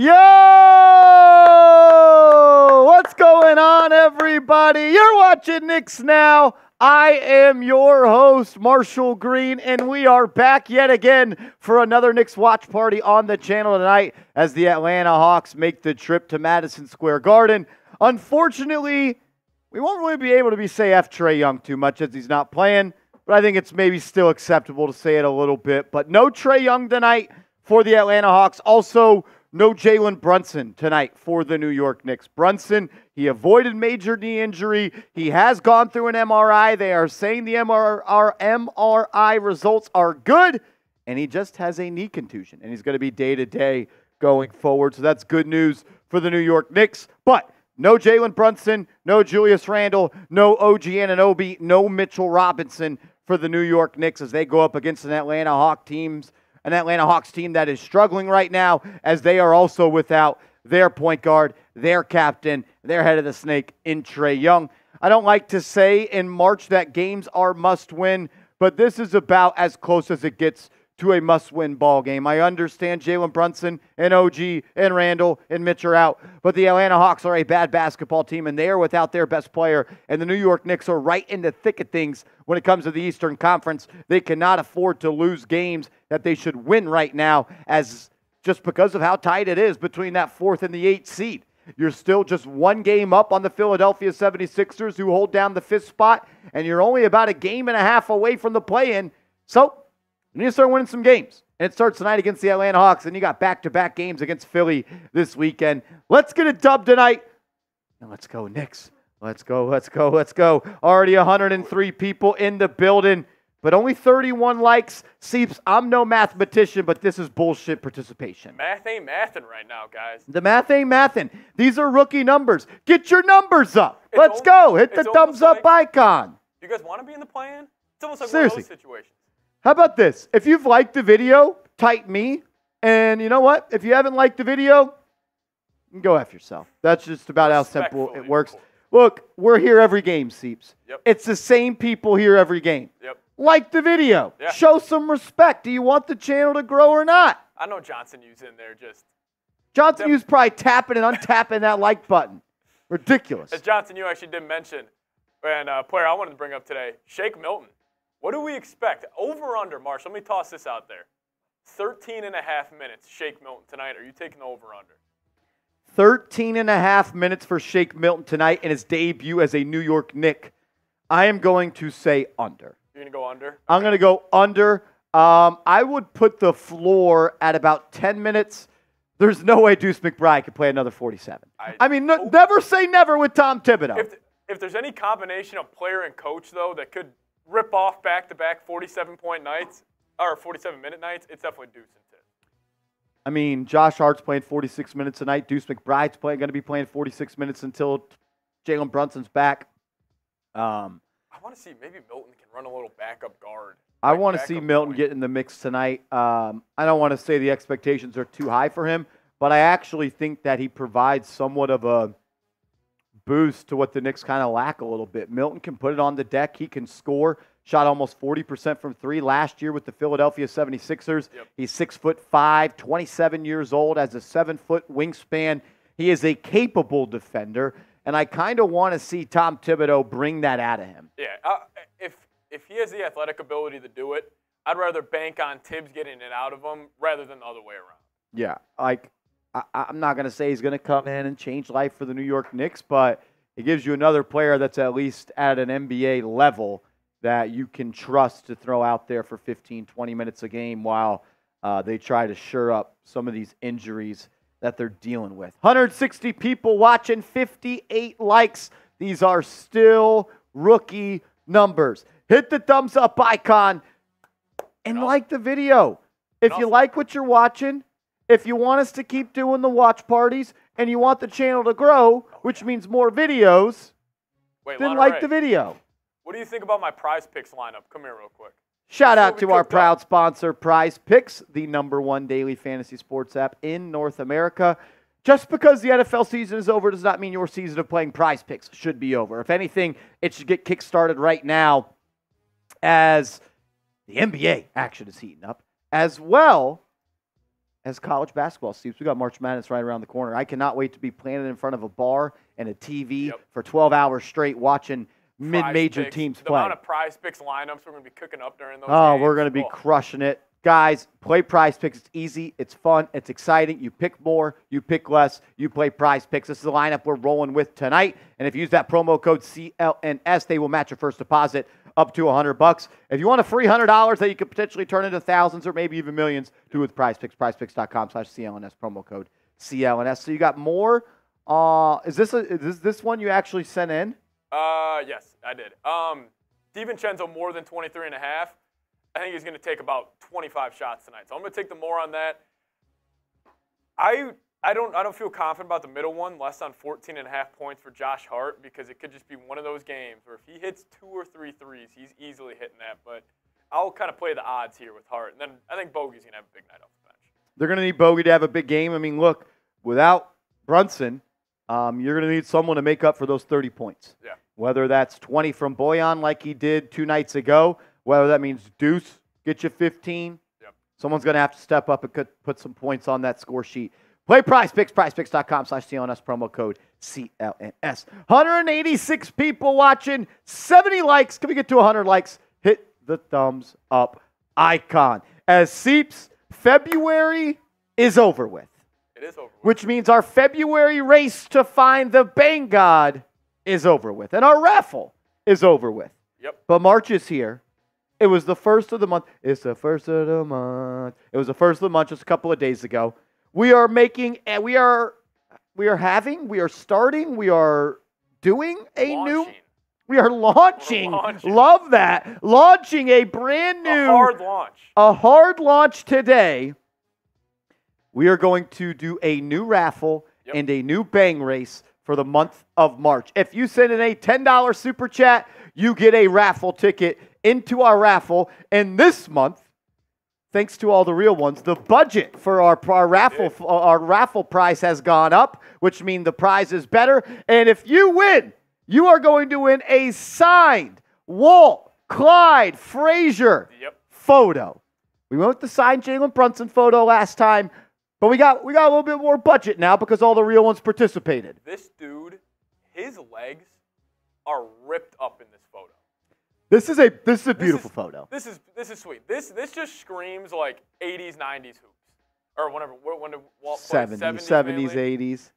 Yo! What's going on, everybody? You're watching Knicks Now. I am your host, Marshall Green, and we are back yet again for another Knicks watch party on the channel tonight as the Atlanta Hawks make the trip to Madison Square Garden. Unfortunately, we won't really be able to say F Trae Young too much as he's not playing, but I think it's maybe still acceptable to say it a little bit. But no Trae Young tonight for the Atlanta Hawks. Also, no Jalen Brunson tonight for the New York Knicks. Brunson, he avoided major knee injury. He has gone through an MRI. They are saying the MRI results are good, and he just has a knee contusion, and he's going to be day-to-day going forward. So that's good news for the New York Knicks. But no Jalen Brunson, no Julius Randle, no OG Anunoby, no Mitchell Robinson for the New York Knicks as they go up against an Atlanta Hawks team that is struggling right now as they are also without their point guard, their captain, their head of the snake in Trae Young. I don't like to say in March that games are must-win, but this is about as close as it gets to a must-win ball game. I understand Jalen Brunson and OG and Randall and Mitch are out, but the Atlanta Hawks are a bad basketball team, and they are without their best player, and the New York Knicks are right in the thick of things when it comes to the Eastern Conference. They cannot afford to lose games that they should win right now, as just because of how tight it is between that 4th and the 8th seed. You're still just one game up on the Philadelphia 76ers, who hold down the 5th spot, and you're only about a game and a half away from the play-in. So you need to start winning some games. And it starts tonight against the Atlanta Hawks, and you got back-to-back games against Philly this weekend. Let's get a dub tonight. And let's go, Knicks. Let's go, let's go, let's go. Already 103 people in the building, but only 31 likes. Seeps, I'm no mathematician, but this is bullshit participation. Math ain't mathin' right now, guys. The math ain't mathin'. These are rookie numbers. Get your numbers up. Let's go. Hit the thumbs-up icon. You guys want to be in the play-in? It's almost like one of those situations. How about this? If you've liked the video, type me. And you know what? If you haven't liked the video, go F yourself. That's just about how simple it works. Look, we're here every game, Seeps. Yep. It's the same people here every game. Yep. Like the video. Yeah. Show some respect. Do you want the channel to grow or not? I know Johnson Hughes in there just... Johnson Hughes probably tapping and untapping that like button. Ridiculous. As Johnson Hughes actually did mention, and a player I wanted to bring up today, Shake Milton. What do we expect? Over under, Marsh, let me toss this out there. 13 and a half minutes, Shake Milton tonight. Are you taking the over under? 13 and a half minutes for Shake Milton tonight in his debut as a New York Knick. I am going to say under. You're going to go under? Okay. I'm going to go under. I would put the floor at about 10 minutes. There's no way Deuce McBride could play another 47. I mean, never say never with Tom Thibodeau. If there's any combination of player and coach, though, that could rip off back-to-back 47-point nights, or 47-minute nights, it's definitely Deuce and Tip. I mean, Josh Hart's playing 46 minutes tonight. Deuce McBride's going to be playing 46 minutes until Jalen Brunson's back. I want to see maybe Milton can run a little backup guard. I want to see Milton get in the mix tonight. I don't want to say the expectations are too high for him, but I actually think that he provides somewhat of a boost to what the Knicks kind of lack a little bit. Milton can put it on the deck. He can score. Shot almost 40% from three last year with the Philadelphia 76ers. Yep. He's 6'5", 27 years old, has a 7-foot wingspan. He is a capable defender, and I kind of want to see Tom Thibodeau bring that out of him. Yeah, if he has the athletic ability to do it, I'd rather bank on Tibbs getting it out of him rather than the other way around. Yeah, like, I'm not going to say he's going to come in and change life for the New York Knicks, but it gives you another player that's at least at an NBA level that you can trust to throw out there for 15, 20 minutes a game while they try to shore up some of these injuries that they're dealing with. 160 people watching, 58 likes. These are still rookie numbers. Hit the thumbs up icon and like the video. If you like what you're watching, if you want us to keep doing the watch parties and you want the channel to grow, which means more videos, then like the video. What do you think about my Prize Picks lineup? Come here real quick. Shout out to our proud sponsor, Prize Picks, the #1 daily fantasy sports app in North America. Just because the NFL season is over does not mean your season of playing Prize Picks should be over. If anything, it should get kick-started right now as the NBA action is heating up, as well as college basketball seeps. We got March Madness right around the corner. I cannot wait to be planted in front of a bar and a TV for 12 hours straight watching mid-major teams play. The amount of Prize Picks lineups we're going to be cooking up during those games. We're going to be crushing it. Guys, play Prize Picks. It's easy. It's fun. It's exciting. You pick more. You pick less. You play Prize Picks. This is the lineup we're rolling with tonight. And if you use that promo code CLNS, they will match your first deposit up to $100. If you want a free $100 that you could potentially turn into thousands or maybe even millions, do with Prize Picks. PrizePicks.com/CLNS, promo code CLNS. So you got more. Is this one you actually sent in? Yes, I did. DiVincenzo more than 23.5. I think he's going to take about 25 shots tonight. So I'm going to take the more on that. I don't feel confident about the middle one, less on 14.5 points for Josh Hart, because it could just be one of those games where if he hits 2 or 3 threes, he's easily hitting that. But I'll kind of play the odds here with Hart. And then I think Bogey's going to have a big night off the bench. They're going to need Bogey to have a big game. I mean, look, without Brunson, you're going to need someone to make up for those 30 points. Yeah. Whether that's 20 from Bojan like he did 2 nights ago, whether that means Deuce get you 15, someone's going to have to step up and put some points on that score sheet. Play Prize Picks, PrizePicks.com/CLNS, promo code CLNS. 186 people watching, 70 likes. Can we get to 100 likes? Hit the thumbs up icon. As Seeps, February is over with. It is over with. Which means our February race to find the Bang God is over with. And our raffle is over with. Yep. But March is here. It was the first of the month. It's the first of the month. It was the first of the month just a couple of days ago. We are making, we are launching. Love that. Launching a brand new. A hard launch. A hard launch today. We are going to do a new raffle and a new bang race for the month of March. If you send in a $10 super chat, you get a raffle ticket into our raffle. And this month, thanks to all the real ones, the budget for our raffle price has gone up, which means the prize is better. And if you win, you are going to win a signed Walt Clyde Frazier photo. We went with the signed Jalen Brunson photo last time, but we got a little bit more budget now because all the real ones participated. This dude, his legs are ripped up in this photo. This is a beautiful photo. This is sweet. This just screams like 80s, 90s hoops, or whatever. When did Walt play? 70s, 80s.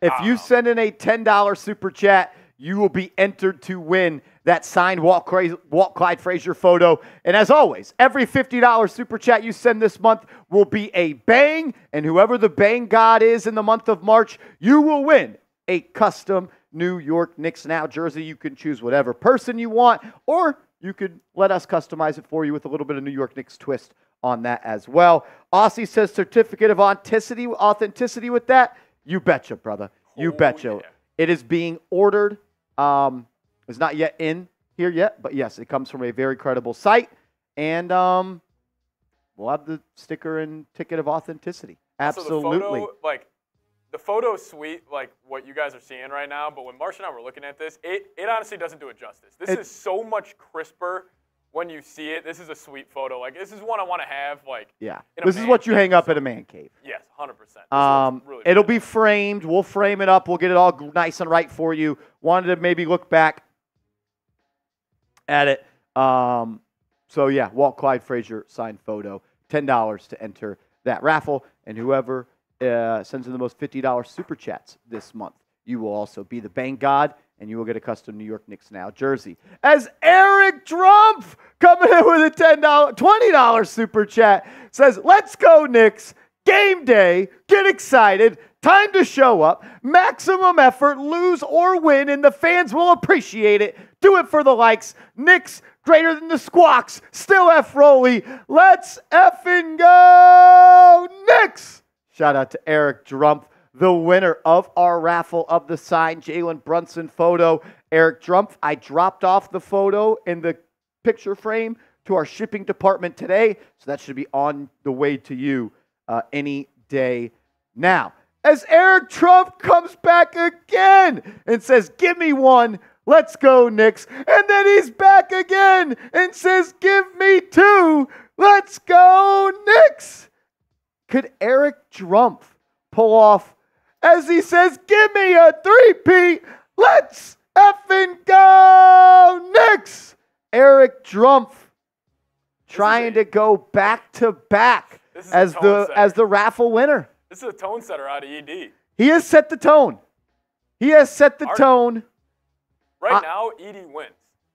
If you send in a $10 super chat, you will be entered to win that signed Walt Clyde Frazier photo. And as always, every $50 super chat you send this month will be a bang. And whoever the bang god is in the month of March, you will win a custom New York Knicks Now jersey. You can choose whatever person you want, or you could let us customize it for you with a little bit of New York Knicks twist on that as well. Aussie says certificate of authenticity with that. You betcha, brother. You betcha. Yeah. It is being ordered. It's not yet in here yet, but yes, it comes from a very credible site. And we'll have the sticker and ticket of authenticity. Absolutely. So the photo, like, the photo's sweet, like what you guys are seeing right now, but when Marsh and I were looking at this, it honestly doesn't do it justice. This is so much crisper when you see it. This is a sweet photo. Like, this is one I want to have. Like, yeah, this is what you hang up at a man cave. Yes, 100%. Really it'll be framed. We'll frame it up. We'll get it all nice and right for you. Wanted to maybe look back at it. So yeah, Walt Clyde Frazier signed photo. $10 to enter that raffle, and whoever sends in the most $50 super chats this month, you will also be the bang god, and you will get a custom New York Knicks Now jersey. As Eric Trump coming in with a $20 super chat says, "Let's go Knicks, game day, get excited, time to show up, maximum effort, lose or win, and the fans will appreciate it. Do it for the likes. Knicks greater than the Squawks, still F Rolly. Let's effing go Knicks." Shout out to Eric Trump, the winner of our raffle of the signed Jalen Brunson photo. Eric Trump, I dropped off the photo in the picture frame to our shipping department today, so that should be on the way to you any day now. As Eric Trump comes back again and says, "Give me one. Let's go, Knicks." And then he's back again and says, "Give me two. Let's go, Knicks." Could Eric Trump pull off, as he says, give me a three-peat, let's effing go Knicks? Eric Trump trying to go back-to-back as the raffle winner. This is a tone setter out of ED. He has set the tone. He has set the tone. Right now, ED wins.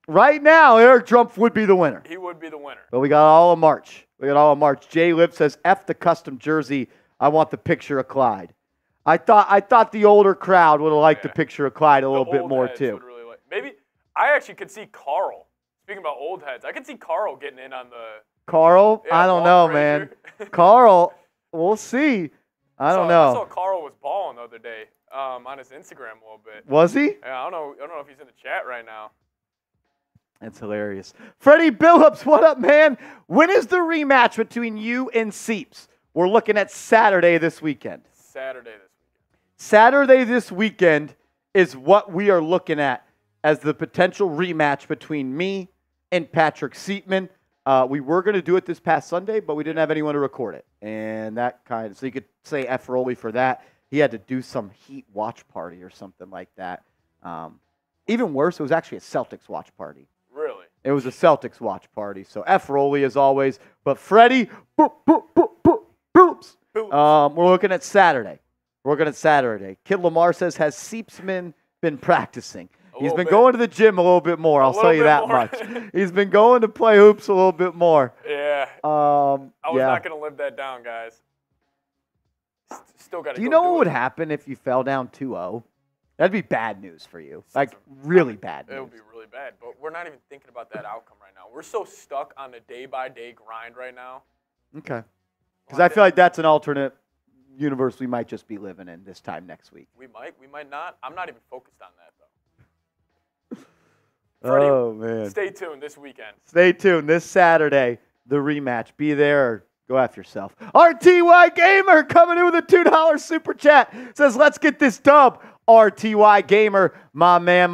Right now, Eric Trump would be the winner. He would be the winner. But we got all of March. We got all of March. Jay Lip says, F the custom jersey. I want the picture of Clyde. I thought the older crowd would have liked the picture of Clyde a little bit more, too. Really like. Maybe I actually could see Carl. Speaking about old heads, I could see Carl getting in on the... Carl? Yeah, I don't know, Frazier. Man. Carl, we'll see. I don't know. I saw Carl was balling the other day on his Instagram a little bit. Was he? Yeah, I don't know if he's in the chat right now. That's hilarious. Freddie Billups, what up, man? When is the rematch between you and Seeps? We're looking at Saturday this weekend. Saturday this weekend is what we are looking at as the potential rematch between me and Patrick Seatman. We were going to do it this past Sunday, but we didn't have anyone to record it. And that kind of, so you could say F Rolly for that. He had to do some Heat watch party or something like that. Even worse, it was actually a Celtics watch party. Really? It was a Celtics watch party. So F Rolly as always. But Freddie, boops. We're looking at Saturday. Kid Lamar says, has Seepsman been practicing? He's been going to the gym a little bit more. I'll tell you that much. He's been going to play hoops a little bit more. Yeah. I was not going to live that down, guys. Still got to. Do you know what would happen if you fell down 2-0? That'd be bad news for you. Like, really bad news. It would be really bad. But we're not even thinking about that outcome right now. We're so stuck on the day-by-day grind right now. Okay. Because I feel like that's an alternate universe we might just be living in this time next week. We might. We might not. I'm not even focused on that, though. Freddie, oh, man. Stay tuned this weekend. Stay tuned. This Saturday, the rematch. Be there or go after yourself. RTY Gamer coming in with a $2 super chat. Says, let's get this dub. RTY Gamer, my man.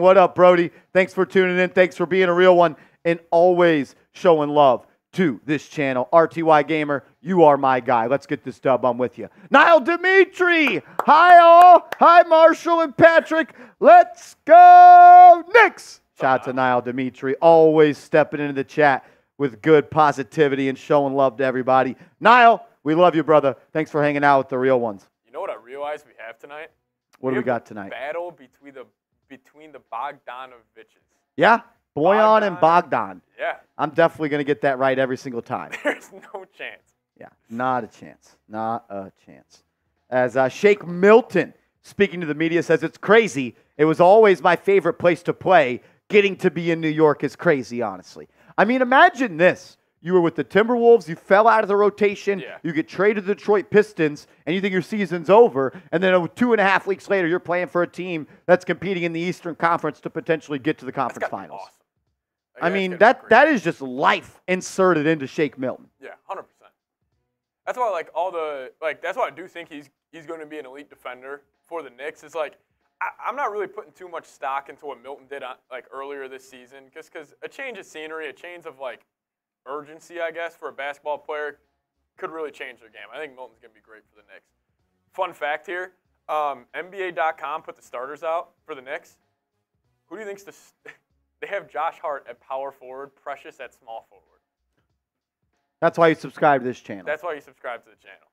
What up, Brody? Thanks for tuning in. Thanks for being a real one and always showing love to this channel. RTY Gamer, you are my guy. Let's get this dub. I'm with you. Niall Dimitri. Hi, all. Hi, Marshall and Patrick. Let's go Knicks. Shout out to Niall Dimitri. Always stepping into the chat with good positivity and showing love to everybody. Niall, we love you, brother. Thanks for hanging out with the real ones. You know what I realized we have tonight? What do we got tonight? Battle between the Bogdanoviches. Yeah. Bojan and Bogdan. Yeah. I'm definitely going to get that right every single time. There's no chance. Yeah, not a chance. Not a chance. As Shake Milton, speaking to the media, says, it's crazy. It was always my favorite place to play. Getting to be in New York is crazy, honestly. I mean, imagine this. You were with the Timberwolves. You fell out of the rotation. Yeah. You get traded to the Detroit Pistons, and you think your season's over. And then 2.5 weeks later, you're playing for a team that's competing in the Eastern Conference to potentially get to the conference finals. Awesome. I mean, that is just life inserted into Shake Milton. Yeah, 100%. That's why, like, that's why I do think he's going to be an elite defender for the Knicks. It's like, I'm not really putting too much stock into what Milton did earlier this season, just because a change of scenery, a change of like urgency, I guess, for a basketball player could really change their game. I think Milton's going to be great for the Knicks. Fun fact here, NBA.com put the starters out for the Knicks. Who do you think's the They have Josh Hart at power forward, Precious at small forward. That's why you subscribe to this channel. That's why you subscribe to the channel.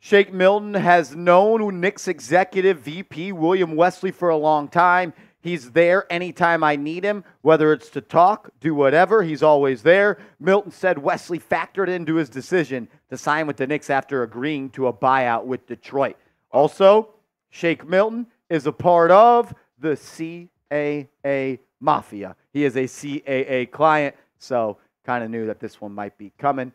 Shake Milton has known Knicks executive VP William Wesley for a long time. He's there anytime I need him, whether it's to talk, do whatever. He's always there. Milton said Wesley factored into his decision to sign with the Knicks after agreeing to a buyout with Detroit. Also, Shake Milton is a part of the CAA Mafia. He is a CAA client, so kind of knew that this one might be coming.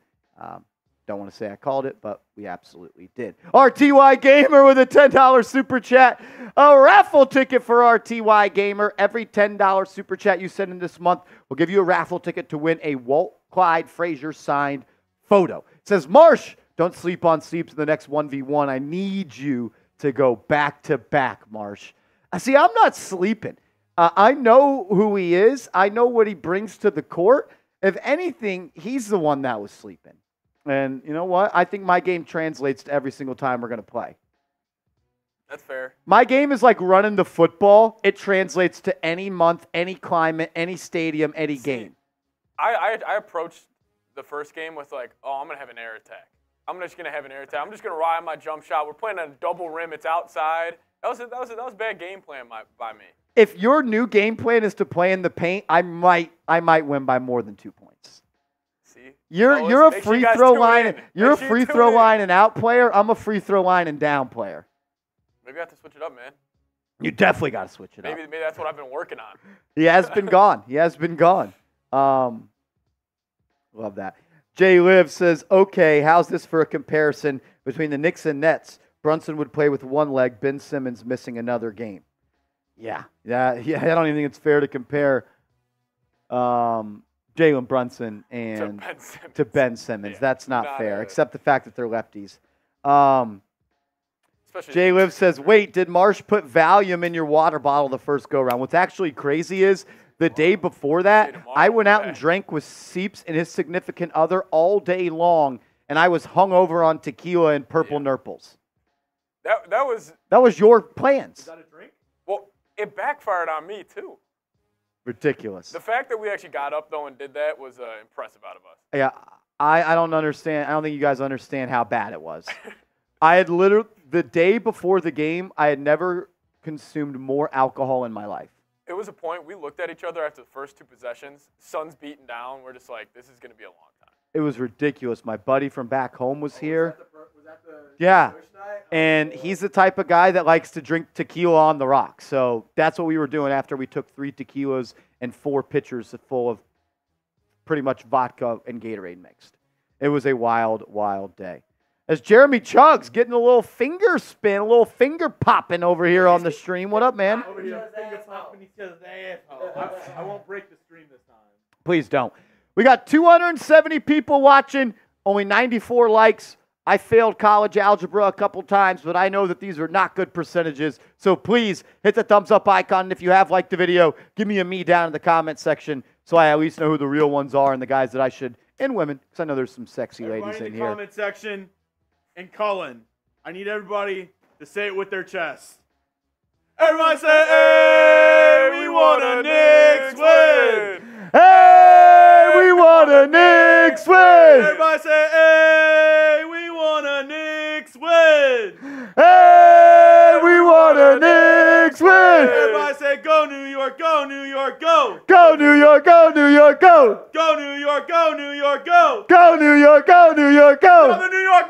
Don't want to say I called it, but we absolutely did. RTY Gamer with a $10 super chat. A raffle ticket for RTY Gamer. Every $10 super chat you send in this month will give you a raffle ticket to win a Walt Clyde Frazier signed photo. It says, Marsh, don't sleep on Seeps in the next 1v1. I need you to go back-to-back, Marsh. See, I'm not sleeping. I know who he is. I know what he brings to the court. If anything, he's the one that was sleeping. And you know what? I think my game translates to every single time we're going to play. That's fair. My game is like running the football. It translates to any month, any climate, any stadium, any game. I approached the first game with like, oh, I'm going to have an air attack. I'm just going to have an air attack. I'm just going to ride my jump shot. We're playing on a double rim. It's outside. That was bad game plan by me. If your new game plan is to play in the paint, I might win by more than 2 points. See? You're a free throw line. You're a free throw line and out player. I'm a free throw line and down player. Maybe I have to switch it up, man. You definitely got to switch it up. Maybe that's what I've been working on. He has been gone. He has been gone. Love that. Jay Liv says, okay, how's this for a comparison between the Knicks and Nets? Brunson would play with one leg, Ben Simmons missing another game. Yeah. I don't even think it's fair to compare Jalen Brunson and to Ben Simmons. Yeah, that's not fair, except the fact that they're lefties. Jay Liv says, wait, did Marsh put Valium in your water bottle the first go-round? What's actually crazy is the day before that, I went out and drank with Seeps and his significant other all day long, and I was hungover on tequila and purple nurples. That was your plans. Was that a drink? Well, it backfired on me, too. Ridiculous. The fact that we actually got up, though, and did that was impressive out of us. Yeah, I don't understand. I don't think you guys understand how bad it was. I had literally, the day before the game, I had never consumed more alcohol in my life. It was a point we looked at each other after the first two possessions. Sun's beaten down. We're just like, this is going to be a long time. It was ridiculous. My buddy from back home was here. Yeah. And he's the type of guy that likes to drink tequila on the rock. So that's what we were doing after we took 3 tequilas and 4 pitchers full of pretty much vodka and Gatorade mixed. It was a wild, wild day. As Jeremy Chuggs getting a little finger spin, a little finger popping over here on the stream. What up, man? Over here, finger popping each other's ass. I won't break the stream this time. Please don't. We got 270 people watching, only 94 likes. I failed college algebra a couple times, but I know that these are not good percentages. So please hit the thumbs up icon. And if you have liked the video, give me a me down in the comment section so I at least know who the real ones are and the guys that I should, and women, because I know there's some sexy ladies in here. Everybody in the comment section. And Cullen, I need everybody to say it with their chest. Everybody say, hey, we want a Knicks win. Hey, we want a Knicks win. Everybody say, hey, we want a Knicks win. Hey, we want a Knicks win. Everybody say, go New York, go New York, go. Go New York, go New York, go. Go New York, go New York, go. Go New York, go New York, go. We're the New York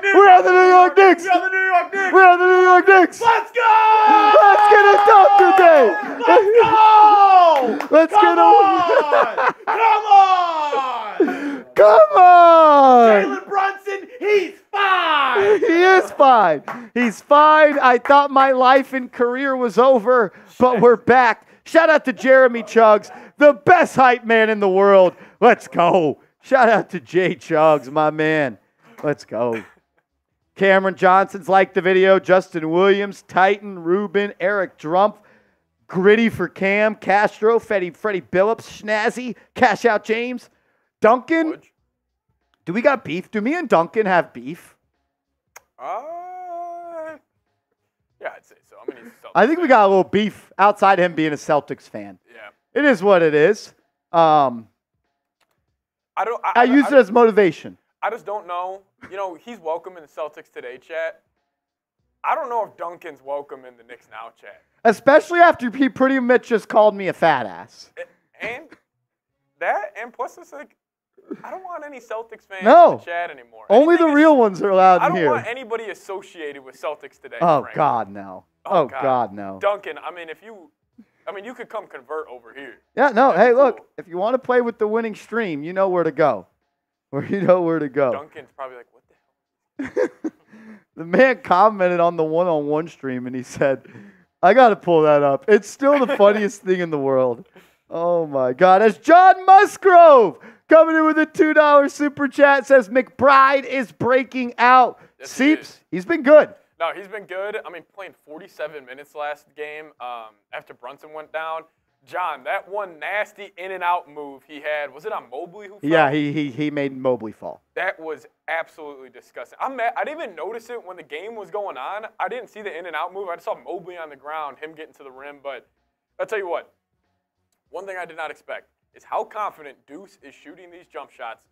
Knicks. We're the New York Knicks. We're the New York Knicks. We're the New York Knicks. Let's go. Let's get it done today. Let's go. Let's get on. Come on. Come on. Jalen Brunson, he's fine. He is fine. He's fine. I thought my life and career was over, but we're back. Shout out to Jeremy Chuggs, the best hype man in the world. Let's go. Shout out to Jay Chuggs, my man. Let's go. Cameron Johnson's liked the video. Justin Williams, Titan, Ruben, Eric Trump, Gritty for Cam, Castro, Freddie Billups, Schnazzy, Cash Out James, Duncan. Would. Do we got beef? Do me and Duncan have beef? Yeah, I'd say so. I'm I think we got a little beef outside him being a Celtics fan. Yeah, it is what it is. I use it as motivation. I just don't know. You know, he's welcome in the Celtics Today chat. I don't know if Duncan's welcome in the Knicks Now chat. Especially after he pretty much just called me a fat ass. And that, and plus it's like, I don't want any Celtics fans in the chat anymore. Only the real ones are allowed in here. I don't want anybody associated with Celtics Today. Oh, God, no. Oh, God, no. Duncan, I mean, you could come convert over here. Yeah, no, hey, look, if you want to play with the winning stream, you know where to go. Duncan's probably like, what the hell? The man commented on the one-on-one stream, and he said, I got to pull that up. It's still the funniest thing in the world. Oh, my God. That's John Musgrove. Coming in with a $2 super chat, says McBride is breaking out. Yes, Seeps, he's been good. No, he's been good. I mean, playing 47 minutes last game after Brunson went down. John, that one nasty in-and-out move he had, was it on Mobley who fell? Yeah, he made Mobley fall. That was absolutely disgusting. I'm mad. I didn't even notice it when the game was going on. I didn't see the in-and-out move. I just saw Mobley on the ground, him getting to the rim. But I'll tell you what, one thing I did not expect is how confident Deuce is shooting these jump shots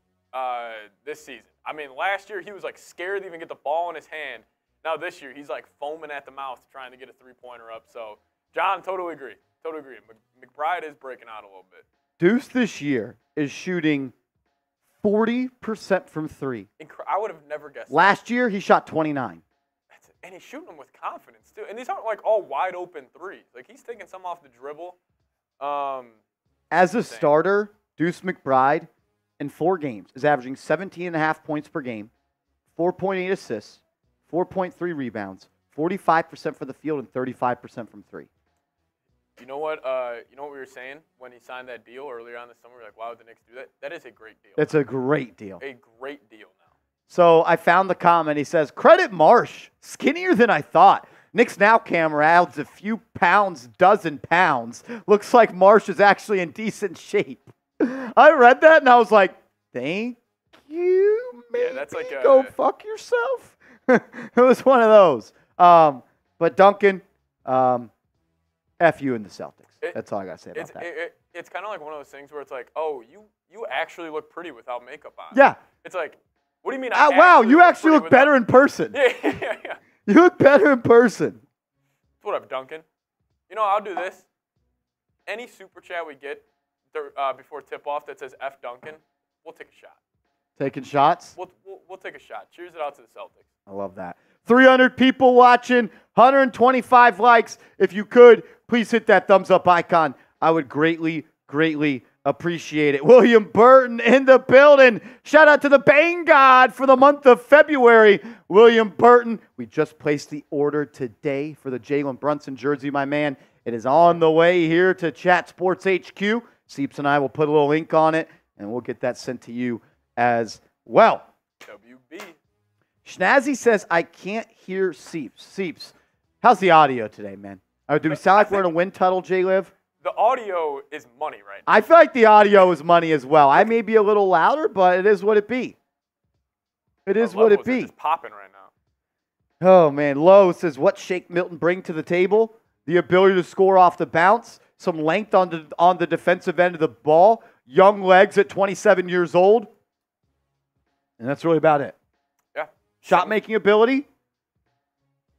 this season. I mean, last year he was, like, scared to even get the ball in his hand. Now this year he's, like, foaming at the mouth trying to get a three-pointer up. So, John, totally agree. Totally agree. McBride is breaking out a little bit. Deuce this year is shooting 40% from three. I would have never guessed. Last year, he shot 29. That's it. And he's shooting them with confidence, too. And these aren't, like, all wide-open threes. Like, he's taking some off the dribble. As a starter, Deuce McBride, in 4 games, is averaging 17.5 points per game, 4.8 assists, 4.3 rebounds, 45% for the field, and 35% from three. You know what we were saying when he signed that deal earlier on this summer? We were like, why would the Knicks do that? That is a great deal. It's a great deal. A great deal now. So I found the comment. He says, credit Marsh, skinnier than I thought. Knicks Now camera adds a few pounds, dozen pounds. Looks like Marsh is actually in decent shape. I read that, and I was like, thank you, man. Yeah, that's like a... Go fuck yourself. It was one of those. But Duncan... F you in the Celtics. That's all I got to say about that. It's kind of like one of those things where it's like, oh, you actually look pretty without makeup on. Yeah. It's like, what do you mean I wow, you actually look better in person. Yeah. You look better in person. What up, Duncan? You know, I'll do this. Any super chat we get before tip-off that says F Duncan, we'll take a shot. Taking shots? We'll take a shot. Cheers it out to the Celtics. I love that. 300 people watching, 125 likes. If you could, please hit that thumbs up icon. I would greatly, greatly appreciate it. William Burton in the building. Shout out to the Bang God for the month of February. William Burton, we just placed the order today for the Jalen Brunson jersey, my man. It is on the way here to Chat Sports HQ. Seeps and I will put a little link on it, and we'll get that sent to you as well. WB. Schnazzy says, I can't hear Seeps. Seeps, how's the audio today, man? Do we sound like we're in a wind tunnel, J-Liv? The audio is money right now. I feel like the audio is money as well. I may be a little louder, but it is what it be. It is what it be. It's popping right now. Oh, man. Lowe says, what Shake Milton bring to the table? The ability to score off the bounce, some length on the defensive end of the ball, young legs at 27 years old. And that's really about it. Shot-making ability,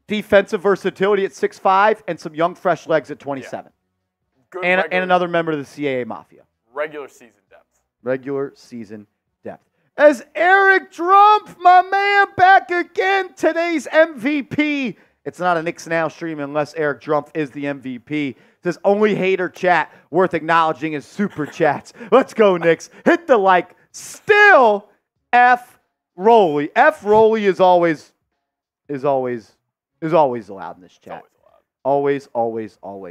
defensive versatility at 6'5", and some young, fresh legs at 27. Yeah. And another member of the CAA Mafia. Regular season depth. Regular season depth. As Eric Trump, my man, back again, today's MVP. It's not a Knicks Now stream unless Eric Trump is the MVP. This only hater chat worth acknowledging is super chats. Let's go, Knicks. Hit the like. Still F. Roley. F. Roley is always loud in this chat. Always.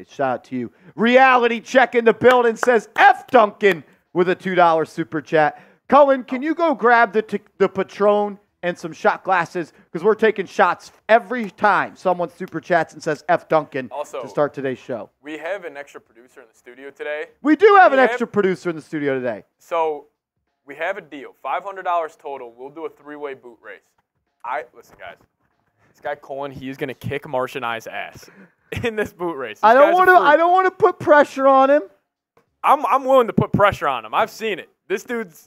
Shout out to you. Reality Check in the building says F. Duncan with a $2 super chat. Cullen, can you go grab the Patron and some shot glasses? Because we're taking shots every time someone super chats and says F. Duncan also, to start today's show. We have an extra producer in the studio today. We do have an extra producer in the studio today. So... we have a deal, $500 total. We'll do a three-way boot race. Listen, guys. This guy Cullen, he's gonna kick Marsh and I's ass in this boot race. I don't want to put pressure on him. I'm willing to put pressure on him. I've seen it. This dude's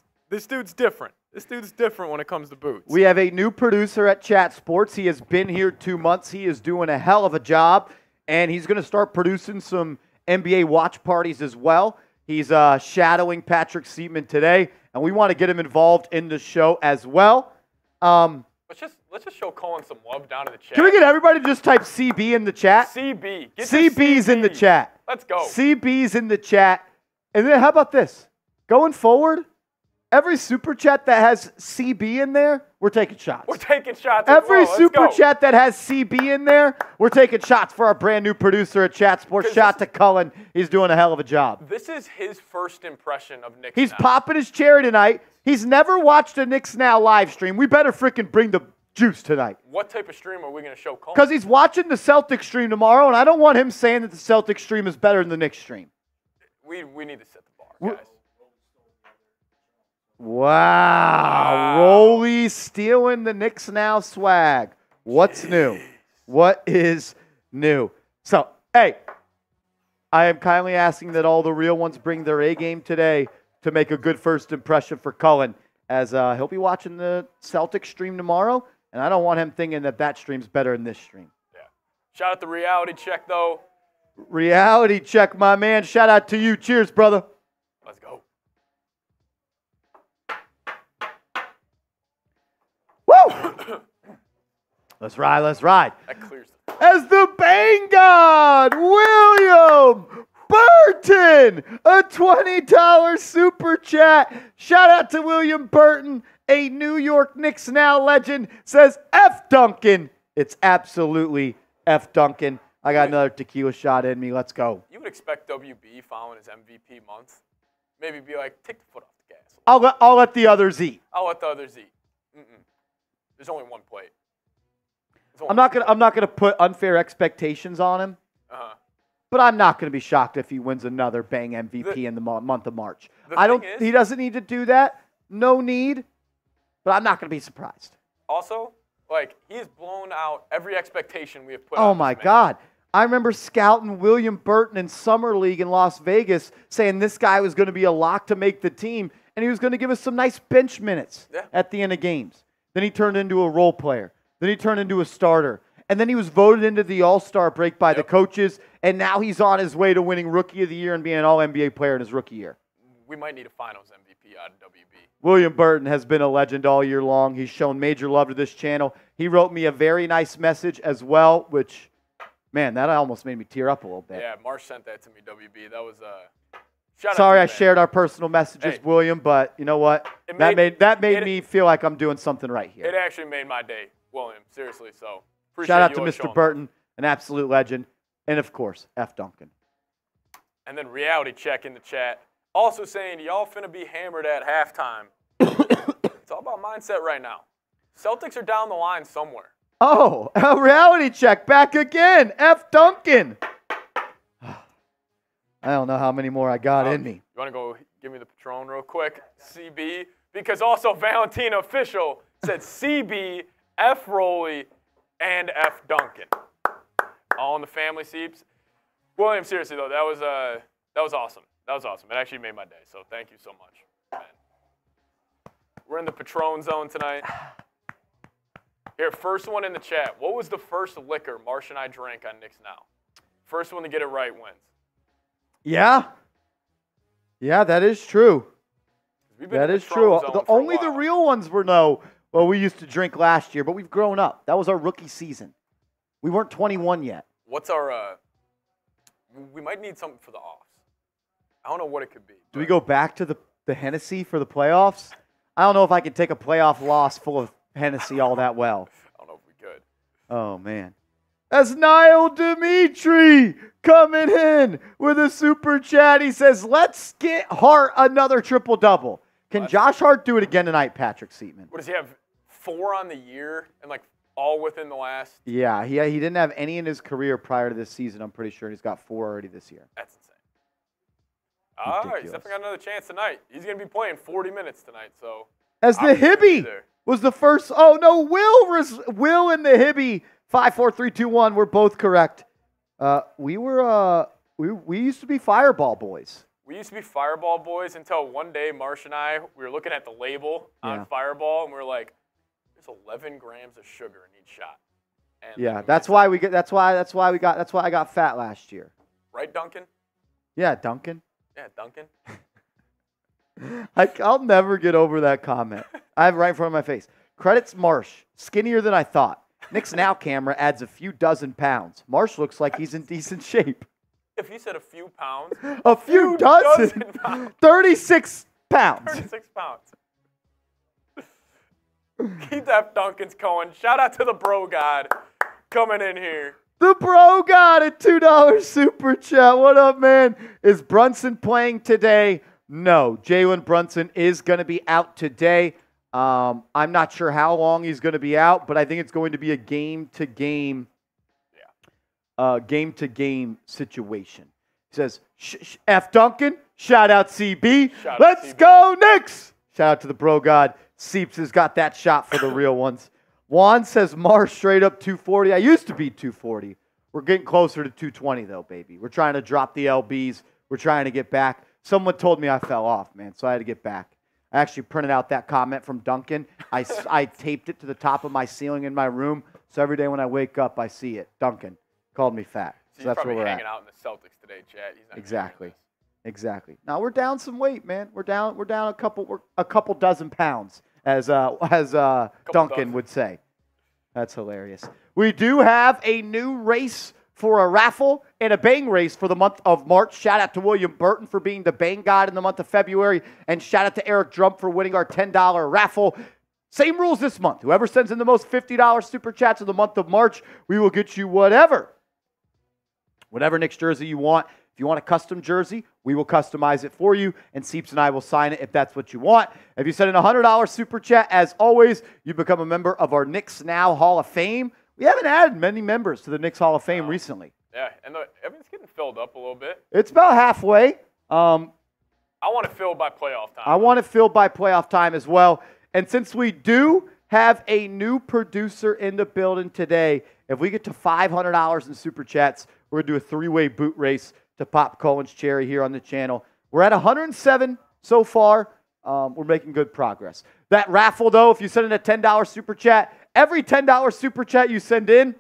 different. This dude's different when it comes to boots. We have a new producer at Chat Sports. He has been here 2 months. He is doing a hell of a job, and he's gonna start producing some NBA watch parties as well. He's shadowing Patrick Seatman today. And we want to get him involved in the show as well. Let's just show Cullen some love down in the chat. Can we get everybody to just type CB in the chat? CB. Get CB's in the chat. Let's go. CB's in the chat. And then how about this? Going forward, every super chat that has CB in there, we're taking shots. We're taking shots. Every super chat that has CB in there, we're taking shots for our brand new producer at Chat Sports. Shout to Cullen. He's doing a hell of a job. This is his first impression of Knicks Now. He's popping his cherry tonight. He's never watched a Knicks Now live stream. We better freaking bring the juice tonight. What type of stream are we going to show Cullen? Because he's watching the Celtics stream tomorrow, and I don't want him saying that the Celtics stream is better than the Knicks stream. we need to set the bar, guys. Wow. Rolly stealing the Knicks Now swag. What's new? What is new? So, hey, I am kindly asking that all the real ones bring their A game today to make a good first impression for Cullen, as he'll be watching the Celtics stream tomorrow, and I don't want him thinking that that stream's better than this stream. Yeah. Shout out to Reality Check, though. Reality Check, my man. Shout out to you. Cheers, brother. Let's go. Woo! Let's ride, let's ride. That clears the floor. As the Bang God, William Burton, a $20 super chat. Shout out to William Burton, a New York Knicks Now legend, says F Duncan. It's absolutely F Duncan. I got another tequila shot in me. Let's go. You would expect WB following his MVP month, maybe be like, take the foot off the gas. I'll let the others eat. I'll let the others eat. There's only one plate. I'm not gonna put unfair expectations on him. But I'm not gonna be shocked if he wins another Bang MVP in the month of March. He doesn't need to do that. No need. But I'm not gonna be surprised. Also, like, he has blown out every expectation we have put. Oh my God! I remember scouting William Burton in summer league in Las Vegas, saying this guy was going to be a lock to make the team, and he was going to give us some nice bench minutes at the end of games. Then he turned into a role player. Then he turned into a starter, and then he was voted into the All-Star break by the coaches. And now he's on his way to winning Rookie of the Year and being an All-NBA player in his rookie year. We might need a Finals MVP out of WB. William Burton has been a legend all year long. He's shown major love to this channel. He wrote me a very nice message as well, which, man, that almost made me tear up a little bit. Yeah, Marsh sent that to me, WB. That was shout sorry out to I shared our personal messages, William, but you know what? That made me feel like I'm doing something right here. It actually made my day, William, seriously. So shout out to Mr. Burton, an absolute legend, and, of course, F. Duncan. And then Reality Check in the chat. Also saying, y'all finna be hammered at halftime. It's all about mindset right now. Celtics are down the line somewhere. Oh, a Reality Check back again. F. Duncan. I don't know how many more I got in me. You want to go give me the Patron real quick, CB? Because also Valentina Official said CB, F. Rolly, and F. Duncan. All in the family seeps. William, seriously, though, that was awesome. That was awesome. It actually made my day, so thank you so much, man. We're in the Patron zone tonight. Here, first one in the chat. What was the first liquor Marsh and I drank on Knicks Now? First one to get it right wins. Yeah. Yeah, that is true. That is true. Only the real ones were no. Well, we used to drink last year, but we've grown up. That was our rookie season. We weren't 21 yet. What's our we might need something for the off. I don't know what it could be. Do we go back to the Hennessy for the playoffs? I don't know if I could take a playoff loss full of Hennessy all that well. I don't know if we could. Oh, man. As Niall Dimitri coming in with a super chat, he says, let's get Hart another triple-double. Can Josh Hart do it again tonight, Patrick Seatman? What does he have, 4 on the year and, like, all within the last? Yeah, he didn't have any in his career prior to this season, I'm pretty sure. He's got 4 already this year. That's insane. All right, he's definitely got another chance tonight. He's going to be playing 40 minutes tonight, so. As the Hibby was the first. Oh, no, Will and the Hibby, 5-4-3-2-1, were both correct. We used to be Fireball Boys. We used to be Fireball Boys until one day Marsh and I, we were looking at the label on Fireball, and we were like, there's 11 grams of sugar in each shot. And yeah, that's why I got fat last year. Right, Duncan? Yeah, Duncan. Yeah, Duncan. I'll never get over that comment. I have it right in front of my face. Credits Marsh, skinnier than I thought. Knicks Now camera adds a few dozen pounds. Marsh looks like he's in decent shape. If you said a few pounds. A few dozen pounds. 36 pounds. 36 pounds. Keep that Duncan's going. Shout out to the Bro God coming in here. The Bro God at $2 super chat. What up, man? Is Brunson playing today? No. Jalen Brunson is going to be out today. I'm not sure how long he's going to be out, but I think it's going to be a game-to-game situation. says, F. Duncan, shout out CB. Let's go Knicks. Shout out to the bro god. Seeps has got that shot for the real ones. Juan says, Mar straight up 240. I used to be 240. We're getting closer to 220 though, baby. We're trying to drop the LBs. We're trying to get back. Someone told me I fell off, man, so I had to get back. I actually printed out that comment from Duncan. I taped it to the top of my ceiling in my room, so every day when I wake up, I see it. Duncan called me fat. So that's where we're hanging out in the Celtics today, Chad. Exactly. Now we're down some weight, man. We're down a couple dozen pounds, as Duncan would say. That's hilarious. We do have a new race for a raffle and a bang race for the month of March. Shout out to William Burton for being the bang god in the month of February. And shout out to Eric Trump for winning our $10 raffle. Same rules this month. Whoever sends in the most $50 super chats of the month of March, we will get you whatever Knicks jersey you want. If you want a custom jersey, we will customize it for you, and Seeps and I will sign it if that's what you want. If you send in a $100 super chat, as always, you become a member of our Knicks Now Hall of Fame. We haven't added many members to the Knicks Hall of Fame recently. Yeah, and it's getting filled up a little bit. It's about halfway. I want it filled by playoff time. I want it filled by playoff time as well. And since we do have a new producer in the building today, if we get to $500 in Super Chats, we're going to do a three-way boot race to pop Cullen's cherry here on the channel. We're at 107 so far. We're making good progress. That raffle, though, if you send in a $10 Super Chat, every $10 Super Chat you send in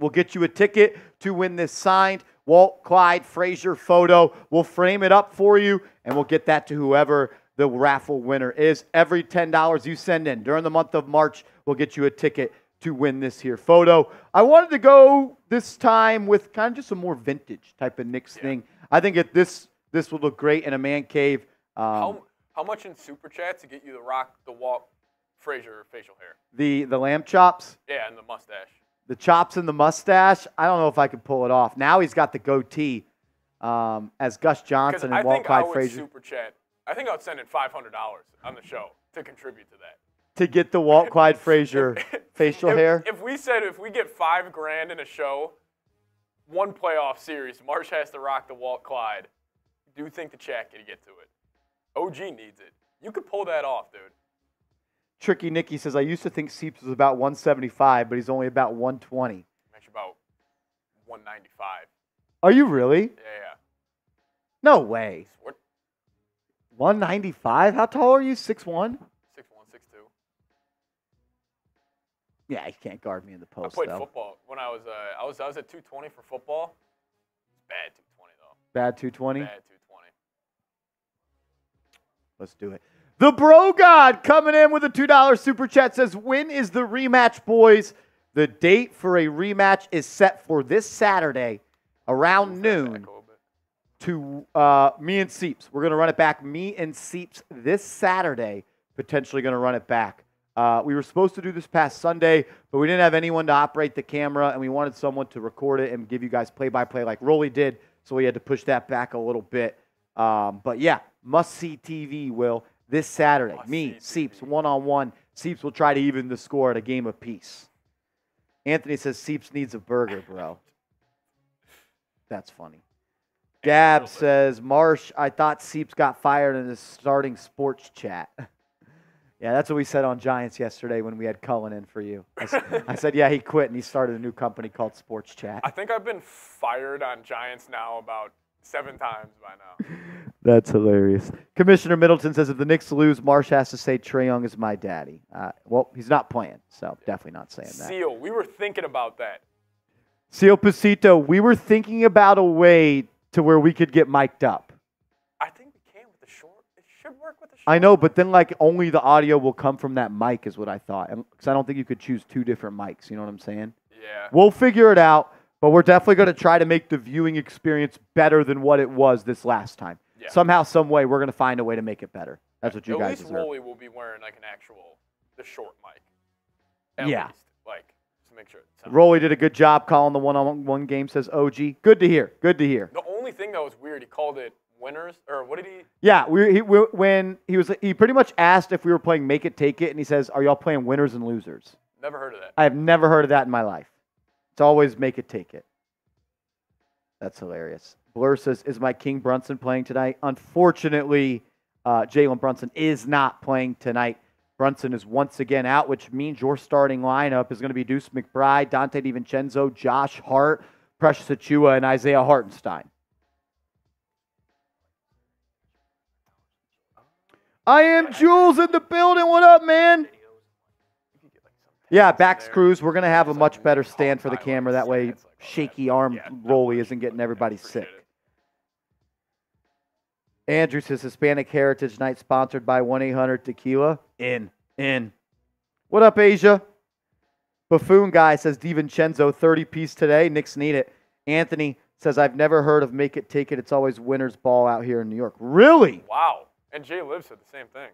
will get you a ticket to win this signed Walt Clyde Frazier photo. We'll frame it up for you, and we'll get that to whoever the raffle winner is. Every $10 you send in during the month of March, we'll get you a ticket to win this here photo. I wanted to go this time with kind of just a more vintage type of Knicks thing. I think this would look great in a man cave. How much in Super Chat to get you the Walt Frazier facial hair? The lamb chops? Yeah, and the mustache. The chops and the mustache? I don't know if I could pull it off. Now he's got the goatee as Gus Johnson and Walt Clyde Frazier. I think I would send in $500 on the show to contribute to that. To get the Walt Clyde Frazier facial hair? If we get $5 grand in a show, one playoff series, Marsh has to rock the Walt Clyde. Do you think the chat could get to it? OG needs it. You could pull that off, dude. Tricky Nicky says, I used to think Seeps was about 175, but he's only about 120. Actually, about 195. Are you really? Yeah. No way. 195? How tall are you? 6'1"? 6'1", 6'2". Yeah, he can't guard me in the post. I played football when I was I was at 220 for football. Bad 220 though. Bad 220. Bad 220. Let's do it. The Bro God coming in with a $2 super chat says, when is the rematch, boys? The date for a rematch is set for this Saturday around noon to me and Seeps. We're going to run it back. Me and Seeps this Saturday, potentially going to run it back. We were supposed to do this past Sunday, but we didn't have anyone to operate the camera, and we wanted someone to record it and give you guys play-by-play like Rolly did, so we had to push that back a little bit. But, yeah, must-see TV, Will. This Saturday, me, Seeps, one-on-one. Seeps will try to even the score at a game apiece. Anthony says Seeps needs a burger, bro. That's funny. Gab says, Marsh, I thought Seeps got fired in his starting sports chat. Yeah, that's what we said on Giants yesterday when we had Cullen in for you. I said, yeah, he quit, and he started a new company called Sports Chat. I think I've been fired on Giants now about 7 times by now. That's hilarious. Commissioner Middleton says, if the Knicks lose, Marsh has to say Trae Young is my daddy. Well, he's not playing, so definitely not saying that. Seal, we were thinking about that. Seal Pasito, we were thinking about a way to where we could get mic'd up. I think we can with the short. It should work with the short. I know, but then, like, only the audio will come from that mic is what I thought. Because I don't think you could choose 2 different mics. You know what I'm saying? Yeah. We'll figure it out, but we're definitely going to try to make the viewing experience better than what it was this last time. Yeah. Somehow, some way, we're going to find a way to make it better. That's what you guys deserve. At least Rolly will be wearing, like, an actual, the short mic. At least, like, to make sure. Rolly did a good job calling the one-on-one game, says OG. Good to hear. Good to hear. The only thing that was weird, he called it winners, or what did he? Yeah, he pretty much asked if we were playing Make It, Take It, and he says, are y'all playing winners and losers? Never heard of that. I have never heard of that in my life. It's always Make It, Take It. That's hilarious. Blur says, is my King Brunson playing tonight? Unfortunately, Jalen Brunson is not playing tonight. Brunson is once again out, which means your starting lineup is going to be Deuce McBride, Donte DiVincenzo, Josh Hart, Precious Achiuwa, and Isaiah Hartenstein. I am Jules in the building. What up, man? Yeah, Bax Cruz, we're going to have a much better stand for the camera. That way, shaky arm rolly isn't getting everybody sick. Andrew says, Hispanic Heritage Night sponsored by 1-800 Tequila. In. What up, Asia? Buffoon Guy says, DiVincenzo, 30-piece today. Knicks need it. Anthony says, I've never heard of Make It, Take It. It's always winner's ball out here in New York. Really? Wow. And Jay Liv said the same thing.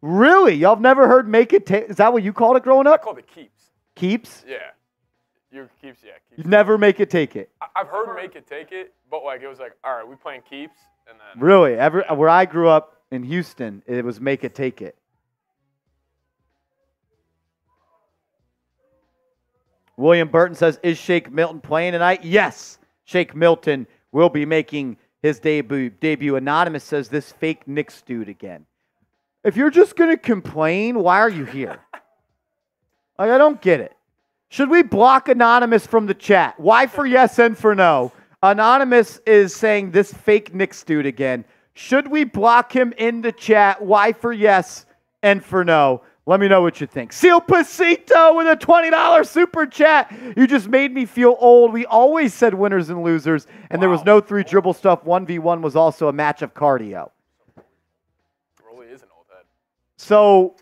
Really? Y'all have never heard Make It, Take It? Is that what you called it growing up? I called it Keeps. Keeps? Yeah. Your Keeps, yeah. Keeps. Never Make It, Take It. I've heard Make It, Take It, but like it was like, all right, we playing Keeps. And then really? Where I grew up in Houston, it was Make It, Take It. William Burton says, is Shake Milton playing tonight? Yes, Shake Milton will be making his debut. Anonymous says, this fake Knicks dude again. If you're just going to complain, why are you here? Like, I don't get it. Should we block Anonymous from the chat? Why for yes and for no? Anonymous is saying this fake Knicks dude again. Should we block him in the chat? Why for yes and for no? Let me know what you think. Seal Pasito with a $20 super chat. You just made me feel old. We always said winners and losers, and there was no three dribble stuff. 1v1 was also a match of cardio. Really is an old head. So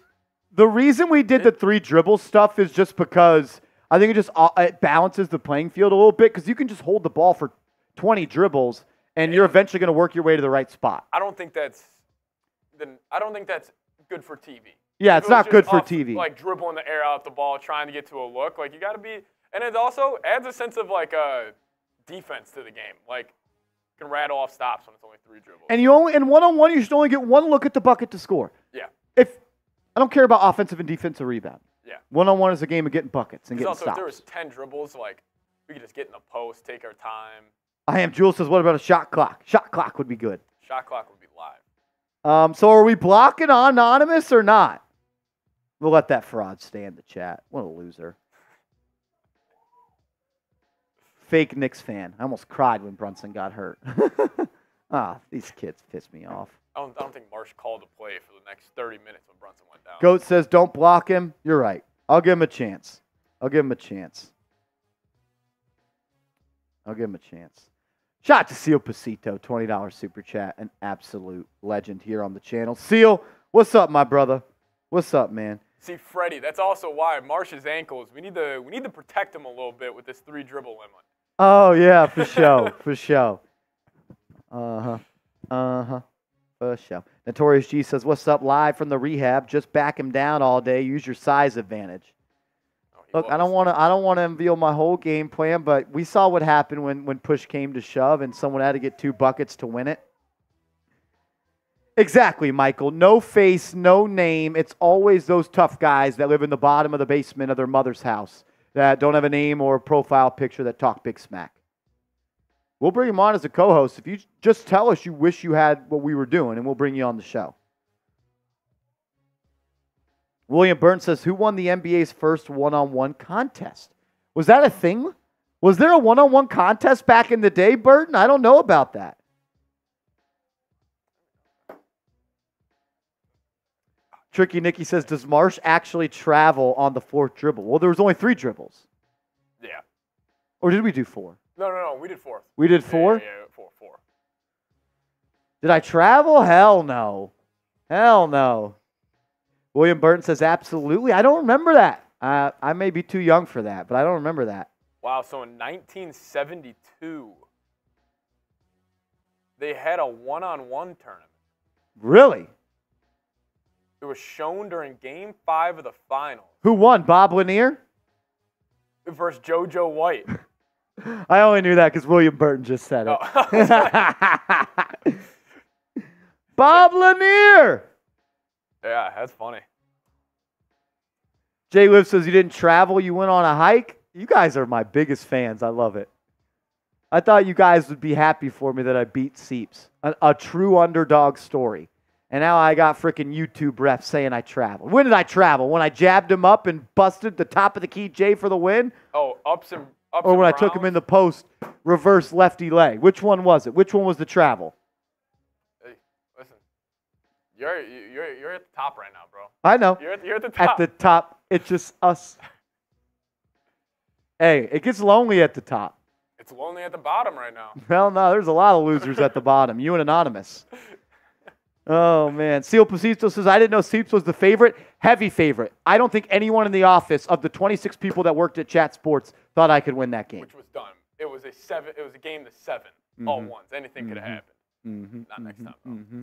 the reason we did the three dribble stuff is just because I think it balances the playing field a little bit because you can just hold the ball for 20 dribbles and you're eventually going to work your way to the right spot. I don't think that's good for TV. Yeah, it's not good for TV. Like dribbling the air out the ball, trying to get to a look. Like you got to be, and it also adds a sense of like defense to the game. Like you can rattle off stops when it's only three dribbles. And one-on-one, you should only get one look at the bucket to score. Yeah. If I don't care about offensive and defensive rebound. Yeah. One-on-one is a game of getting buckets and getting stops. If there was 10 dribbles, like, we could just get in the post, take our time. I am Jules says, what about a shot clock? Shot clock would be good. Shot clock would be live. So are we blocking Anonymous or not? We'll let that fraud stay in the chat. What a loser. Fake Knicks fan. I almost cried when Brunson got hurt. These kids piss me off. I don't think Marsh called to play for the next 30 minutes when Brunson went down. Goat says, don't block him. You're right. I'll give him a chance. Shout out to Seal Pasito, $20 super chat, an absolute legend here on the channel. Seal, what's up, my brother? What's up, man? See, Freddie, that's also why Marsh's ankles, we need to protect him a little bit with this three dribble limit. Oh, yeah, for sure, for sure. Notorious G says, what's up, live from the rehab? Just back him down all day. Use your size advantage. Look, I don't want to unveil my whole game plan, but we saw what happened when push came to shove and someone had to get two buckets to win it. Exactly, Michael. No face, no name. It's always those tough guys that live in the bottom of the basement of their mother's house that don't have a name or a profile picture that talk big smack. We'll bring him on as a co-host. If you just tell us you wish you had what we were doing, and we'll bring you on the show. William Byrne says, who won the NBA's first one-on-one contest? Was that a thing? Was there a one-on-one contest back in the day, Burton? I don't know about that. Tricky Nicky says, does Marsh actually travel on the fourth dribble? Well, there was only three dribbles. Yeah. Or did we do four? No. We did four. We did four? Yeah, four. Did I travel? Hell no. William Burton says, absolutely. I don't remember that. I may be too young for that, but I don't remember that. Wow, so in 1972, they had a one-on-one tournament. Really? It was shown during Game 5 of the final. Who won, Bob Lanier? Versus JoJo White. I only knew that because William Burton just said it. Oh. Bob Lanier! Yeah, that's funny. Jay Liv says, you didn't travel, you went on a hike? You guys are my biggest fans. I love it. I thought you guys would be happy for me that I beat Seeps. A true underdog story. And now I got freaking YouTube refs saying I traveled. When did I travel? When I jabbed him up and busted the top of the key J for the win? Oh, ups or when I took him in the post, reverse lefty leg. Which one was it? Which one was the travel? Hey, listen. You're at the top right now, bro. I know. You're at the top. At the top. It's just us. Hey, it gets lonely at the top. It's lonely at the bottom right now. Well, no, there's a lot of losers at the bottom. You and Anonymous. Oh, man. Seal Pacito says, I didn't know Seeps was the favorite. Heavy favorite. I don't think anyone in the office of the 26 people that worked at Chat Sports thought I could win that game. Which was dumb. It was a seven. It was a game to seven. Mm-hmm. All ones. Anything could have happened. Mm-hmm. Not next time, though. Mm-hmm.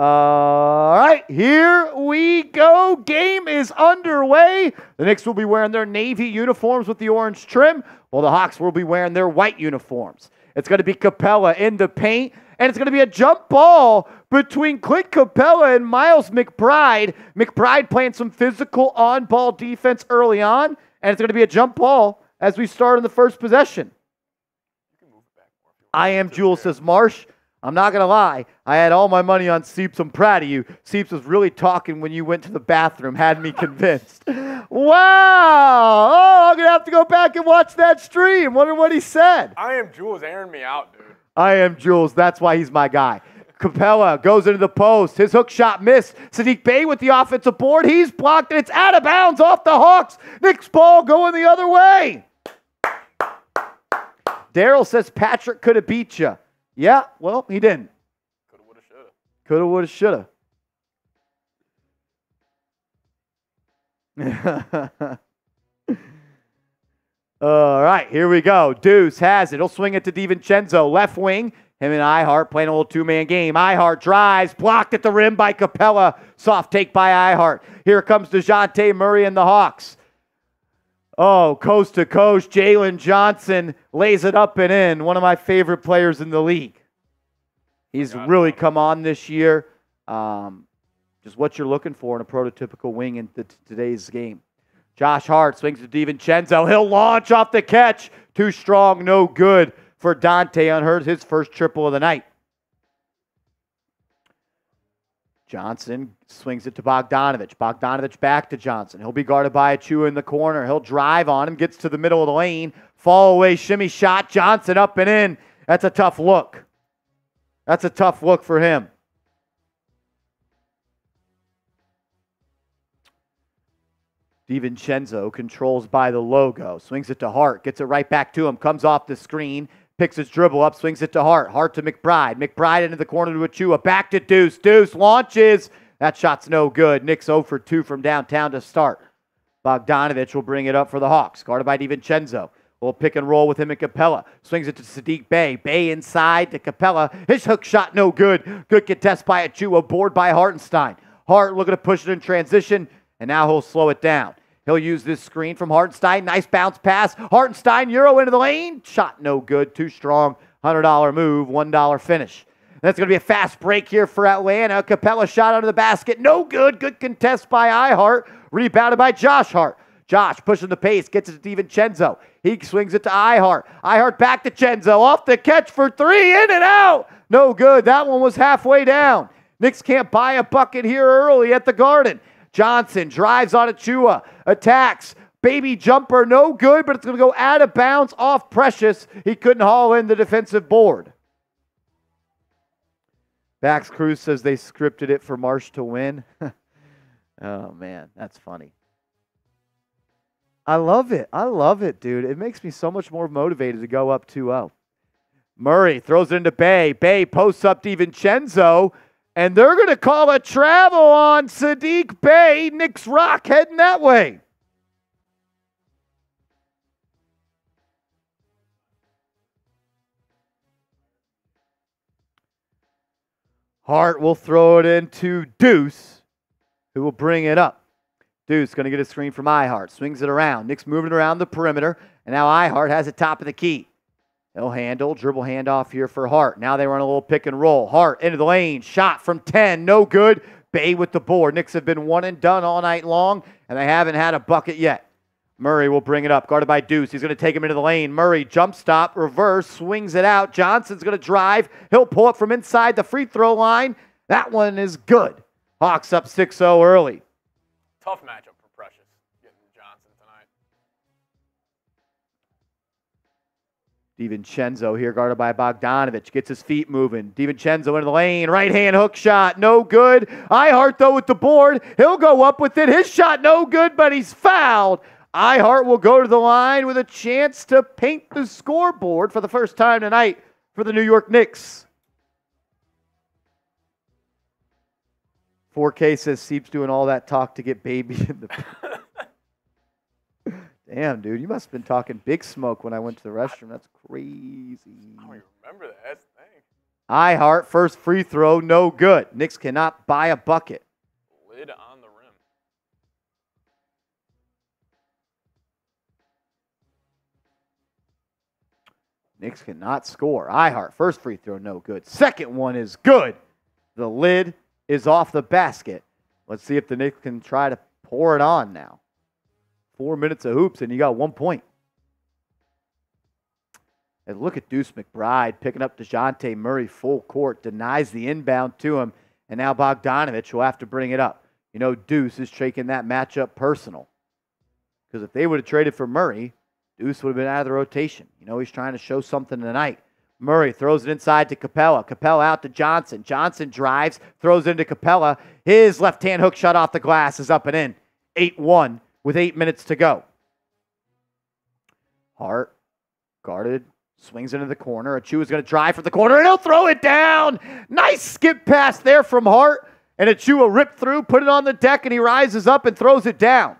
All right, here we go. Game is underway. The Knicks will be wearing their navy uniforms with the orange trim, while the Hawks will be wearing their white uniforms. It's going to be Capella in the paint, and it's going to be a jump ball between Clint Capella and Miles McBride. McBride playing some physical on-ball defense early on, and it's going to be a jump ball as we start in the first possession. I am Jules, says Marsh. I'm not going to lie. I had all my money on Seeps. I'm proud of you. Seeps was really talking when you went to the bathroom. Had me convinced. Wow. Oh, I'm going to have to go back and watch that stream. Wonder what he said. I am Jules airing me out, dude. I am Jules. That's why he's my guy. Capella goes into the post. His hook shot missed. Saddiq Bey with the offensive board. He's blocked, and it's out of bounds off the Hawks. Knicks ball going the other way. Daryl says Patrick could have beat you. Yeah, well, he didn't. Coulda, woulda, shoulda. Coulda, woulda, shoulda. All right, here we go. Deuce has it. He'll swing it to DiVincenzo. Left wing. Him and Ihart playing a little two-man game. Ihart drives. Blocked at the rim by Capella. Soft take by Ihart. Here comes Dejounte Murray and the Hawks. Oh, coast to coast, Jalen Johnson lays it up and in. One of my favorite players in the league. He's really come on this year. Just what you're looking for in a prototypical wing in today's game. Josh Hart swings to DiVincenzo. He'll launch off the catch. Too strong, no good for Donte. Unhurt, his first triple of the night. Johnson swings it to Bogdanovic. Bogdanovic back to Johnson. He'll be guarded by Achiuwa in the corner. He'll drive on him, gets to the middle of the lane. Fall away, shimmy shot. Johnson up and in. That's a tough look. That's a tough look for him. DiVincenzo controls by the logo. Swings it to Hart. Gets it right back to him. Comes off the screen. Picks his dribble up, swings it to Hart. Hart to McBride. McBride into the corner to Achiuwa. Back to Deuce. Deuce launches. That shot's no good. Knicks 0 for 2 from downtown to start. Bogdanovic will bring it up for the Hawks. Guarded by DiVincenzo. We'll pick and roll with him and Capella. Swings it to Saddiq Bey. Bey inside to Capella. His hook shot no good. Good contest by Achiuwa. Board by Hartenstein. Hart looking to push it in transition, and now he'll slow it down. He'll use this screen from Hartenstein. Nice bounce pass. Hartenstein, euro into the lane. Shot no good. Too strong. $100 move. $1 finish. That's going to be a fast break here for Atlanta. Capella shot out of the basket. No good. Good contest by Ihart. Rebounded by Josh Hart. Josh pushing the pace. Gets it to DiVincenzo. He swings it to Ihart. Ihart back to Cenzo. Off the catch for three. In and out. No good. That one was halfway down. Knicks can't buy a bucket here early at the Garden. Johnson drives on Achiuwa, attacks, baby jumper, no good, but it's going to go out of bounds off Precious. He couldn't haul in the defensive board. Max Cruz says they scripted it for Marsh to win. Oh, man, that's funny. I love it. I love it, dude. It makes me so much more motivated to go up 2-0. Murray throws it into Bey. Bey posts up DiVincenzo. And they're going to call a travel on Saddiq Bey. Knicks rock heading that way. Hart will throw it into Deuce, who will bring it up. Deuce going to get a screen from Ihart. Swings it around. Knicks moving around the perimeter. And now Ihart has it top of the key. They'll handle, dribble handoff here for Hart. Now they run a little pick and roll. Hart into the lane, shot from 10, no good. Bey with the board. Knicks have been one and done all night long, and they haven't had a bucket yet. Murray will bring it up, guarded by Deuce. He's going to take him into the lane. Murray, jump stop, reverse, swings it out. Johnson's going to drive. He'll pull it from inside the free throw line. That one is good. Hawks up 6-0 early. Tough matchup for Precious, getting Johnson tonight. DiVincenzo here, guarded by Bogdanovic. Gets his feet moving. DiVincenzo into the lane. Right-hand hook shot. No good. Ihart, though, with the board. He'll go up with it. His shot, no good, but he's fouled. Ihart will go to the line with a chance to paint the scoreboard for the first time tonight for the New York Knicks. 4K says Seep's doing all that talk to get baby in the... Damn, dude, you must have been talking big smoke when I went to the restroom. That's crazy. I don't even remember that thing. Ihart, first free throw, no good. Knicks cannot buy a bucket. Lid on the rim. Knicks cannot score. Ihart, first free throw, no good. Second one is good. The lid is off the basket. Let's see if the Knicks can try to pour it on now. 4 minutes of hoops, and you got 1 point. And look at Deuce McBride picking up Dejounte Murray full court, denies the inbound to him, and now Bogdanović will have to bring it up. You know, Deuce is taking that matchup personal. Because if they would have traded for Murray, Deuce would have been out of the rotation. You know, he's trying to show something tonight. Murray throws it inside to Capella. Capella out to Johnson. Johnson drives, throws it into Capella. His left-hand hook shot off the glass is up and in. 8-1 with 8 minutes to go. Hart guarded, swings into the corner. Achiuwa's going to drive from the corner, and he'll throw it down. Nice skip pass there from Hart. And Achiuwa ripped through, put it on the deck, and he rises up and throws it down.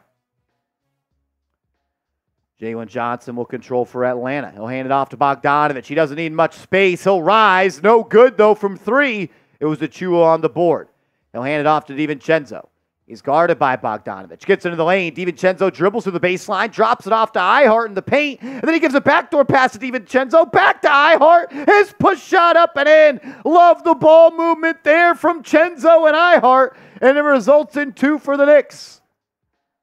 Jalen Johnson will control for Atlanta. He'll hand it off to Bogdanović. He doesn't need much space. He'll rise. No good, though, from three. It was Achiuwa on the board. He'll hand it off to DiVincenzo. He's guarded by Bogdanović. Gets into the lane. DiVincenzo dribbles to the baseline, drops it off to Ihart in the paint, and then he gives a backdoor pass to DiVincenzo. Back to Ihart. His push shot up and in. Love the ball movement there from Chenzo and Ihart, and it results in two for the Knicks.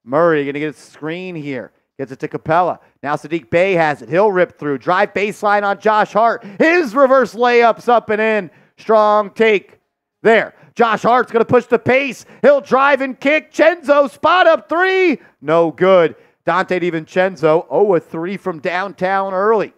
Murray going to get a screen here. Gets it to Capella. Now Saddiq Bey has it. He'll rip through. Drive baseline on Josh Hart. His reverse layup's up and in. Strong take there. Josh Hart's going to push the pace. He'll drive and kick. Chenzo spot up three. No good. Donte DiVincenzo 0-3 from downtown early.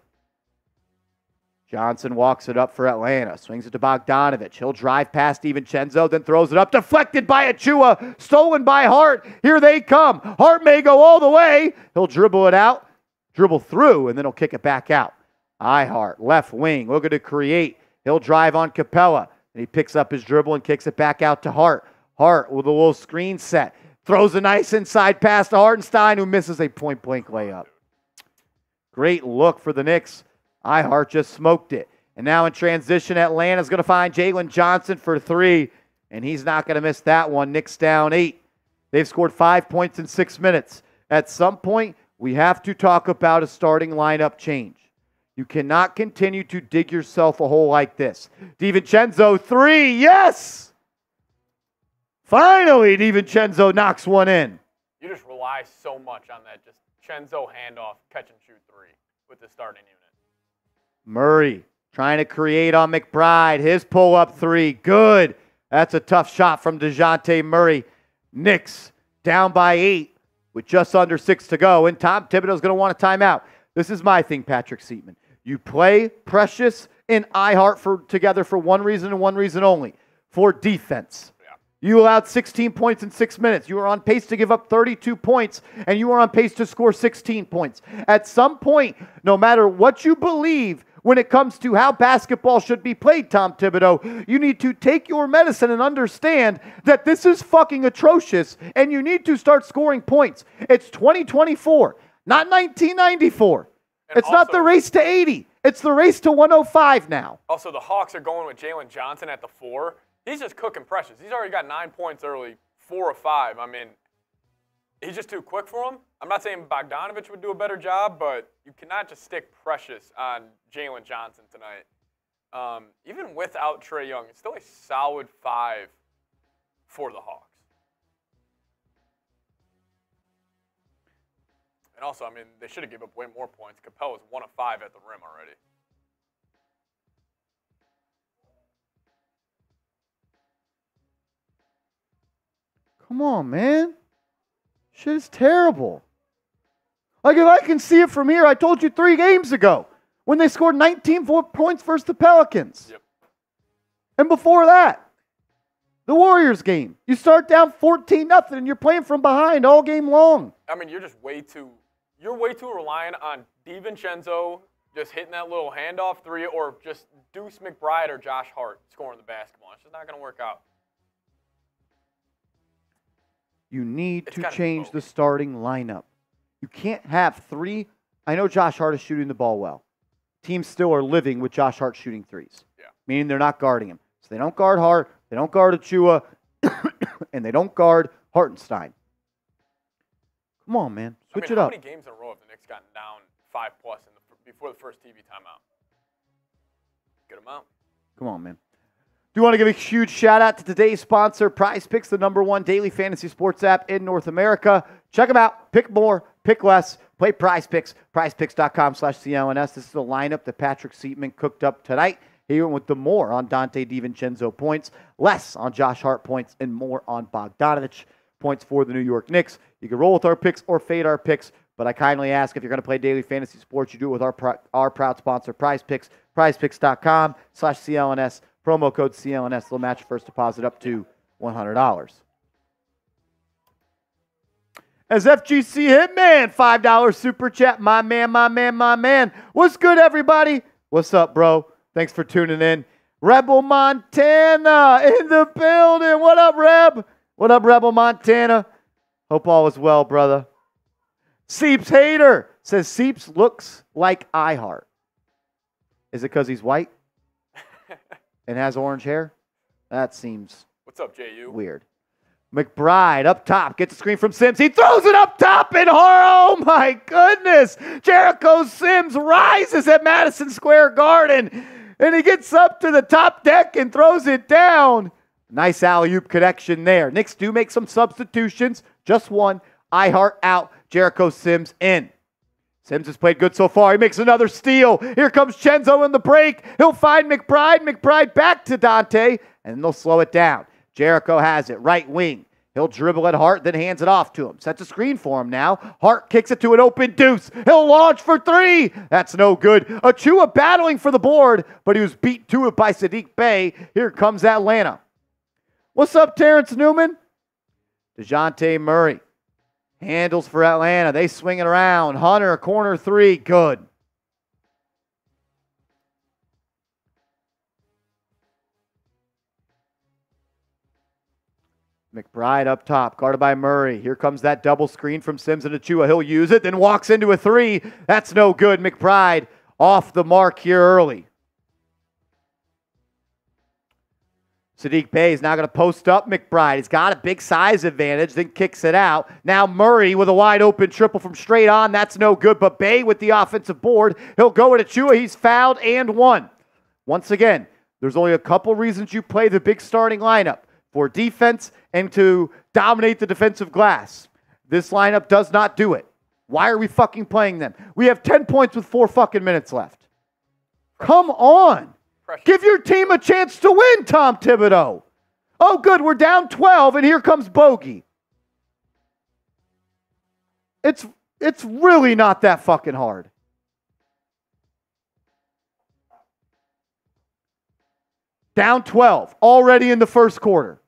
Johnson walks it up for Atlanta. Swings it to Bogdanović. He'll drive past DiVincenzo, then throws it up. Deflected by Achiuwa. Stolen by Hart. Here they come. Hart may go all the way. He'll dribble it out, dribble through, and then he'll kick it back out. Ihart, left wing, looking to create. He'll drive on Capella, and he picks up his dribble and kicks it back out to Hart. Hart with a little screen set. Throws a nice inside pass to Hartenstein, who misses a point-blank layup. Great look for the Knicks. Ihart just smoked it. And now in transition, Atlanta's going to find Jalen Johnson for three, and he's not going to miss that one. Knicks down 8. They've scored 5 points in 6 minutes. At some point, we have to talk about a starting lineup change. You cannot continue to dig yourself a hole like this. DiVincenzo, three, yes! Finally, DiVincenzo knocks one in. You just rely so much on that. Just Chenzo handoff, catch and shoot three with the starting unit. Murray trying to create on McBride. His pull-up three. Good. That's a tough shot from Dejounte Murray. Knicks down by 8 with just under 6 to go. And Tom Thibodeau's going to want a timeout. This is my thing, Patrick Seatman. You play Precious and Ihart together for one reason and one reason only, for defense. Yeah. You allowed 16 points in 6 minutes. You were on pace to give up 32 points, and you were on pace to score 16 points. At some point, no matter what you believe, when it comes to how basketball should be played, Tom Thibodeau, you need to take your medicine and understand that this is fucking atrocious, and you need to start scoring points. It's 2024, not 1994. And it's also not the race to 80. It's the race to 105 now. Also, the Hawks are going with Jalen Johnson at the 4. He's just cooking Precious. He's already got 9 points early, 4 of 5. I mean, he's just too quick for him. I'm not saying Bogdanović would do a better job, but you cannot just stick Precious on Jalen Johnson tonight. Even without Trae Young, it's still a solid 5 for the Hawks. And also, I mean, they should have given up way more points. Capella's 1 of 5 at the rim already. Come on, man. Shit is terrible. Like, if I can see it from here, I told you 3 games ago when they scored 19 points versus the Pelicans. Yep. And before that, the Warriors game. You start down 14-0, and you're playing from behind all game long. I mean, you're just way too reliant on DiVincenzo just hitting that little handoff three or just Deuce McBride or Josh Hart scoring the basketball. It's just not going to work out. You need to change the starting lineup. You can't have 3. I know Josh Hart is shooting the ball well. Teams still are living with Josh Hart shooting 3s. Yeah. Meaning they're not guarding him. So they don't guard Hart, they don't guard Achiuwa, and they don't guard Hartenstein. Come on, man. Switch it up. How many games in a row have the Knicks gotten down 5+ before the first TV timeout? Good amount. Come on, man. Do want to give a huge shout out to today's sponsor, Prize Picks, the #1 daily fantasy sports app in North America. Check them out. Pick more, pick less. Play Prize Picks. PrizePicks.com/CLNS. This is the lineup that Patrick Seatman cooked up tonight. He went with the more on Donte DiVincenzo points, less on Josh Hart points, and more on Bogdanovic points for the New York Knicks. You can roll with our picks or fade our picks, but I kindly ask if you're going to play daily fantasy sports, you do it with our proud sponsor, Prize Picks. PrizePicks.com/CLNS. Promo code CLNS will match first deposit up to $100. As FGC Hitman, $5 super chat. My man, my man, my man. What's good, everybody? What's up, bro? Thanks for tuning in. Rebel Montana in the building. What up, Reb? What up, Rebel Montana? Hope all is well, brother. Seeps Hater says Seeps looks like iHeart. Is it because he's white? And has orange hair? That seems What's up, JU? Weird. McBride up top. Gets a screen from Sims. He throws it up top and oh, my goodness. Jericho Sims rises at Madison Square Garden. And he gets up to the top deck and throws it down. Nice alley-oop connection there. Knicks do make some substitutions. Just one. iHeart out. Jericho Sims in. Sims has played good so far. He makes another steal. Here comes Chenzo in the break. He'll find McBride. McBride back to Donte, and they'll slow it down. Jericho has it. Right wing. He'll dribble at Hart, then hands it off to him. Sets a screen for him now. Hart kicks it to an open Deuce. He'll launch for 3. That's no good. Achiuwa battling for the board, but he was beat to it by Saddiq Bey. Here comes Atlanta. What's up, Terrence Newman? Dejounte Murray. Handles for Atlanta. They swing it around. Hunter, corner 3. Good. McBride up top. Guarded by Murray. Here comes that double screen from Sims and Achiuwa. He'll use it, then walks into a 3. That's no good. McBride off the mark here early. Saddiq Bey is now going to post up McBride. He's got a big size advantage, then kicks it out. Now Murray with a wide-open triple from straight on. That's no good, but Bey with the offensive board. He'll go at Achiuwa. He's fouled and won. Once again, there's only a couple reasons you play the big starting lineup, for defense and to dominate the defensive glass. This lineup does not do it. Why are we fucking playing them? We have 10 points with 4 fucking minutes left. Come on. Give your team a chance to win, Tom Thibodeau. Oh, good, we're down 12, and here comes Bogey. It's really not that fucking hard. Down 12, already in the first quarter.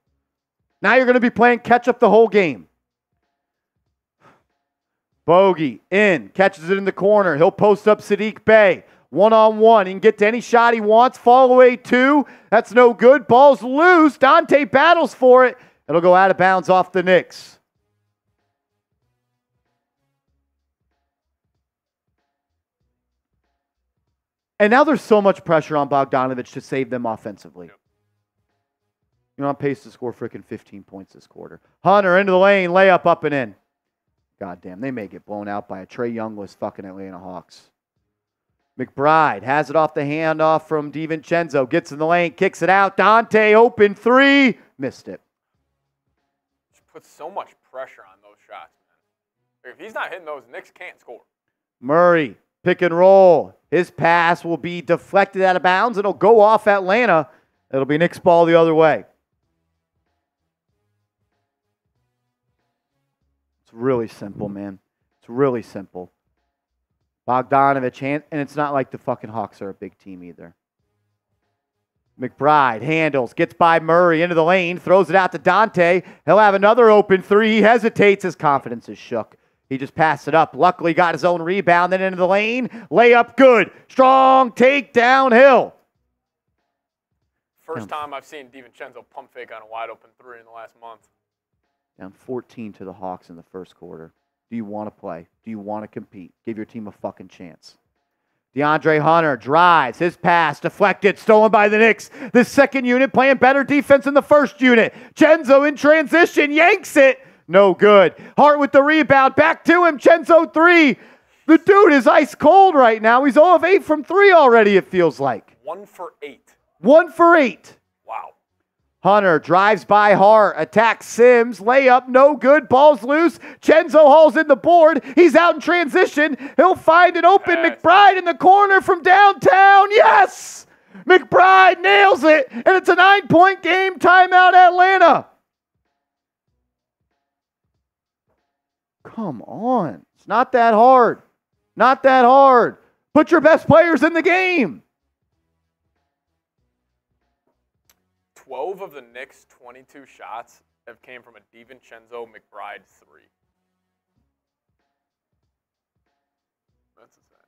Now you're going to be playing catch-up the whole game. Bogey in, catches it in the corner. He'll post up Saddiq Bey. One-on-one. He can get to any shot he wants. Fall away 2. That's no good. Ball's loose. Donte battles for it. It'll go out of bounds off the Knicks. And now there's so much pressure on Bogdanovic to save them offensively. Yep. You're on pace to score freaking 15 points this quarter. Hunter into the lane. Layup up and in. Goddamn, they may get blown out by a Trae Youngless fucking Atlanta Hawks. McBride has it off the handoff from DiVincenzo. Gets in the lane, kicks it out. Donte open 3. Missed it. Just put so much pressure on those shots, man. If he's not hitting those, Knicks can't score. Murray, pick and roll. His pass will be deflected out of bounds. It'll go off Atlanta. It'll be Knicks ball the other way. It's really simple, man. It's really simple. Bogdanovic, and it's not like the fucking Hawks are a big team either. McBride handles, gets by Murray into the lane, throws it out to Donte. He'll have another open three. He hesitates. His confidence is shook. He just passed it up. Luckily got his own rebound, then into the lane. Layup good. Strong take downhill. First time I've seen DiVincenzo pump fake on a wide open three in the last month. Down 14 to the Hawks in the first quarter. Do you want to play? Do you want to compete? Give your team a fucking chance. DeAndre Hunter drives. His pass deflected, stolen by the Knicks. The second unit playing better defense than the first unit. Chenzo in transition, yanks it. No good. Hart with the rebound. Back to him. Chenzo three. The dude is ice cold right now. He's 0 of 8 from 3 already, it feels like. 1 for 8. 1 for 8. Wow. Hunter drives by Hart. Attacks Sims. Layup. No good. Ball's loose. Chenzo hauls in the board. He's out in transition. He'll find an open McBride in the corner from downtown. Yes! McBride nails it. And it's a 9-point game. Timeout Atlanta. Come on. It's not that hard. Not that hard. Put your best players in the game. 12 of the Knicks' 22 shots have came from a DiVincenzo McBride three. That's insane.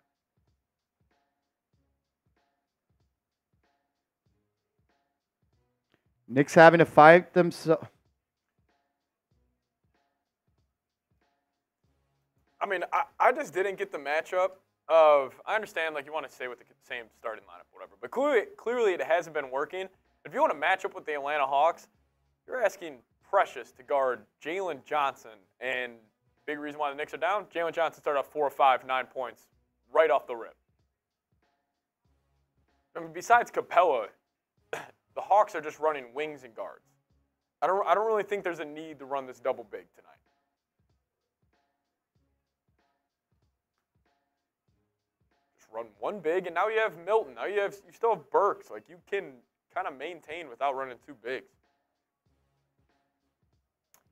Knicks having to fight themselves. I mean, I just didn't get the matchup of, I understand, like, you want to stay with the same starting lineup or whatever, but clearly it hasn't been working. If you want to match up with the Atlanta Hawks, you're asking Precious to guard Jalen Johnson, and big reason why the Knicks are down, Jalen Johnson started off 4 or 5, 9 points, right off the rip. I mean, besides Capella, the Hawks are just running wings and guards. I don't really think there's a need to run this double big tonight. Run one big, and now you have Milton. Now you still have Burks. Like, you can kind of maintain without running two bigs.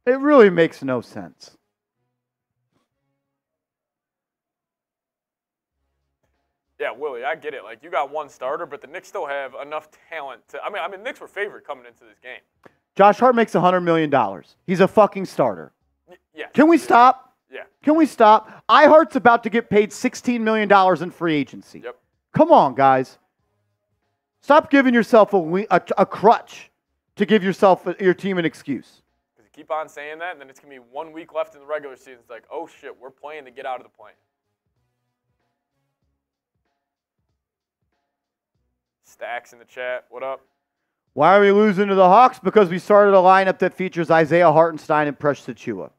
It really makes no sense. Yeah, Willie, I get it. Like, you got one starter, but the Knicks still have enough talent to. I mean, Knicks were favored coming into this game. Josh Hart makes $100 million. He's a fucking starter. Yeah. Can we stop? Yeah. Can we stop? iHeart's about to get paid $16 million in free agency. Yep. Come on, guys. Stop giving yourself a crutch to give yourself your team an excuse. If you keep on saying that, and then it's going to be 1 week left in the regular season. It's like, oh, shit, we're playing to get out of the play. Stacks in the chat. What up? Why are we losing to the Hawks? Because we started a lineup that features Isaiah Hartenstein and Precious Achiuwa.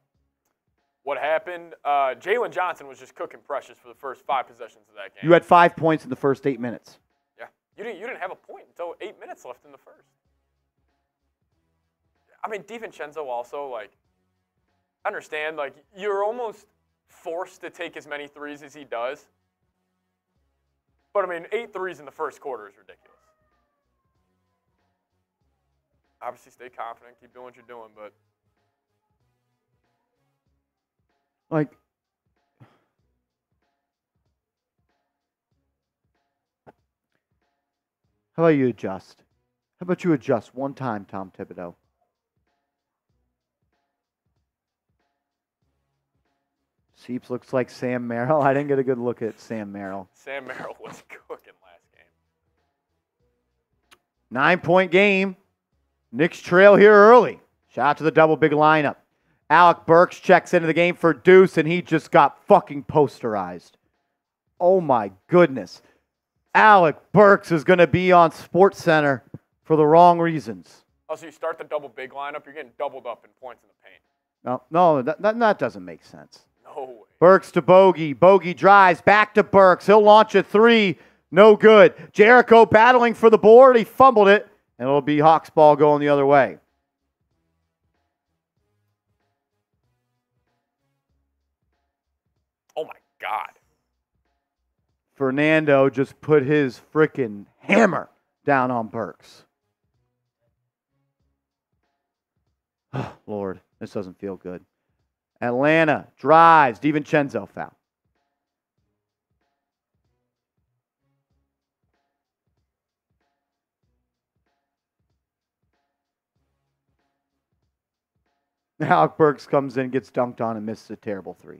What happened, Jalen Johnson was just cooking Precious for the first 5 possessions of that game. You had 5 points in the first 8 minutes. Yeah. You didn't have a point until 8 minutes left in the first. I mean, DiVincenzo also, like, I understand, like, you're almost forced to take as many threes as he does. But, I mean, 8 threes in the first quarter is ridiculous. Obviously, stay confident. Keep doing what you're doing, but. Like, how about you adjust? How about you adjust one time, Tom Thibodeau? Seeps looks like Sam Merrill. I didn't get a good look at Sam Merrill. Sam Merrill was cooking last game. 9-point game. Knicks trail here early. Shout out to the double big lineup. Alec Burks checks into the game for Deuce, and he just got fucking posterized. Oh, my goodness. Alec Burks is going to be on SportsCenter for the wrong reasons. Oh, so you start the double big lineup, you're getting doubled up in points in the paint. No, that doesn't make sense. No way. Burks to Bogey. Bogey drives back to Burks. He'll launch a three. No good. Jericho battling for the board. He fumbled it, and it'll be Hawks ball going the other way. God. Fernando just put his freaking hammer down on Burks. Oh, Lord, this doesn't feel good. Atlanta drives. DiVincenzo foul. Alec Burks comes in, gets dunked on, and misses a terrible three.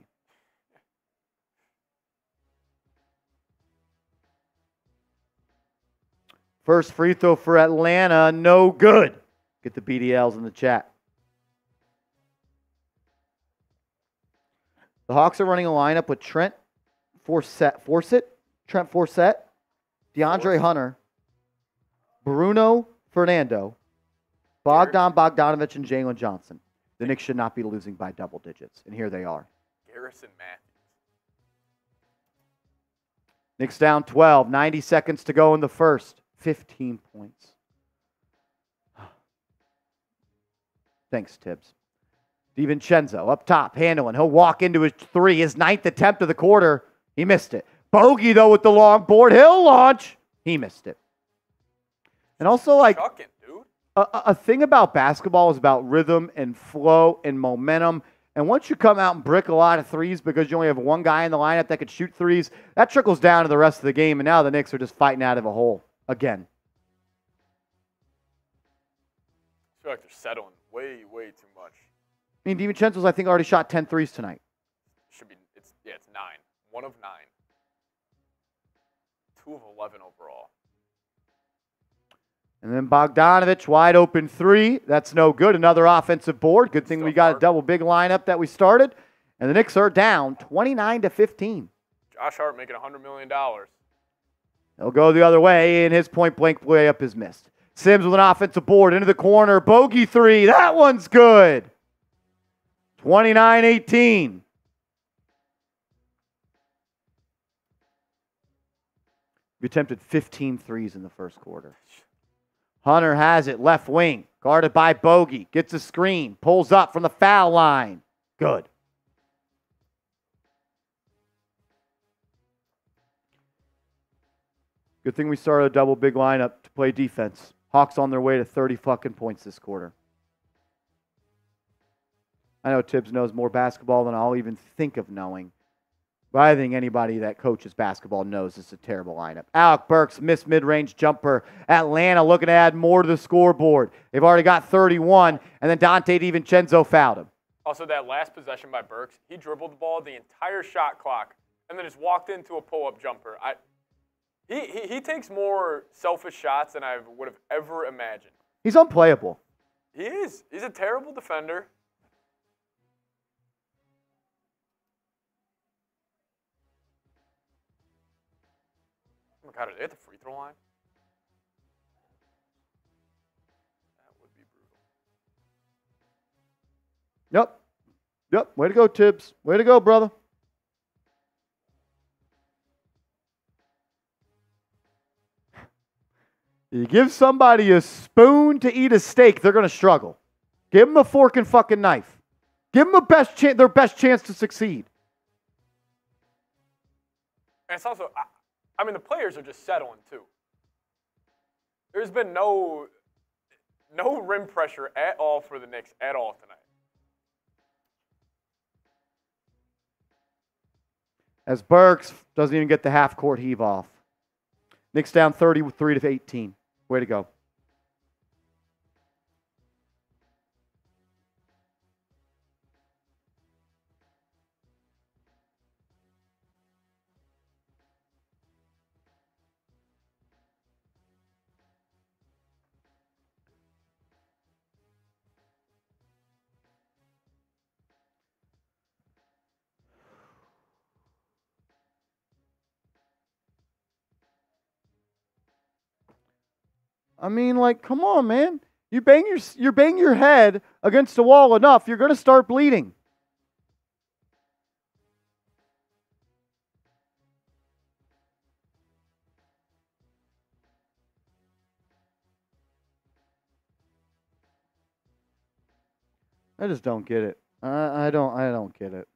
First free throw for Atlanta, no good. Get the BDLs in the chat. The Hawks are running a lineup with Trent Forrest, DeAndre Hunter, Bruno Fernando, Bojan Bogdanovic, and Jalen Johnson. The Knicks should not be losing by double digits, and here they are. Garrison Matthews. Knicks down 12, 90 seconds to go in the first. 15 points. Thanks, Tibbs. DiVincenzo up top, handling. He'll walk into his three, his 9th attempt of the quarter. He missed it. Bogey, though, with the long board. He'll launch. He missed it. And also, like, a thing about basketball is about rhythm and flow and momentum. And once you come out and brick a lot of threes because you only have one guy in the lineup that could shoot threes, that trickles down to the rest of the game. And now the Knicks are just fighting out of a hole again. I feel like they're settling way too much. I mean, DiVincenzo's, I think, already shot 10 threes tonight. Should be, it's 9. 1 of 9. 2 of 11 overall. And then Bogdanovic, wide open three. That's no good. Another offensive board. Good thing we got a double big lineup that we started. And the Knicks are down 29 to 15. Josh Hart making $100 million. He'll go the other way, and his point-blank layup is missed. Sims with an offensive board into the corner. Bogey three. That one's good. 29-18. We attempted 15 threes in the first quarter. Hunter has it, left wing, guarded by Bogey. Gets a screen, pulls up from the foul line. Good. Good thing we started a double big lineup to play defense. Hawks on their way to 30 fucking points this quarter. I know Tibbs knows more basketball than I'll even think of knowing. But I think anybody that coaches basketball knows it's a terrible lineup. Alec Burks missed mid-range jumper. Atlanta looking to add more to the scoreboard. They've already got 31, and then Donte DiVincenzo fouled him. Also, that last possession by Burks, he dribbled the ball the entire shot clock and then just walked into a pull-up jumper. He takes more selfish shots than I would have ever imagined. He's unplayable. He is. He's a terrible defender. Oh my God, are they at the free throw line? That would be brutal. Yep. Yep. Way to go, Tibbs. Way to go, brother. You give somebody a spoon to eat a steak, they're going to struggle. Give them a fork and fucking knife. Give them their best chance to succeed. And it's also, I mean, the players are just settling too. There's been no rim pressure at all for the Knicks at all tonight. As Burks doesn't even get the half-court heave off. Knicks down 33 to 18. Way to go. I mean, like, come on, man. You bang your head against the wall enough, you're going to start bleeding. I just don't get it. I don't get it.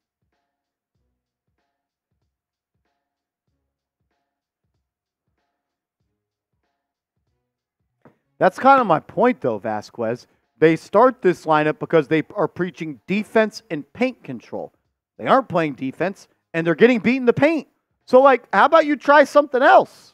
That's kind of my point, though, Vasquez. They start this lineup because they are preaching defense and paint control. They aren't playing defense, and they're getting beat in the paint. So, like, how about you try something else?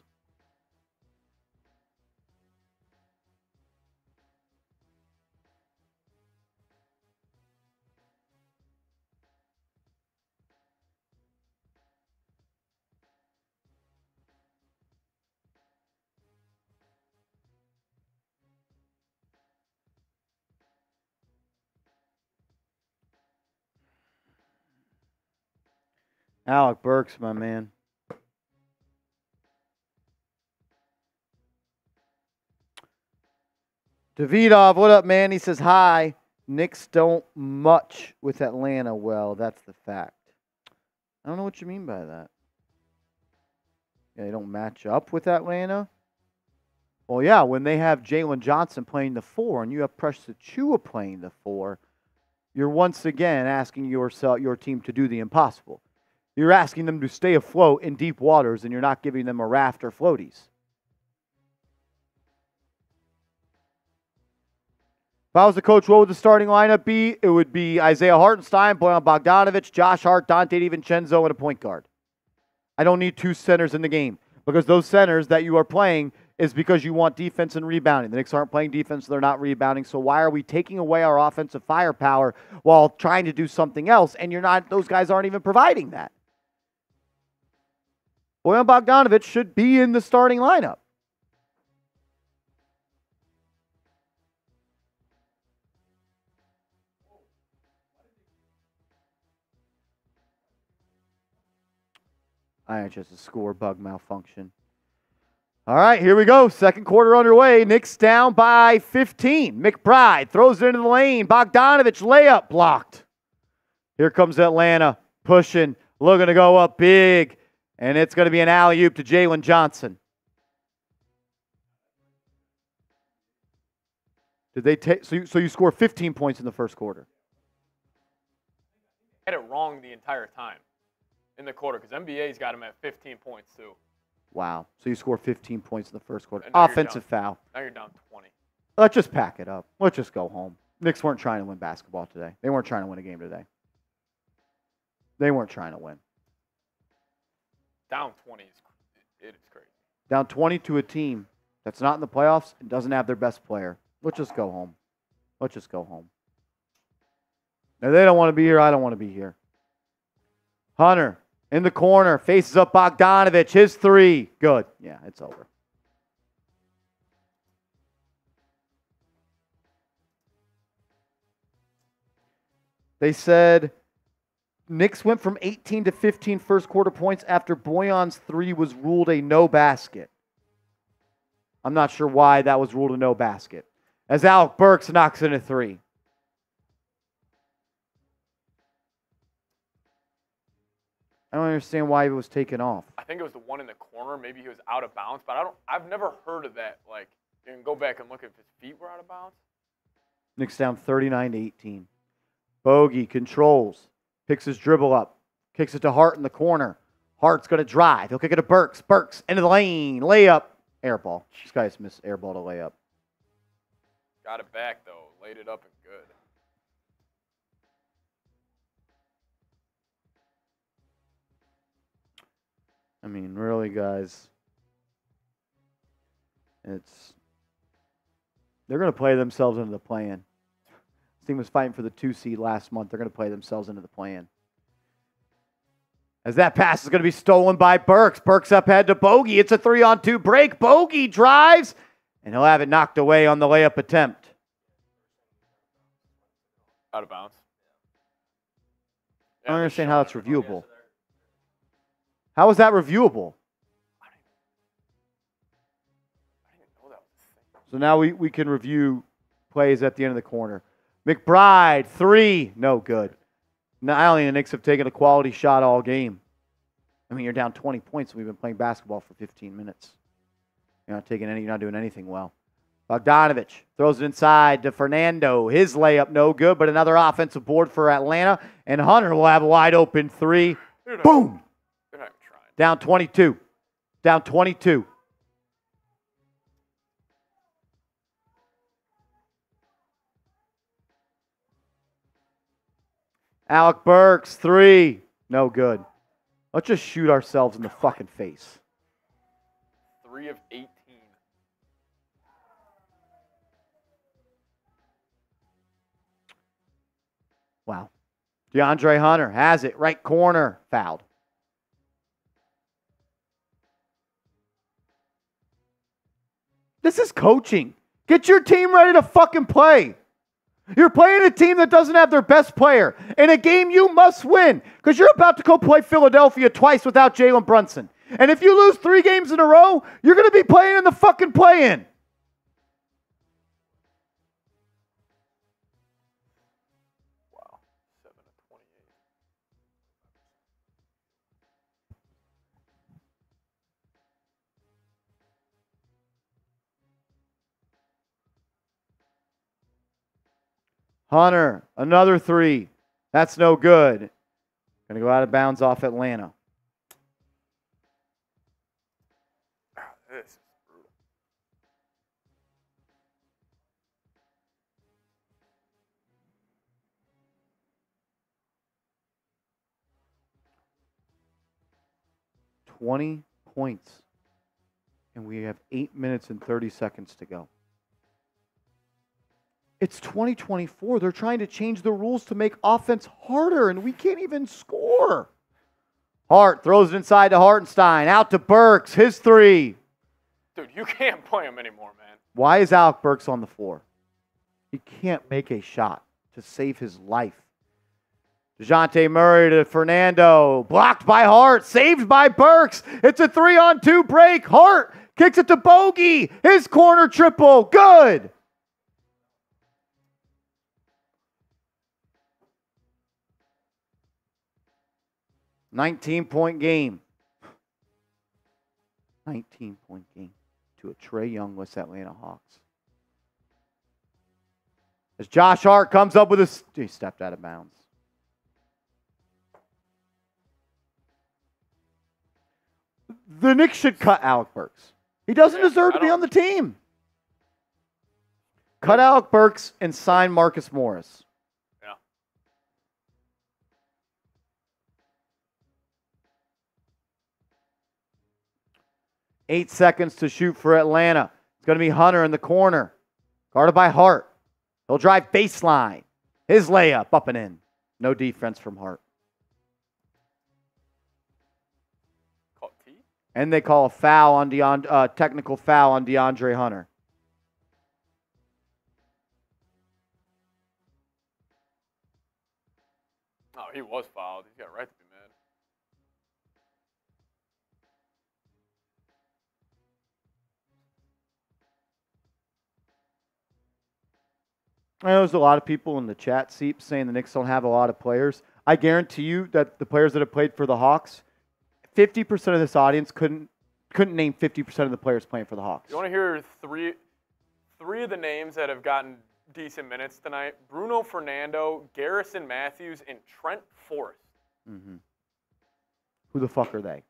Alec Burks, my man. Davidov, what up, man? He says, hi. Knicks don't much with Atlanta. Well, that's the fact. I don't know what you mean by that. Yeah, they don't match up with Atlanta? Well, yeah, when they have Jalen Johnson playing the four and you have Precious Achiuwa playing the four, you're once again asking yourself, your team to do the impossible. You're asking them to stay afloat in deep waters, and you're not giving them a raft or floaties. If I was the coach, what would the starting lineup be? It would be Isaiah Hartenstein, Bojan Bogdanovic, Josh Hart, Donte DiVincenzo, and a point guard. I don't need two centers in the game because those centers that you are playing is because you want defense and rebounding. The Knicks aren't playing defense, so they're not rebounding. So why are we taking away our offensive firepower while trying to do something else? And you're not; those guys aren't even providing that. Bojan Bogdanovic should be in the starting lineup. IHS's score bug malfunction. All right, here we go. Second quarter underway. Knicks down by 15. McBride throws it into the lane. Bogdanovic layup blocked. Here comes Atlanta pushing, looking to go up big. And it's going to be an alley-oop to Jalen Johnson. Did they take? So you score 15 points in the first quarter. Had it wrong the entire time in the quarter because NBA's got him at 15 points too. Wow. So you score 15 points in the first quarter. Offensive foul. Now you're down 20. Let's just pack it up. Let's just go home. Knicks weren't trying to win basketball today. They weren't trying to win a game today. They weren't trying to win. Down 20 is crazy. Down 20 to a team that's not in the playoffs and doesn't have their best player. Let's just go home. Let's just go home. Now they don't want to be here. I don't want to be here. Hunter in the corner, faces up Bogdanovic. His three. Good. Yeah, it's over. They said Knicks went from 18 to 15 first quarter points after Bojan's three was ruled a no basket. I'm not sure why that was ruled a no basket. As Alec Burks knocks in a three. I don't understand why it was taken off. I think it was the one in the corner. Maybe he was out of bounds, but I've never heard of that. Like, you can go back and look if his feet were out of bounds. Knicks down 39 to 18. Bogey controls, picks his dribble up, kicks it to Hart in the corner. Hart's going to drive. He'll kick it to Burks. Burks into the lane, layup, air ball. This guy's missed air ball to layup. Got it back though. Laid it up and good. I mean, really, guys, they're going to play themselves into the play-in. This team was fighting for the 2 seed last month. They're going to play themselves into the play-in. As that pass is going to be stolen by Burks. Burks up head to Bogey. It's a 3-on-2 break. Bogey drives, and he'll have it knocked away on the layup attempt. Out of bounds. I don't understand how it's reviewable. How is that reviewable? I didn't know that was a thing. So now we can review plays at the end of the corner. McBride, three. No good. Not only the Knicks have taken a quality shot all game. I mean, you're down 20 points. We've been playing basketball for 15 minutes. You're not doing anything well. Bogdanovic throws it inside to Fernando. His layup, no good, but another offensive board for Atlanta. And Hunter will have a wide open three. Boom! Down 22. Down 22. Alec Burks, three. No good. Let's just shoot ourselves in the fucking face. 3 of 18. Wow. DeAndre Hunter has it. Right corner. Fouled. This is coaching. Get your team ready to fucking play. You're playing a team that doesn't have their best player in a game you must win because you're about to go play Philadelphia twice without Jalen Brunson. And if you lose 3 games in a row, you're going to be playing in the fucking play-in. Wow. 7 of 28. Hunter, another 3. That's no good. Going to go out of bounds off Atlanta. $20 points, and we have 8 minutes and 30 seconds to go. It's 2024. They're trying to change the rules to make offense harder, and we can't even score. Hart throws it inside to Hartenstein. Out to Burks. His 3. Dude, you can't play him anymore, man. Why is Alec Burks on the floor? He can't make a shot to save his life. Dejounte Murray to Fernando. Blocked by Hart. Saved by Burks. It's a 3-on-2 break. Hart kicks it to Bogey. His corner triple. Good. Nineteen-point game to a Trae Young-less Atlanta Hawks. As Josh Hart comes up with a... He stepped out of bounds. The Knicks should cut Alec Burks. He doesn't deserve to be on the team. Cut Alec Burks and sign Marcus Morris. Yeah. Eight seconds to shoot for Atlanta. It's going to be Hunter in the corner. Guarded by Hart. He'll drive baseline. His layup up and in. No defense from Hart. And they call a foul on technical foul on DeAndre Hunter. Oh, he was fouled. He's got a right to be mad. I know there's a lot of people in the chat seat saying the Knicks don't have a lot of players. I guarantee you that the players that have played for the Hawks, 50% of this audience couldn't name 50% of the players playing for the Hawks. You want to hear three of the names that have gotten decent minutes tonight? Bruno Fernando, Garrison Matthews, and Trent Forrest. Mm-hmm. Who the fuck are they?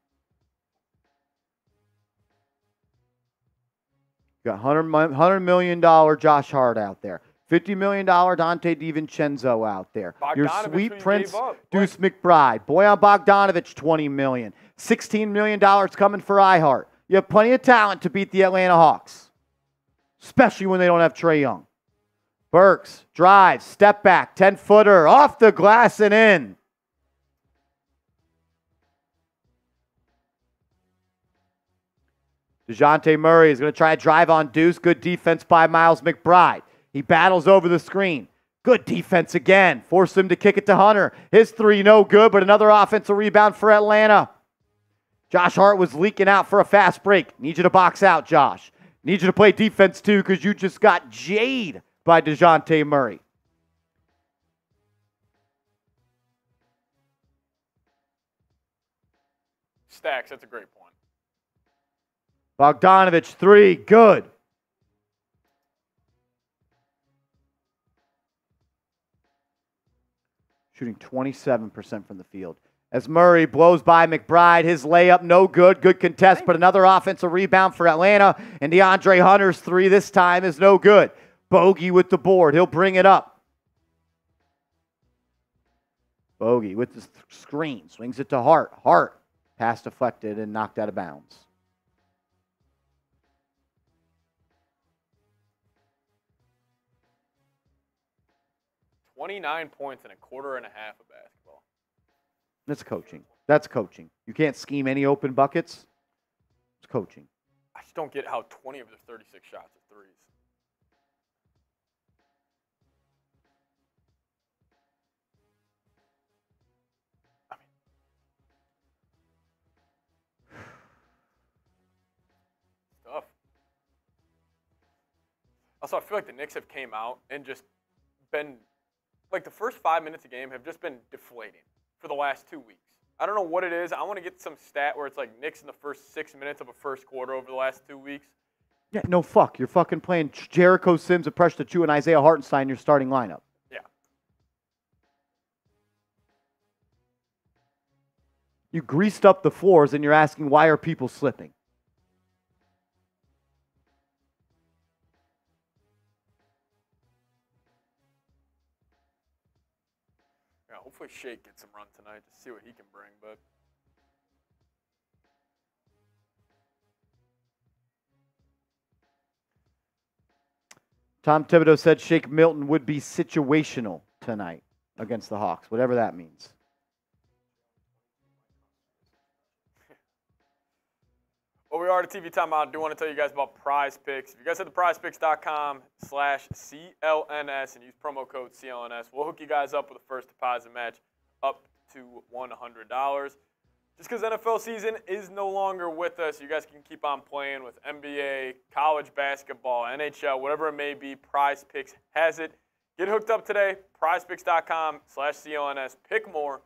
You got $100 million Josh Hart out there. $50 million Donte DiVincenzo out there. Your sweet prince, Deuce McBride. Bojan Bogdanovic, $20 million. $16 million coming for iHeart. You have plenty of talent to beat the Atlanta Hawks, especially when they don't have Trae Young. Burks, drive, step back, 10-footer, off the glass and in. DeJounte Murray is going to try a drive on Deuce. Good defense by Miles McBride. He battles over the screen. Good defense again. Forced him to kick it to Hunter. His 3 no good, but another offensive rebound for Atlanta. Josh Hart was leaking out for a fast break. Need you to box out, Josh. Need you to play defense too because you just got jaded by DeJounte Murray. Stacks, that's a great point. Bogdanovic, 3, good. Shooting 27% from the field. As Murray blows by McBride, his layup no good. Good contest, but another offensive rebound for Atlanta. And DeAndre Hunter's 3 this time is no good. Bogey with the board. He'll bring it up. Bogey with the screen, swings it to Hart. Hart, pass deflected and knocked out of bounds. $29 points in a quarter and a half of basketball. That's coaching. That's coaching. You can't scheme any open buckets. It's coaching. I just don't get how 20 of the 36 shots are threes. Also, I feel like the Knicks have came out and just been, like the first 5 minutes of the game have just been deflating for the last 2 weeks. I don't know what it is. I want to get some stat where it's like Knicks in the first 6 minutes of a first quarter over the last 2 weeks. Yeah, no fuck. You're fucking playing Jericho Sims and Precious Achiuwa and Isaiah Hartenstein in your starting lineup. Yeah. You greased up the floors and you're asking why are people slipping? Hopefully Shake gets some run tonight to see what he can bring, but Tom Thibodeau said Shake Milton would be situational tonight against the Hawks, whatever that means. Well, we are at a TV timeout. I do want to tell you guys about Prize Picks. If you guys head to prizepicks.com/CLNS and use promo code CLNS, we'll hook you guys up with a first deposit match up to $100. Just because NFL season is no longer with us, you guys can keep on playing with NBA, college basketball, NHL, whatever it may be. Prize Picks has it. Get hooked up today. prizepicks.com/CLNS. Pick more,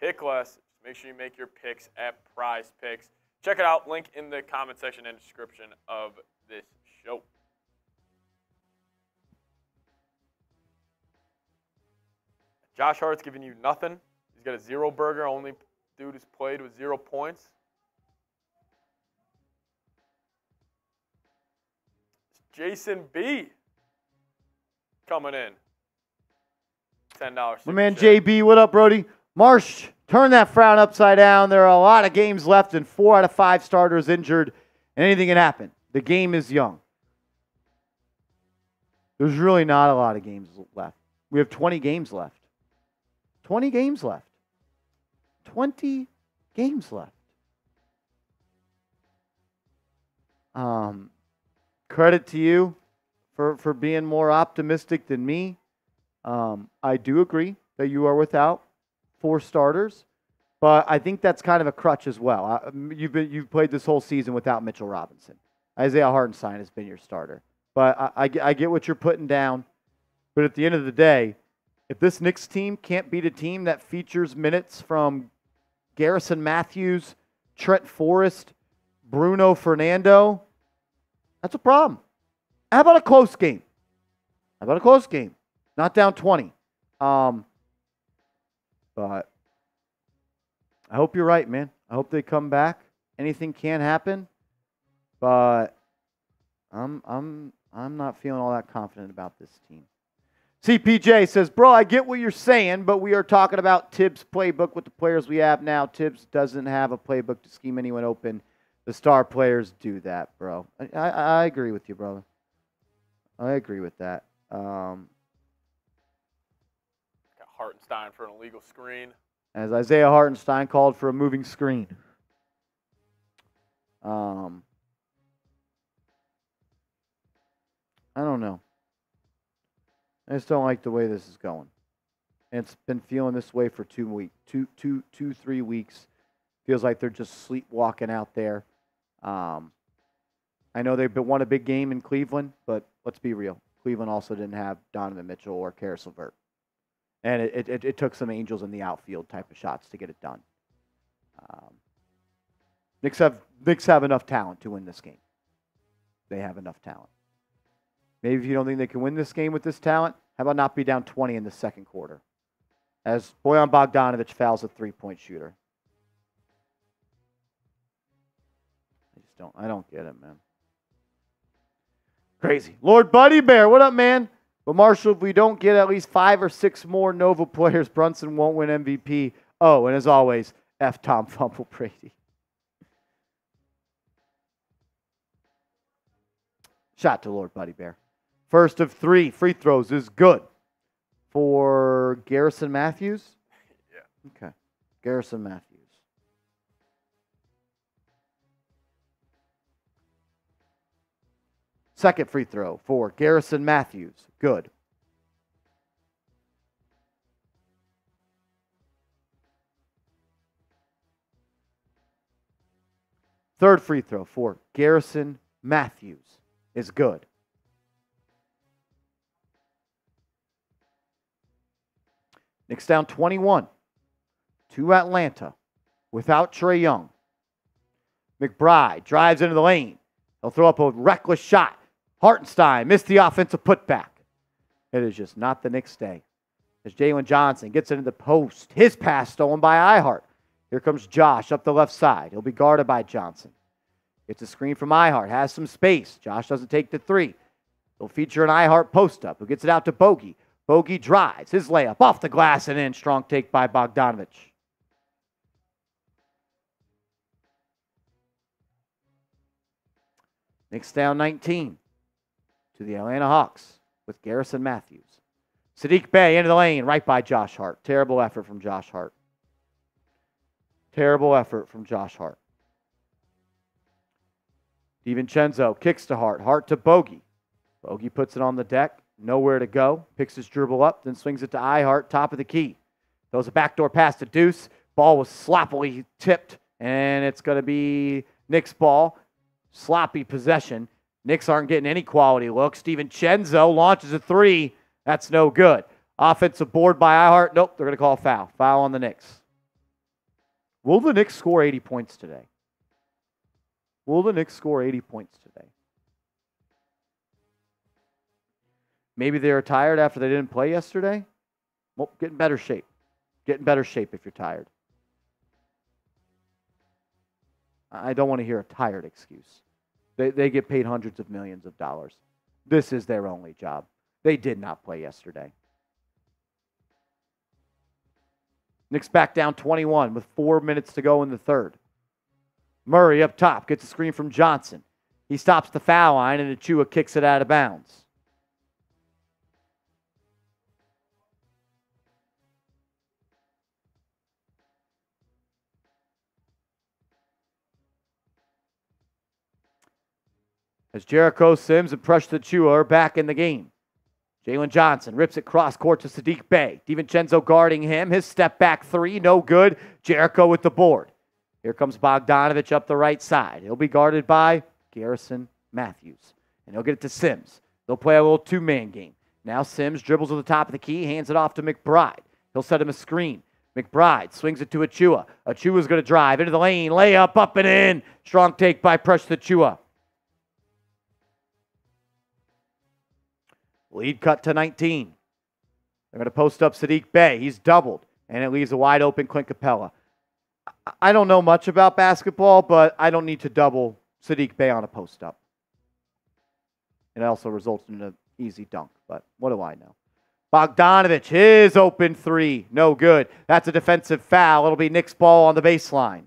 pick less. Make sure you make your picks at Prize Picks. Check it out. Link in the comment section and description of this show. Josh Hart's giving you nothing. He's got a zero burger. Only dude who's played with 0 points. It's Jason B. coming in. $10. My man JB, what up, Brody? Marsh, turn that frown upside down. There are a lot of games left, and 4 out of 5 starters injured, and anything can happen. The game is young. There's really not a lot of games left. We have 20 games left. 20 games left. 20 games left. Credit to you for being more optimistic than me. I do agree that you are without 4 starters, but I think that's kind of a crutch as well. You've played this whole season without Mitchell Robinson. Isaiah Hartenstein has been your starter, but I get what you're putting down. But at the end of the day, if this Knicks team can't beat a team that features minutes from Garrison Matthews, Trent Forrest, Bruno Fernando, that's a problem. How about a close game? How about a close game? Not down 20. But I hope you're right, man. I hope they come back. Anything can happen, but I'm not feeling all that confident about this team. CPJ says, bro, I get what you're saying, but we are talking about Tibbs' playbook with the players we have now. Tibbs doesn't have a playbook to scheme anyone open. The star players do that, bro. I agree with you, brother. I agree with that. Hartenstein for an illegal screen. As Isaiah Hartenstein called for a moving screen. I don't know. I just don't like the way this is going. And it's been feeling this way for 3 weeks. Feels like they're just sleepwalking out there. I know they've won a big game in Cleveland, but let's be real. Cleveland also didn't have Donovan Mitchell or Karis LeVert. And it took some angels in the outfield type of shots to get it done. Knicks have enough talent to win this game. They have enough talent. Maybe if you don't think they can win this game with this talent, how about not be down 20 in the second quarter? As Bojan Bogdanovic fouls a three-point shooter. I don't get it, man. Crazy. Lord Buddy Bear, what up, man? But, Marshall, if we don't get at least 5 or 6 more Nova players, Brunson won't win MVP. Oh, and as always, F Tom Fumble Brady. Shot to Lord Buddy Bear. First of 3 free throws is good for Garrison Matthews. Yeah. Okay. Garrison Matthews. Second free throw for Garrison Matthews. Good. Third free throw for Garrison Matthews is good. Knicks down 21 to Atlanta without Trae Young. McBride drives into the lane. He'll throw up a reckless shot. Hartenstein missed the offensive putback. It is just not the Knicks' day. As Jalen Johnson gets into the post, his pass stolen by Ihart. Here comes Josh up the left side. He'll be guarded by Johnson. Gets a screen from Ihart. Has some space. Josh doesn't take the 3. He'll feature an Ihart post-up who gets it out to Bogey. Bogey drives. His layup off the glass and in. Strong take by Bogdanovic. Knicks down 19 to the Atlanta Hawks with Garrison Matthews. Saddiq Bey into the lane right by Josh Hart. Terrible effort from Josh Hart. Terrible effort from Josh Hart. DiVincenzo kicks to Hart. Hart to Bogey. Bogey puts it on the deck. Nowhere to go. Picks his dribble up, then swings it to Ihart, top of the key. Throws a backdoor pass to Deuce. Ball was sloppily tipped, and it's going to be Knicks' ball. Sloppy possession. Knicks aren't getting any quality looks. DiVincenzo launches a 3. That's no good. Offensive board by Ihart. Nope, they're going to call a foul. Foul on the Knicks. Will the Knicks score 80 points today? Will the Knicks score 80 points today? Maybe they were tired after they didn't play yesterday. Well, get in better shape. Get in better shape if you're tired. I don't want to hear a tired excuse. They get paid hundreds of millions of dollars. This is their only job. They did not play yesterday. Knicks back down 21 with 4 minutes to go in the third. Murray up top gets a screen from Johnson. He stops the foul line and Achiuwa kicks it out of bounds. As Jericho Sims and Precious Achiuwa are back in the game. Jalen Johnson rips it cross-court to Saddiq Bey. DiVincenzo guarding him. His step-back 3, no good. Jericho with the board. Here comes Bogdanovic up the right side. He'll be guarded by Garrison Matthews. And he'll get it to Sims. They'll play a little two-man game. Now Sims dribbles to the top of the key, hands it off to McBride. He'll set him a screen. McBride swings it to Achiuwa. Achiuwa's going to drive into the lane. Layup up and in. Strong take by Precious Achiuwa. Lead cut to 19. They're going to post up Saddiq Bey. He's doubled, and it leaves a wide open Clint Capella. I don't know much about basketball, but I don't need to double Saddiq Bey on a post up. It also results in an easy dunk, but what do I know? Bogdanovic, his open 3. No good. That's a defensive foul. It'll be Knicks' ball on the baseline.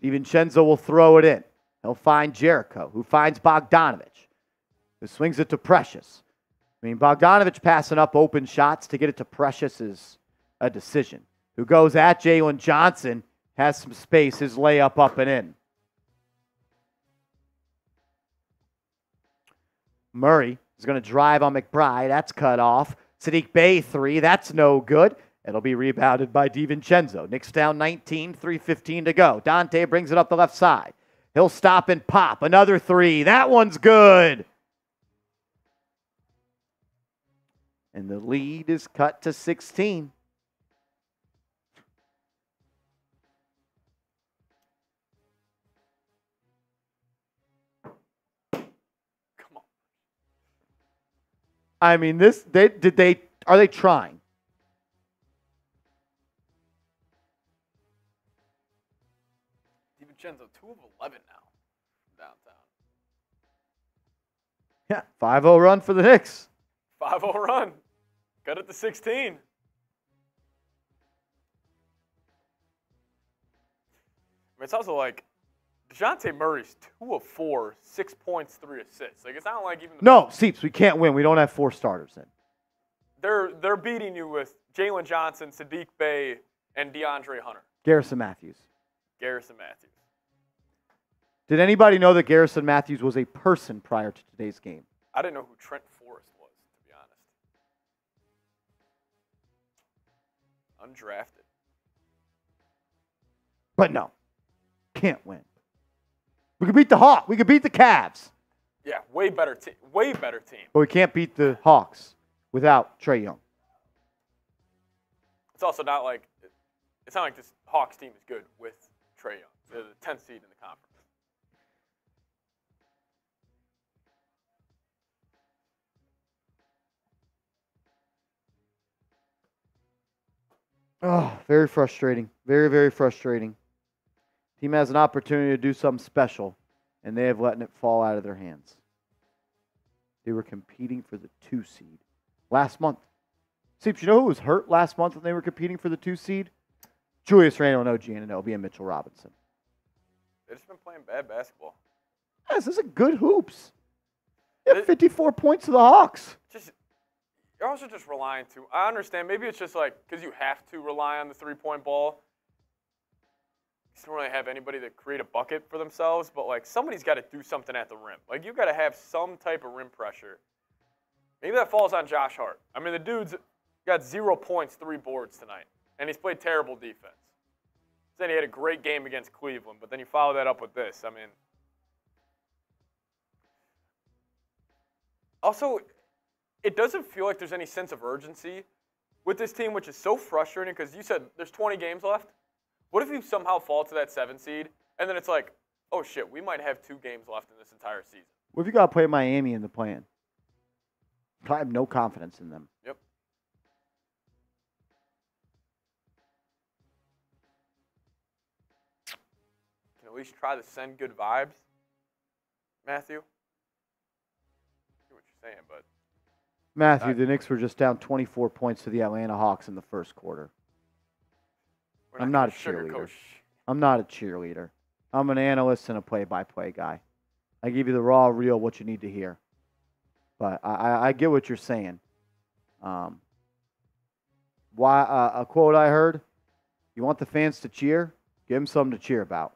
DiVincenzo will throw it in. He'll find Jericho, who finds Bogdanovic, who swings it to Precious. I mean, Bogdanovic passing up open shots to get it to Precious is a decision. Who goes at Jalen Johnson, has some space, his layup up and in. Murray is going to drive on McBride. That's cut off. Saddiq Bey 3. That's no good. It'll be rebounded by DiVincenzo. Knicks down 19, 3:15 to go. Donte brings it up the left side. He'll stop and pop. Another 3. That one's good. And the lead is cut to 16. I mean, this are they trying? DiVincenzo, 2 of 11 now from downtown. Yeah, 5-0 run for the Knicks. 5-0 run. Cut it to 16. It's also like Dejounte Murray's 2 of 4, 6 points, 3 assists. Like, it's not like even the Seeps, we can't win. We don't have 4 starters in. They're beating you with Jalen Johnson, Saddiq Bey, and DeAndre Hunter. Garrison Matthews. Did anybody know that Garrison Matthews was a person prior to today's game? I didn't know who Trent Forrest was, to be honest. Undrafted. But no. Can't win. We could beat the Hawks. We could beat the Cavs. Yeah, way better team. But we can't beat the Hawks without Trae Young. It's also not like this Hawks team is good with Trae Young. They're the 10th seed in the conference. Oh, very frustrating. Very, very frustrating. Team has an opportunity to do something special, and they have let it fall out of their hands. They were competing for the 2 seed last month. Seeps, you know who was hurt last month when they were competing for the 2 seed? Julius Randle and OG Anunoby and Mitchell Robinson. They've just been playing bad basketball. Yes, this is good hoops. You have 54 points to the Hawks. You're also just relying too. I understand. Maybe it's just like because you have to rely on the three-point ball. Don't really have anybody that create a bucket for themselves, but like somebody's got to do something at the rim. Like you've got to have some type of rim pressure. Maybe that falls on Josh Hart. I mean, the dude's got 0 points, 3 boards tonight, and he's played terrible defense. Then he had a great game against Cleveland, but then you follow that up with this. I mean, also, it doesn't feel like there's any sense of urgency with this team, which is so frustrating because you said there's 20 games left. What if you somehow fall to that 7 seed, and then it's like, oh, shit, we might have 2 games left in this entire season? What if you got to play Miami in the play-in? I have no confidence in them. Yep. Can at least try to send good vibes, Matthew? I see what you're saying, but... Matthew, the Knicks were just down 24 points to the Atlanta Hawks in the first quarter. I'm not a cheerleader. I'm an analyst and a play-by-play guy. I give you the raw, real, what you need to hear. But I get what you're saying. A quote I heard, you want the fans to cheer? Give them something to cheer about.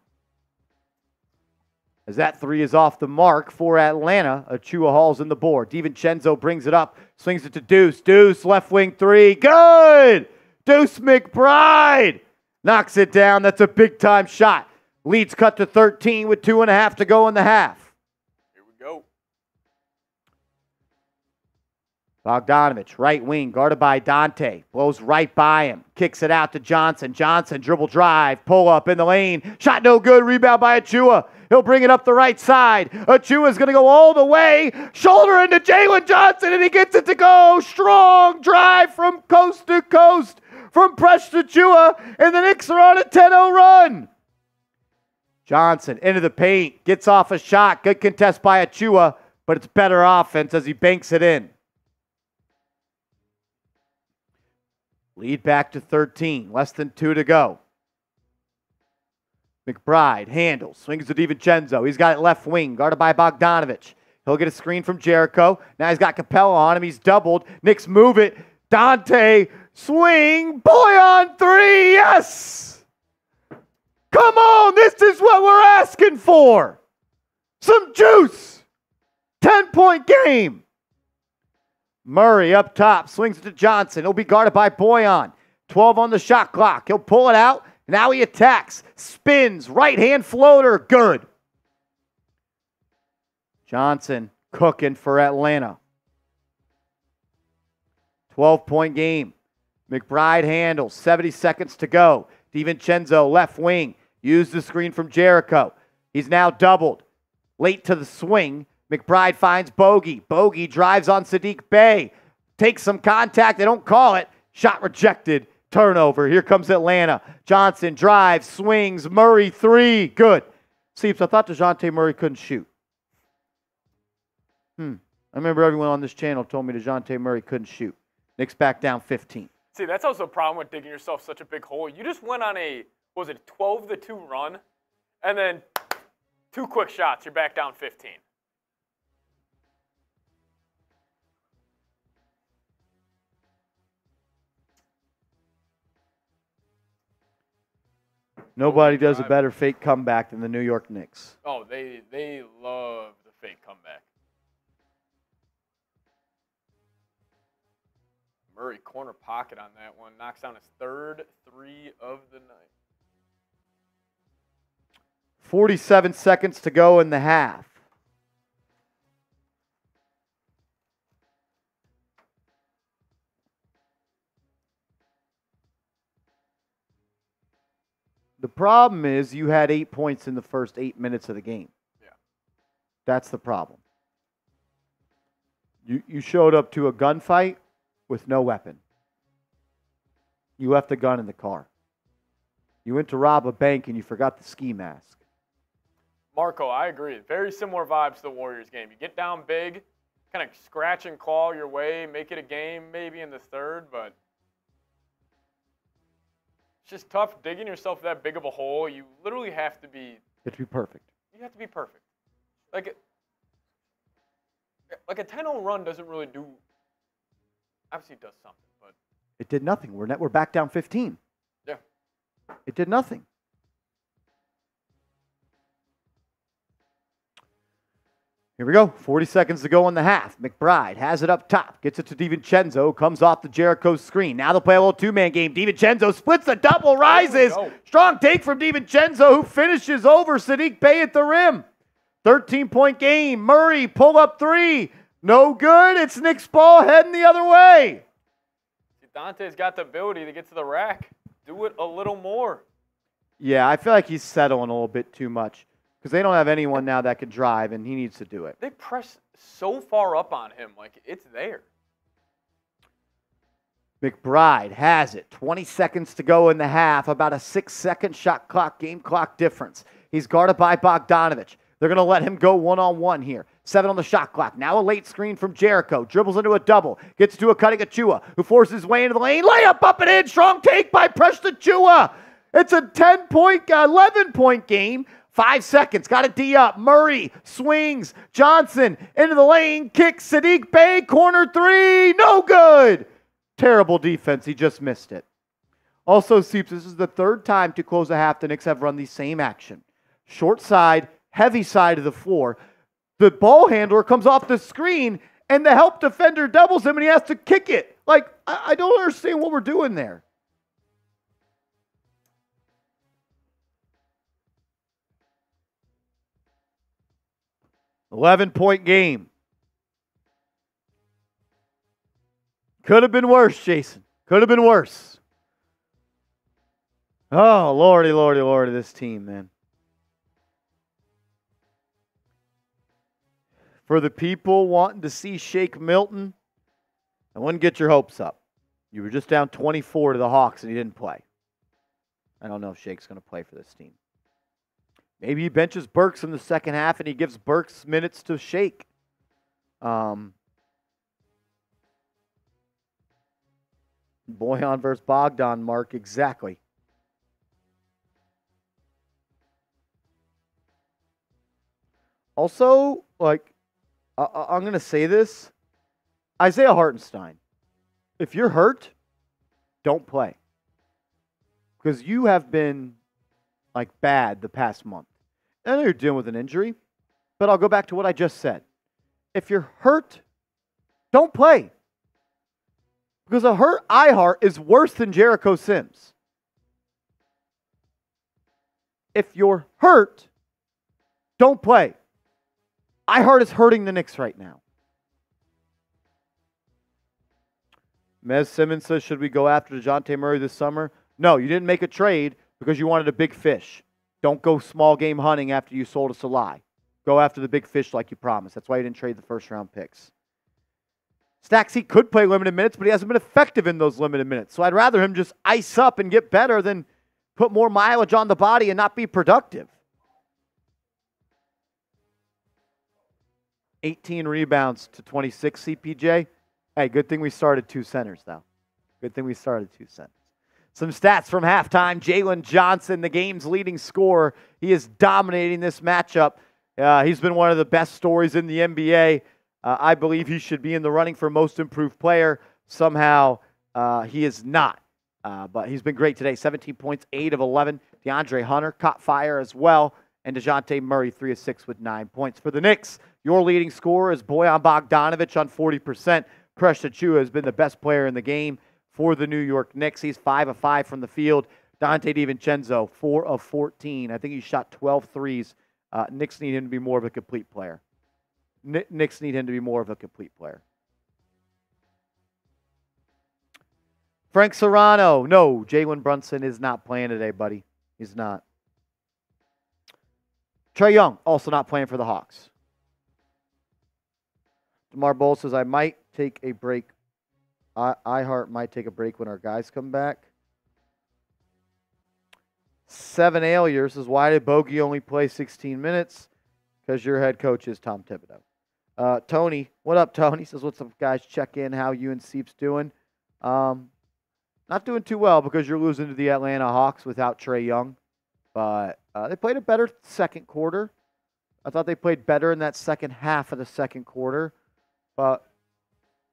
As that 3 is off the mark for Atlanta, Achiuwa Hall's in the board. DiVincenzo brings it up, swings it to Deuce. Deuce, left wing 3, good! Deuce McBride! Knocks it down. That's a big-time shot. Leads cut to 13 with 2.5 to go in the half. Here we go. Bogdanovic, right wing, guarded by Donte. Blows right by him. Kicks it out to Johnson. Johnson, dribble drive, pull up in the lane. Shot no good. Rebound by Achiuwa. He'll bring it up the right side. Achiuwa's going to go all the way. Shoulder into Jalen Johnson, and he gets it to go. Strong drive from coast to coast. From Precious Achiuwa, and the Knicks are on a 10-0 run. Johnson into the paint, gets off a shot. Good contest by Achiuwa, but it's better offense as he banks it in. Lead back to 13, less than 2 to go. McBride handles, swings to DiVincenzo. He's got it left wing, guarded by Bogdanovic. He'll get a screen from Jericho. Now he's got Capella on him. He's doubled. Knicks move it. Donte... swing, Bojan 3, yes! Come on, this is what we're asking for. Some juice. 10-point game. Murray up top, swings it to Johnson. He'll be guarded by Bojan. 12 on the shot clock. He'll pull it out. Now he attacks. Spins, right-hand floater, good. Johnson cooking for Atlanta. 12-point game. McBride handles, 70 seconds to go. DiVincenzo, left wing, used the screen from Jericho. He's now doubled. Late to the swing. McBride finds Bogey. Bogey drives on Saddiq Bey. Takes some contact. They don't call it. Shot rejected. Turnover. Here comes Atlanta. Johnson drives, swings. Murray three. Good. Seeps, I thought DeJounte Murray couldn't shoot. I remember everyone on this channel told me DeJounte Murray couldn't shoot. Knicks back down 15. See, that's also a problem with digging yourself such a big hole. You just went on a, what was it, 12-2 run, and then two quick shots. You're back down 15. Nobody does a better fake comeback than the New York Knicks. Oh, they love the fake comeback. Murray corner pocket on that one. Knocks down his third three of the night. 47 seconds to go in the half. The problem is you had 8 points in the first 8 minutes of the game. Yeah. That's the problem. You showed up to a gunfight with no weapon. You left a gun in the car. You went to rob a bank and you forgot the ski mask. Marco, I agree. Very similar vibes to the Warriors game. You get down big, kind of scratch and claw your way, make it a game maybe in the third, but it's just tough digging yourself that big of a hole. You literally have to be... You have to be perfect. You have to be perfect. Like a 10-0 run doesn't really do... Obviously it does something, but... It did nothing. We're back down 15. Yeah. It did nothing. Here we go. 40 seconds to go in the half. McBride has it up top. Gets it to DiVincenzo. Comes off the Jericho screen. Now they'll play a little two-man game. DiVincenzo splits the double. Rises. Strong take from DiVincenzo, who finishes over Saddiq Bey at the rim. 13-point game. Murray pull-up three. No good. It's Knicks ball heading the other way. Dante's got the ability to get to the rack. Do it a little more. Yeah, I feel like he's settling a little bit too much. Because they don't have anyone now that can drive, and he needs to do it. They press so far up on him, like it's there. McBride has it. 20 seconds to go in the half. About a 6-second shot clock, game clock difference. He's guarded by Bogdanovic. They're going to let him go one-on-one here. 7 on the shot clock. Now a late screen from Jericho. Dribbles into a double. Gets to a cutting Achiuwa, who forces his way into the lane. Layup up and in. Strong take by Precious Achiuwa. It's a 11-point game. 5 seconds. Got a D up. Murray swings. Johnson into the lane. Kicks Saddiq Bey. Corner three. No good. Terrible defense. He just missed it. Also, Seeps, this is the third time to close a half the Knicks have run the same action. Short side, heavy side of the floor. The ball handler comes off the screen, and the help defender doubles him, and he has to kick it. Like, I don't understand what we're doing there. Eleven-point game. Could have been worse, Jason. Could have been worse. Oh, lordy, lordy, lordy, this team, man. For the people wanting to see Shake Milton, I wouldn't get your hopes up. You were just down 24 to the Hawks, and he didn't play. I don't know if Shake's going to play for this team. Maybe he benches Burks in the second half and he gives Burks minutes to Shake. Bojan versus Bogdan, Mark, exactly. Also, like, I'm going to say this. Isaiah Hartenstein, if you're hurt, don't play. Because you have been, like, bad the past month. I know you're dealing with an injury, but I'll go back to what I just said. If you're hurt, don't play. Because a hurt Iheart is worse than Jericho Sims. If you're hurt, don't play. Iheart is hurting the Knicks right now. Mez Simmons says, should we go after DeJounte Murray this summer? No, you didn't make a trade because you wanted a big fish. Don't go small game hunting after you sold us a lie. Go after the big fish like you promised. That's why you didn't trade the first-round picks. Staxi could play limited minutes, but he hasn't been effective in those limited minutes. So I'd rather him just ice up and get better than put more mileage on the body and not be productive. 18 rebounds to 26 CPJ. Hey, good thing we started two centers, though. Good thing we started two centers. Some stats from halftime. Jalen Johnson, the game's leading scorer. He is dominating this matchup. He's been one of the best stories in the NBA. I believe he should be in the running for most improved player. Somehow, he is not. But he's been great today. 17 points, 8 of 11. DeAndre Hunter caught fire as well. And Dejounte Murray, 3 of 6 with 9 points. For the Knicks, your leading scorer is Bojan Bogdanovic on 40%. Precious Achiuwa has been the best player in the game for the New York Knicks. He's 5 of 5 from the field. Donte DiVincenzo, 4 of 14. I think he shot 12 threes. Knicks need him to be more of a complete player. Knicks need him to be more of a complete player. Frank Serrano. No, Jalen Brunson is not playing today, buddy. He's not. Trae Young, also not playing for the Hawks. DeMar Bowl says, I might take a break. iHeart might take a break when our guys come back. Seven Aliers says, why did Bogey only play 16 minutes? Because your head coach is Tom Thibodeau. Tony, what up, Tony? Says, what's up, guys? Check in how you and Seep's doing. Not doing too well because you're losing to the Atlanta Hawks without Trae Young. But they played a better second quarter. I thought they played better in that second half of the second quarter. But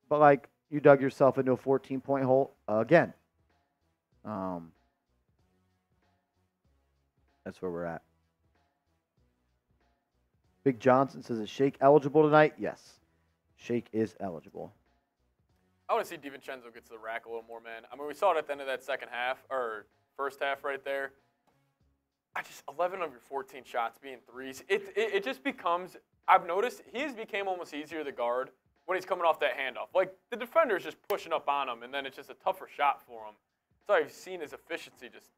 like, you dug yourself into a 14-point hole again. That's where we're at. Big Johnson says, is Shake eligible tonight? Yes. Shake is eligible. I want to see DiVincenzo get to the rack a little more, man. I mean, we saw it at the end of that second half, or first half right there. I just, 11 of your 14 shots being threes. It just becomes, I've noticed, he has become almost easier to guard when he's coming off that handoff. Like, the defender is just pushing up on him, and then it's just a tougher shot for him. So I've seen his efficiency just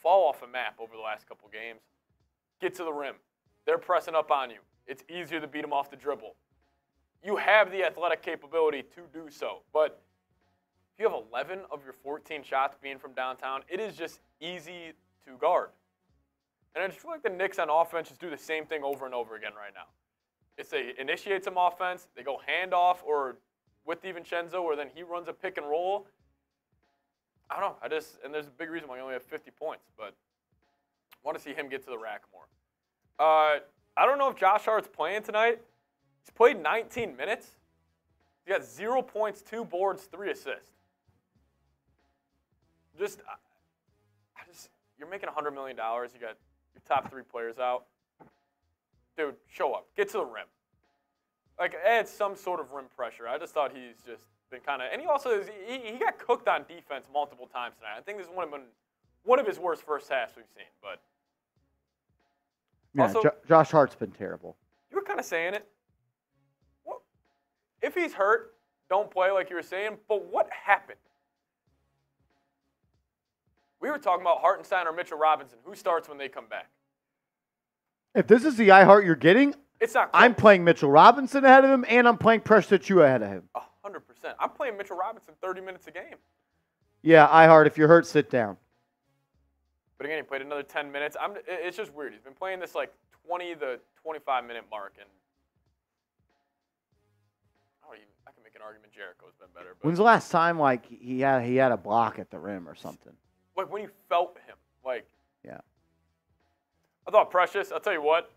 fall off a map over the last couple games. Get to the rim. They're pressing up on you. It's easier to beat them off the dribble. You have the athletic capability to do so, but if you have 11 of your 14 shots being from downtown, it is just easy to guard. And I just feel like the Knicks on offense just do the same thing over and over again right now. It's they initiate some offense, they go handoff or with DiVincenzo, or then he runs a pick and roll. I don't know. And there's a big reason why you only have 50 points, but I want to see him get to the rack more. I don't know if Josh Hart's playing tonight. He's played 19 minutes. He got 0 points, 2 boards, 3 assists. You're making $100 million. You got your top 3 players out. Dude, show up. Get to the rim. Like, add some sort of rim pressure. I just thought he's just been kind of, and he also, he got cooked on defense multiple times tonight. I think this is one of his worst first halves we've seen, but. Yeah, also, Josh Hart's been terrible. You were kind of saying it. Well, if he's hurt, don't play like you were saying, but what happened? We were talking about Hartenstein or Mitchell Robinson. Who starts when they come back? If this is the iHeart you're getting, it's not close. I'm playing Mitchell Robinson ahead of him, and I'm playing Precious Achiuwa ahead of him. 100%. I'm playing Mitchell Robinson 30 minutes a game. Yeah, iHeart, if you're hurt, sit down. But again, he played another 10 minutes. It's just weird. He's been playing this like 20 to 25-minute mark, and I can make an argument Jericho's been better. But when's the last time like he had a block at the rim or something? Like when you felt him, like yeah. I thought Precious. I'll tell you what,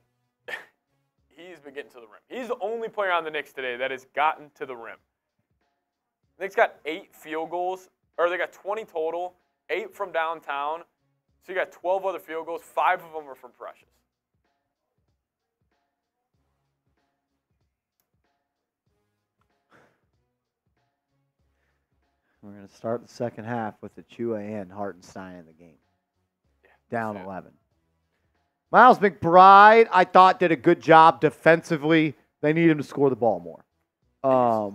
he's been getting to the rim. He's the only player on the Knicks today that has gotten to the rim. The Knicks got 8 field goals, or they got 20 total, 8 from downtown. So you got 12 other field goals. 5 of them are from Precious. We're going to start the second half with Achiuwa and Hartenstein in the game. Yeah, down 11. Miles McBride, I thought, did a good job defensively. They need him to score the ball more.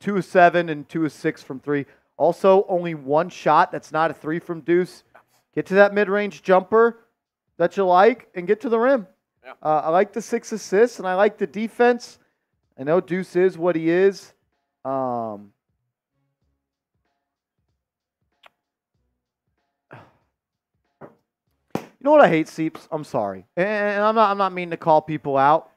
2 of 7 and 2 of 6 from 3. Also, only 1 shot. That's not a 3 from Deuce. Get to that mid-range jumper that you like and get to the rim. Yeah. Yeah. I like the 6 assists, and I like the defense. I know Deuce is what he is. You know what I hate, Seeps? I'm sorry. And I'm not meaning to call people out.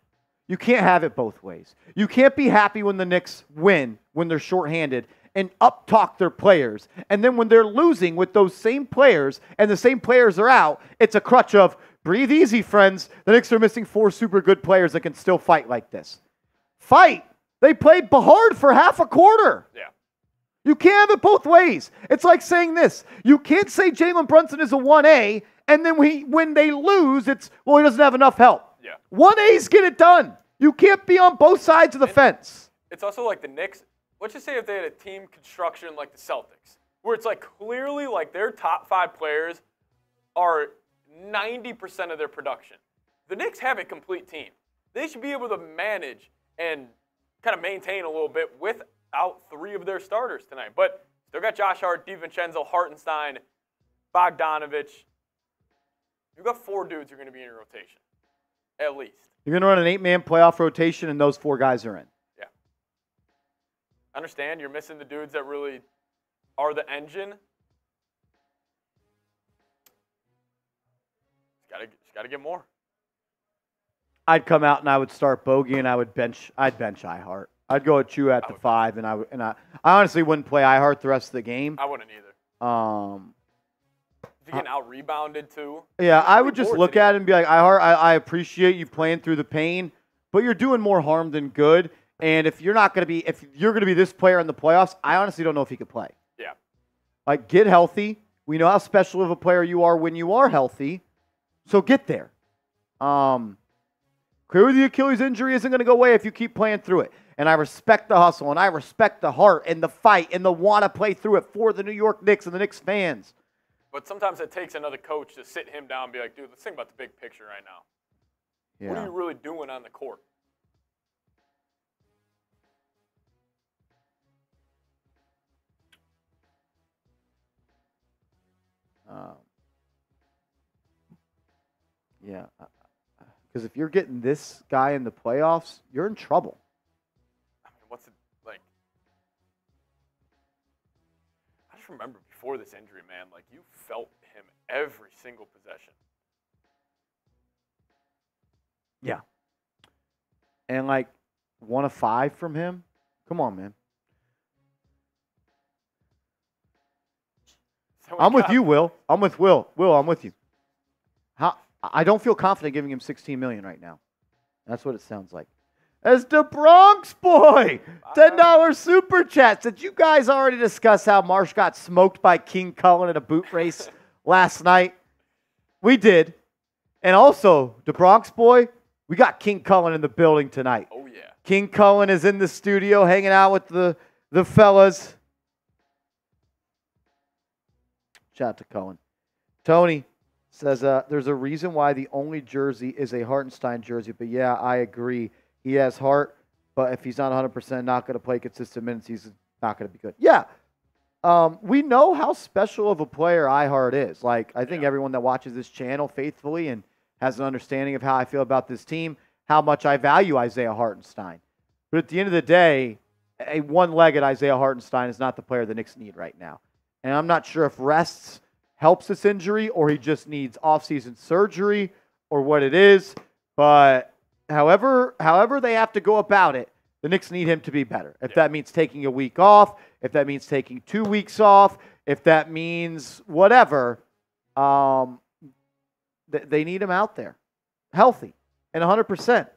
You can't have it both ways. You can't be happy when the Knicks win, when they're shorthanded, and up-talk their players. And then when they're losing with those same players and the same players are out, it's a crutch of, breathe easy, friends. The Knicks are missing 4 super good players that can still fight like this. Fight! They played hard for half a quarter. Yeah. You can't have it both ways. It's like saying this. You can't say Jalen Brunson is a 1A, and then when they lose, it's, well, he doesn't have enough help. Yeah. 1A's get it done. You can't be on both sides of the fence. It's also like the Knicks. Let's just say if they had a team construction like the Celtics, where it's like clearly like their top 5 players are 90% of their production. The Knicks have a complete team. They should be able to manage and kind of maintain a little bit without 3 of their starters tonight. But they've got Josh Hart, DiVincenzo, Hartenstein, Bogdanovic. You've got 4 dudes who are going to be in your rotation. At least. You're going to run an 8-man playoff rotation, and those 4 guys are in. Yeah. I understand you're missing the dudes that really are the engine. Got to get more. I'd come out and I would start Bogey, and I'd bench Ihart. I'd go at you at the 5, and I honestly wouldn't play Ihart the rest of the game. I wouldn't either. You're getting out-rebounded, too. Yeah, I would just look at it and be like, I appreciate you playing through the pain, but you're doing more harm than good. And if you're going to be this player in the playoffs, I honestly don't know if he could play. Yeah. Like, get healthy. We know how special of a player you are when you are healthy. So get there. Clearly the Achilles injury isn't going to go away if you keep playing through it. And I respect the hustle, and I respect the heart and the fight and the want to play through it for the New York Knicks and the Knicks fans. But sometimes it takes another coach to sit him down and be like, dude, let's think about the big picture right now. Yeah. What are you really doing on the court? Yeah. Because if you're getting this guy in the playoffs, you're in trouble. I mean, what's it like? I just remember before this injury, man, like you felt him every single possession. Yeah. And like 1 of 5 from him? Come on, man. I'm with you, Will. I'm with Will. Will, I'm with you. How? I don't feel confident giving him $16 million right now. That's what it sounds like. As the Bronx boy, $10 super chat. Did you guys already discuss how Marsh got smoked by King Cullen in a boot race last night? We did. And also, the Bronx boy, we got King Cullen in the building tonight. Oh, yeah. King Cullen is in the studio hanging out with the fellas. Shout out to Cullen. Tony says, there's a reason why the only jersey is a Hartenstein jersey. But, yeah, I agree. He has heart, but if he's not 100% not going to play consistent minutes, he's not going to be good. Yeah. We know how special of a player Ihart is. Like, I think everyone that watches this channel faithfully and has an understanding of how I feel about this team, how much I value Isaiah Hartenstein. But at the end of the day, a one-legged Isaiah Hartenstein is not the player the Knicks need right now. And I'm not sure if rests helps this injury, or he just needs off-season surgery, or what it is. But however they have to go about it, the Knicks need him to be better. If that means taking a week off, if that means taking 2 weeks off, if that means whatever, they need him out there, healthy and 100%.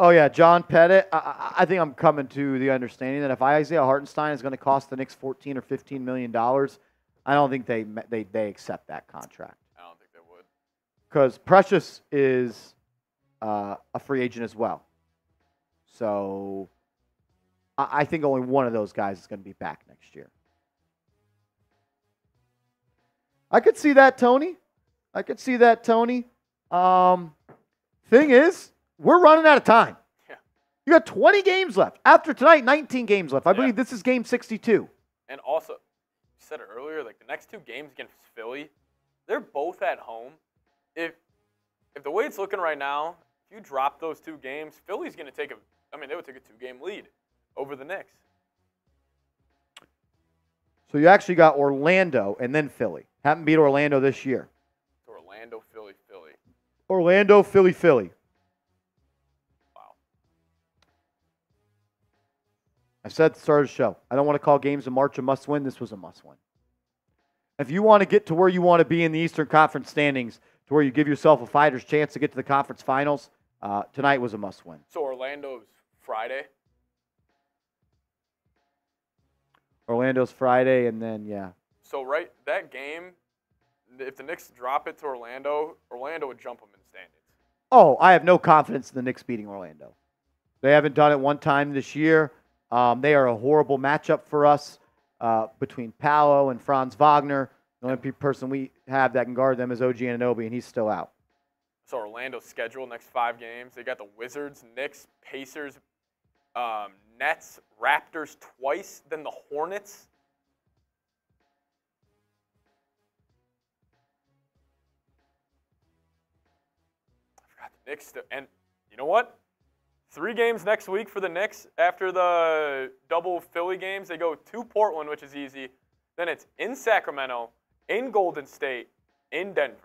Oh, yeah, John Pettit, I think I'm coming to the understanding that if Isaiah Hartenstein is going to cost the Knicks $14 or $15 million, I don't think they accept that contract. I don't think they would. Because Precious is a free agent as well. So I think only one of those guys is going to be back next year. I could see that, Tony. I could see that, Tony. Thing is, we're running out of time. Yeah. You got 20 games left. After tonight, 19 games left. I believe this is game 62. And also, said it earlier, like the next two games against Philly, they're both at home. If the way it's looking right now, if you drop those two games, Philly's going to take they would take a two-game lead over the Knicks. So you actually got Orlando and then Philly. Haven't beat Orlando this year. Orlando, Philly, Philly. Orlando, Philly, Philly. Wow. I said at the start of the show, I don't want to call games in March a must-win. This was a must-win. If you want to get to where you want to be in the Eastern Conference standings, to where you give yourself a fighter's chance to get to the conference finals, tonight was a must-win. So Orlando's Friday? Orlando's Friday, and then, yeah. So, right, that game, if the Knicks drop it to Orlando, Orlando would jump them in standings. Oh, I have no confidence in the Knicks beating Orlando. They haven't done it one time this year. They are a horrible matchup for us between Paolo and Franz Wagner. The only person we have that can guard them is OG Anunoby, and he's still out. So, Orlando's schedule next 5 games. They got the Wizards, Knicks, Pacers, Nets, Raptors twice, then the Hornets. I forgot the Knicks. And you know what? 3 games next week for the Knicks. After the double Philly games, they go to Portland, which is easy. Then it's in Sacramento, in Golden State, in Denver.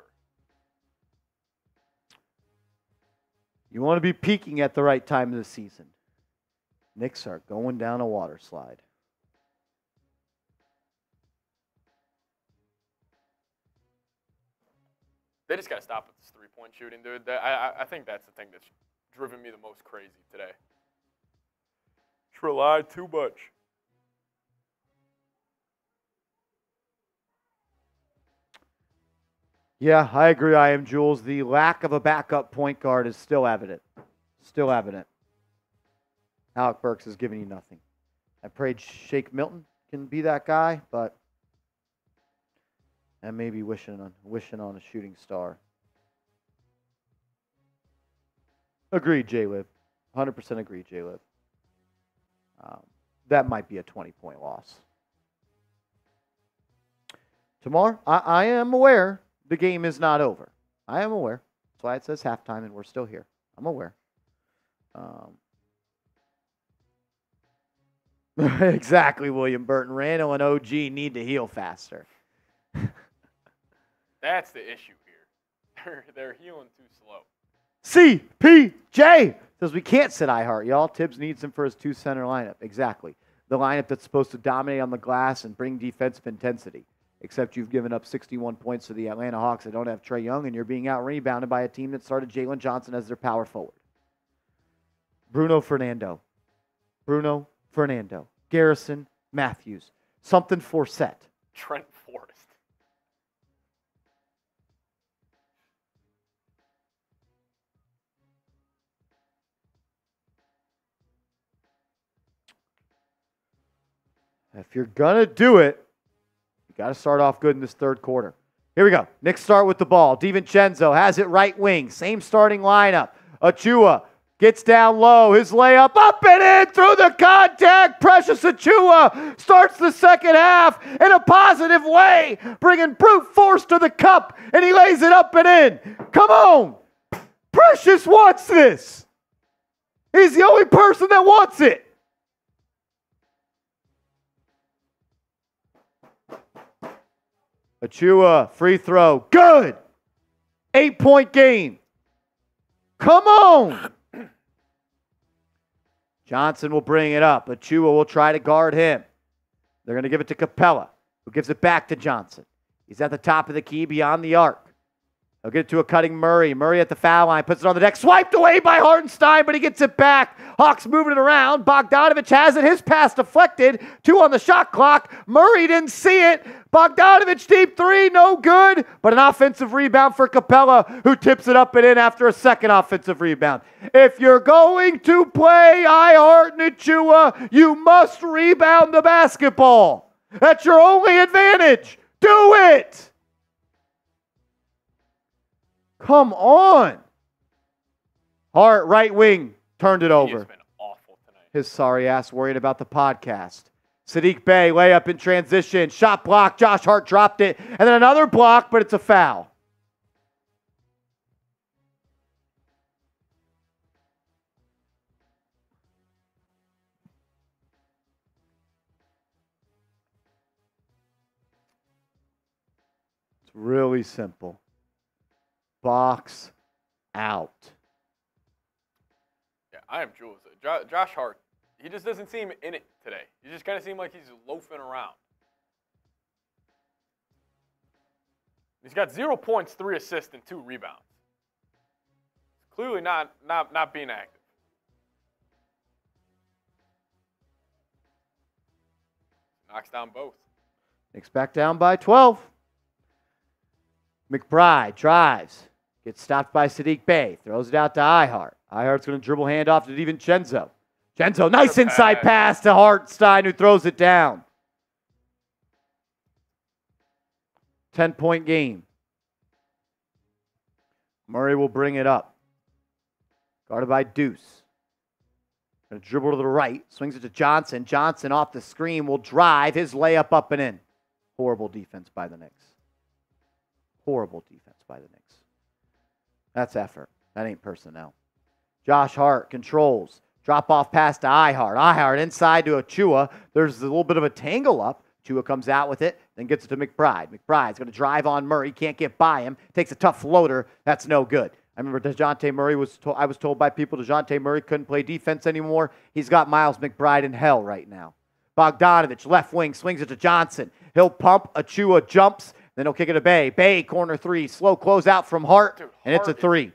You want to be peaking at the right time of the season. Knicks are going down a water slide. They just got to stop with this three-point shooting, dude. I think that's the thing that's driven me the most crazy today. Just rely too much. Yeah, I agree. I am, Jules. The lack of a backup point guard is still evident. Still evident. Alec Burks is giving you nothing. I prayed Shake Milton can be that guy, but I may be wishing on a shooting star. Agreed, J-Lib. 100% agreed, J-Lib. That might be a 20-point loss. Tomorrow, I am aware the game is not over. I am aware. That's why it says halftime, and we're still here. I'm aware. Exactly, William Burton. Randall and OG need to heal faster. That's the issue here. They're healing too slow. CPJ says we can't sit I Heart, y'all. Tibbs needs him for his 2-center lineup. Exactly. The lineup that's supposed to dominate on the glass and bring defensive intensity. Except you've given up 61 points to the Atlanta Hawks that don't have Trae Young, and you're being out-rebounded by a team that started Jalen Johnson as their power forward. Bruno Fernando, Garrison Matthews, something Forsett. Trent Forrest. If you're going to do it, you got to start off good in this third quarter. Here we go. Knicks start with the ball. DiVincenzo has it right wing. Same starting lineup. Achiuwa. Gets down low, his layup, up and in through the contact. Precious Achiuwa starts the second half in a positive way, bringing brute force to the cup, and he lays it up and in. Come on. Precious wants this. He's the only person that wants it. Achiuwa, free throw, good. 8-point game. Come on. Johnson will bring it up. Achiuwa will try to guard him. They're going to give it to Capella, who gives it back to Johnson. He's at the top of the key beyond the arc. He'll get it to a cutting Murray. Murray at the foul line, puts it on the deck. Swiped away by Hartenstein, but he gets it back. Hawks moving it around. Bogdanovic has it. His pass deflected. 2 on the shot clock. Murray didn't see it. Bogdanovic deep three. No good. But an offensive rebound for Capella, who tips it up and in after a second offensive rebound. If you're going to play I Heart Achiuwa, you must rebound the basketball. That's your only advantage. Do it. Come on. Hart, right wing, turned it over. He's been awful tonight. His sorry ass worried about the podcast. Saddiq Bey, layup in transition, shot block, Josh Hart dropped it, and then another block, but it's a foul. It's really simple. Box out. Yeah, I am Jules. Josh Hart, he just doesn't seem in it today. He just kind of seems like he's loafing around. He's got 0 points, 3 assists, and 2 rebounds. Clearly not being active. Knocks down both. Knicks back down by 12. McBride drives. Gets stopped by Saddiq Bey. Throws it out to Ihart. Ihart's going to dribble handoff to DiVincenzo. Genzo, nice inside pass to Hartenstein, who throws it down. 10-point game. Murray will bring it up. Guarded by Deuce. Going to dribble to the right. Swings it to Johnson. Johnson off the screen will drive his layup up and in. Horrible defense by the Knicks. Horrible defense by the Knicks. That's effort. That ain't personnel. Josh Hart controls. Drop off pass to Ihart. Ihart inside to Achiuwa. There's a little bit of a tangle up. Achiuwa comes out with it, then gets it to McBride. McBride's going to drive on Murray. Can't get by him. Takes a tough floater. That's no good. I remember DeJounte Murray was told, I was told by people DeJounte Murray couldn't play defense anymore. He's got Miles McBride in hell right now. Bogdanovic, left wing, swings it to Johnson. He'll pump. Achiuwa jumps. Then he'll kick it to Bey. Bey, corner three. Slow closeout from Hart, and it's a three.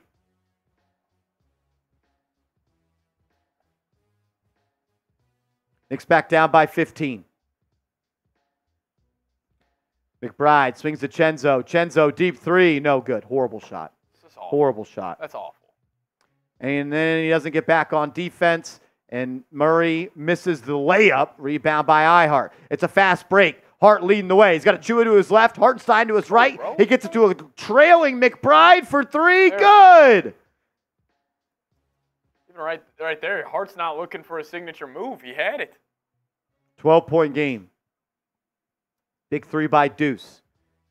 Knicks back down by 15. McBride swings to Chenzo. Chenzo, deep three. No good. Horrible shot. Horrible shot. That's awful. And then he doesn't get back on defense, and Murray misses the layup. Rebound by Ihart. It's a fast break. Hart leading the way. He's got Achiuwa to his left, Hartenstein to his right. He gets it to a trailing McBride for three. Good. Right there. Hart's not looking for a signature move. He had it. 12-point game. Big three by Deuce.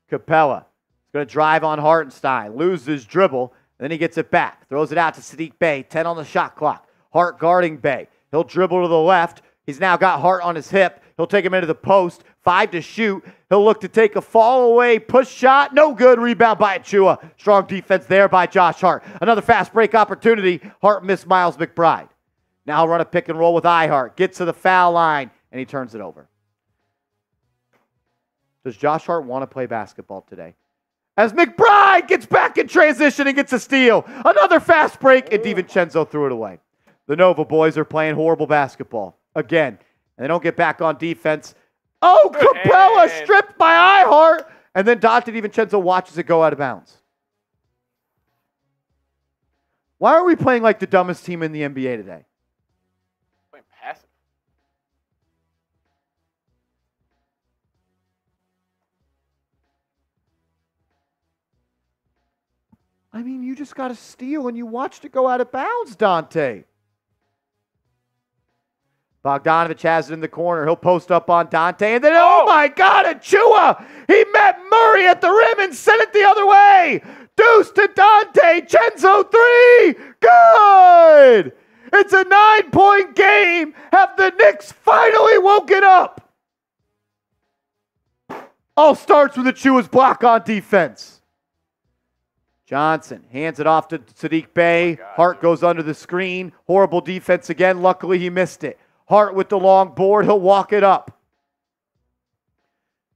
Capella is going to drive on Hartenstein. Loses dribble. Then he gets it back. Throws it out to Saddiq Bey. 10 on the shot clock. Hart guarding Bey. He'll dribble to the left. He's now got Hart on his hip. He'll take him into the post. 5 to shoot. He'll look to take a fall away push shot. No good. Rebound by Achiuwa. Strong defense there by Josh Hart. Another fast break opportunity. Hart missed Miles McBride. Now he'll run a pick and roll with Ihart. Gets to the foul line, and he turns it over. Does Josh Hart want to play basketball today? As McBride gets back in transition and gets a steal. Another fast break, and DiVincenzo threw it away. The Nova boys are playing horrible basketball again, and they don't get back on defense. Oh, Capella stripped by Ihart. And then Donte DiVincenzo watches it go out of bounds. Why are we playing like the dumbest team in the NBA today? Playing passive. I mean, you just got a steal and you watched it go out of bounds, Donte. Bogdanovic has it in the corner. He'll post up on Donte. And then, oh my God, Achiuwa! He met Murray at the rim and sent it the other way. Deuce to Donte. Chenzo three. Good. It's a 9-point game. Have the Knicks finally woken up? All starts with Achiuwa's block on defense. Johnson hands it off to Saddiq Bey. Hart goes under the screen. Horrible defense again. Luckily, he missed it. Hart with the long board. He'll walk it up.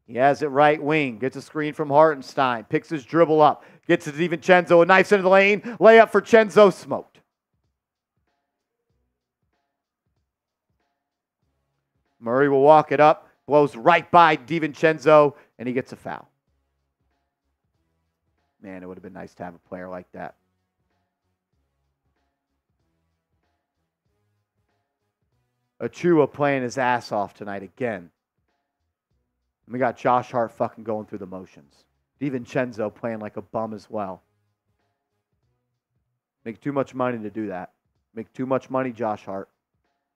He has it right wing. Gets a screen from Hartenstein. Picks his dribble up. Gets it to DiVincenzo. A knife's into the lane. Layup for Chenzo. Smoked. Murray will walk it up. Blows right by DiVincenzo. And he gets a foul. Man, it would have been nice to have a player like that. Achiuwa playing his ass off tonight again. And we got Josh Hart fucking going through the motions. DiVincenzo playing like a bum as well. Make too much money to do that. Make too much money, Josh Hart.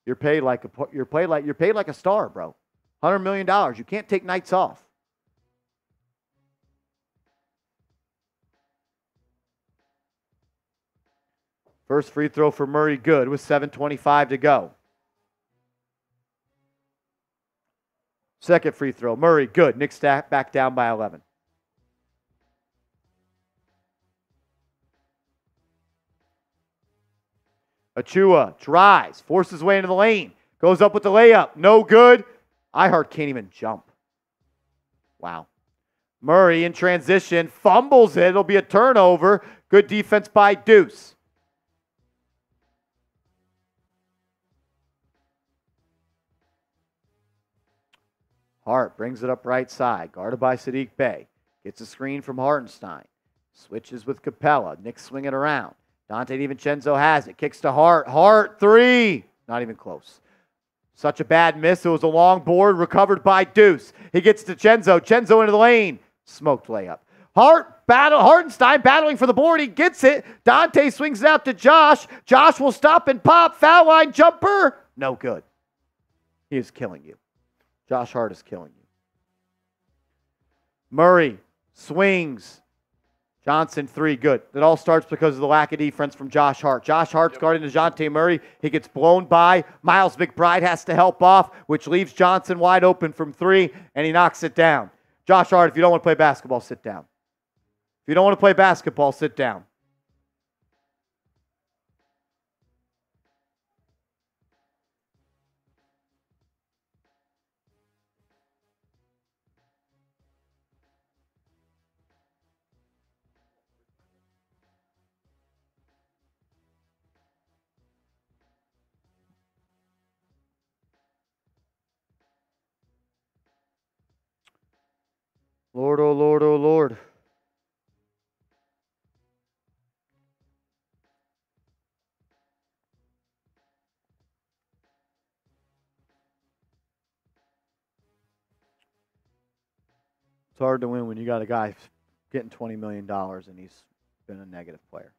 You're paid like a star, bro. $100 million. You can't take nights off. First free throw for Murray, good, with 7:25 to go. Second free throw, Murray, good. Knicks back down by 11. Achiuwa drives, forces his way into the lane, goes up with the layup, no good. Iheart can't even jump. Wow. Murray in transition, fumbles it. It'll be a turnover. Good defense by Deuce. Hart brings it up right side, guarded by Saddiq Bey. Gets a screen from Hartenstein. Switches with Capella. Knicks swing it around. Donte DiVincenzo has it. Kicks to Hart. Hart, three. Not even close. Such a bad miss. It was a long board recovered by Deuce. He gets to Cenzo. Cenzo into the lane. Smoked layup. Hartenstein battling for the board. He gets it. Donte swings it out to Josh. Josh will stop and pop. Foul line jumper. No good. He is killing you. Josh Hart is killing you. Murray swings. Johnson, three, good. It all starts because of the lack of defense from Josh Hart. Josh Hart's guarding DeJounte Murray. He gets blown by. Miles McBride has to help off, which leaves Johnson wide open from three, and he knocks it down. Josh Hart, if you don't want to play basketball, sit down. If you don't want to play basketball, sit down. Lord, oh Lord, oh Lord. It's hard to win when you got a guy getting $20 million and he's been a negative player.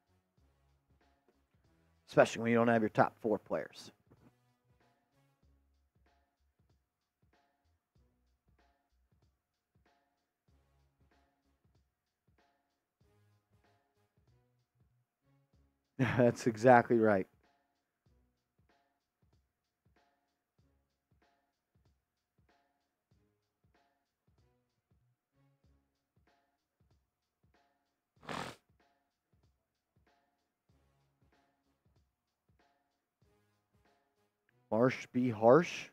Especially when you don't have your top four players. That's exactly right. Marsh be harsh?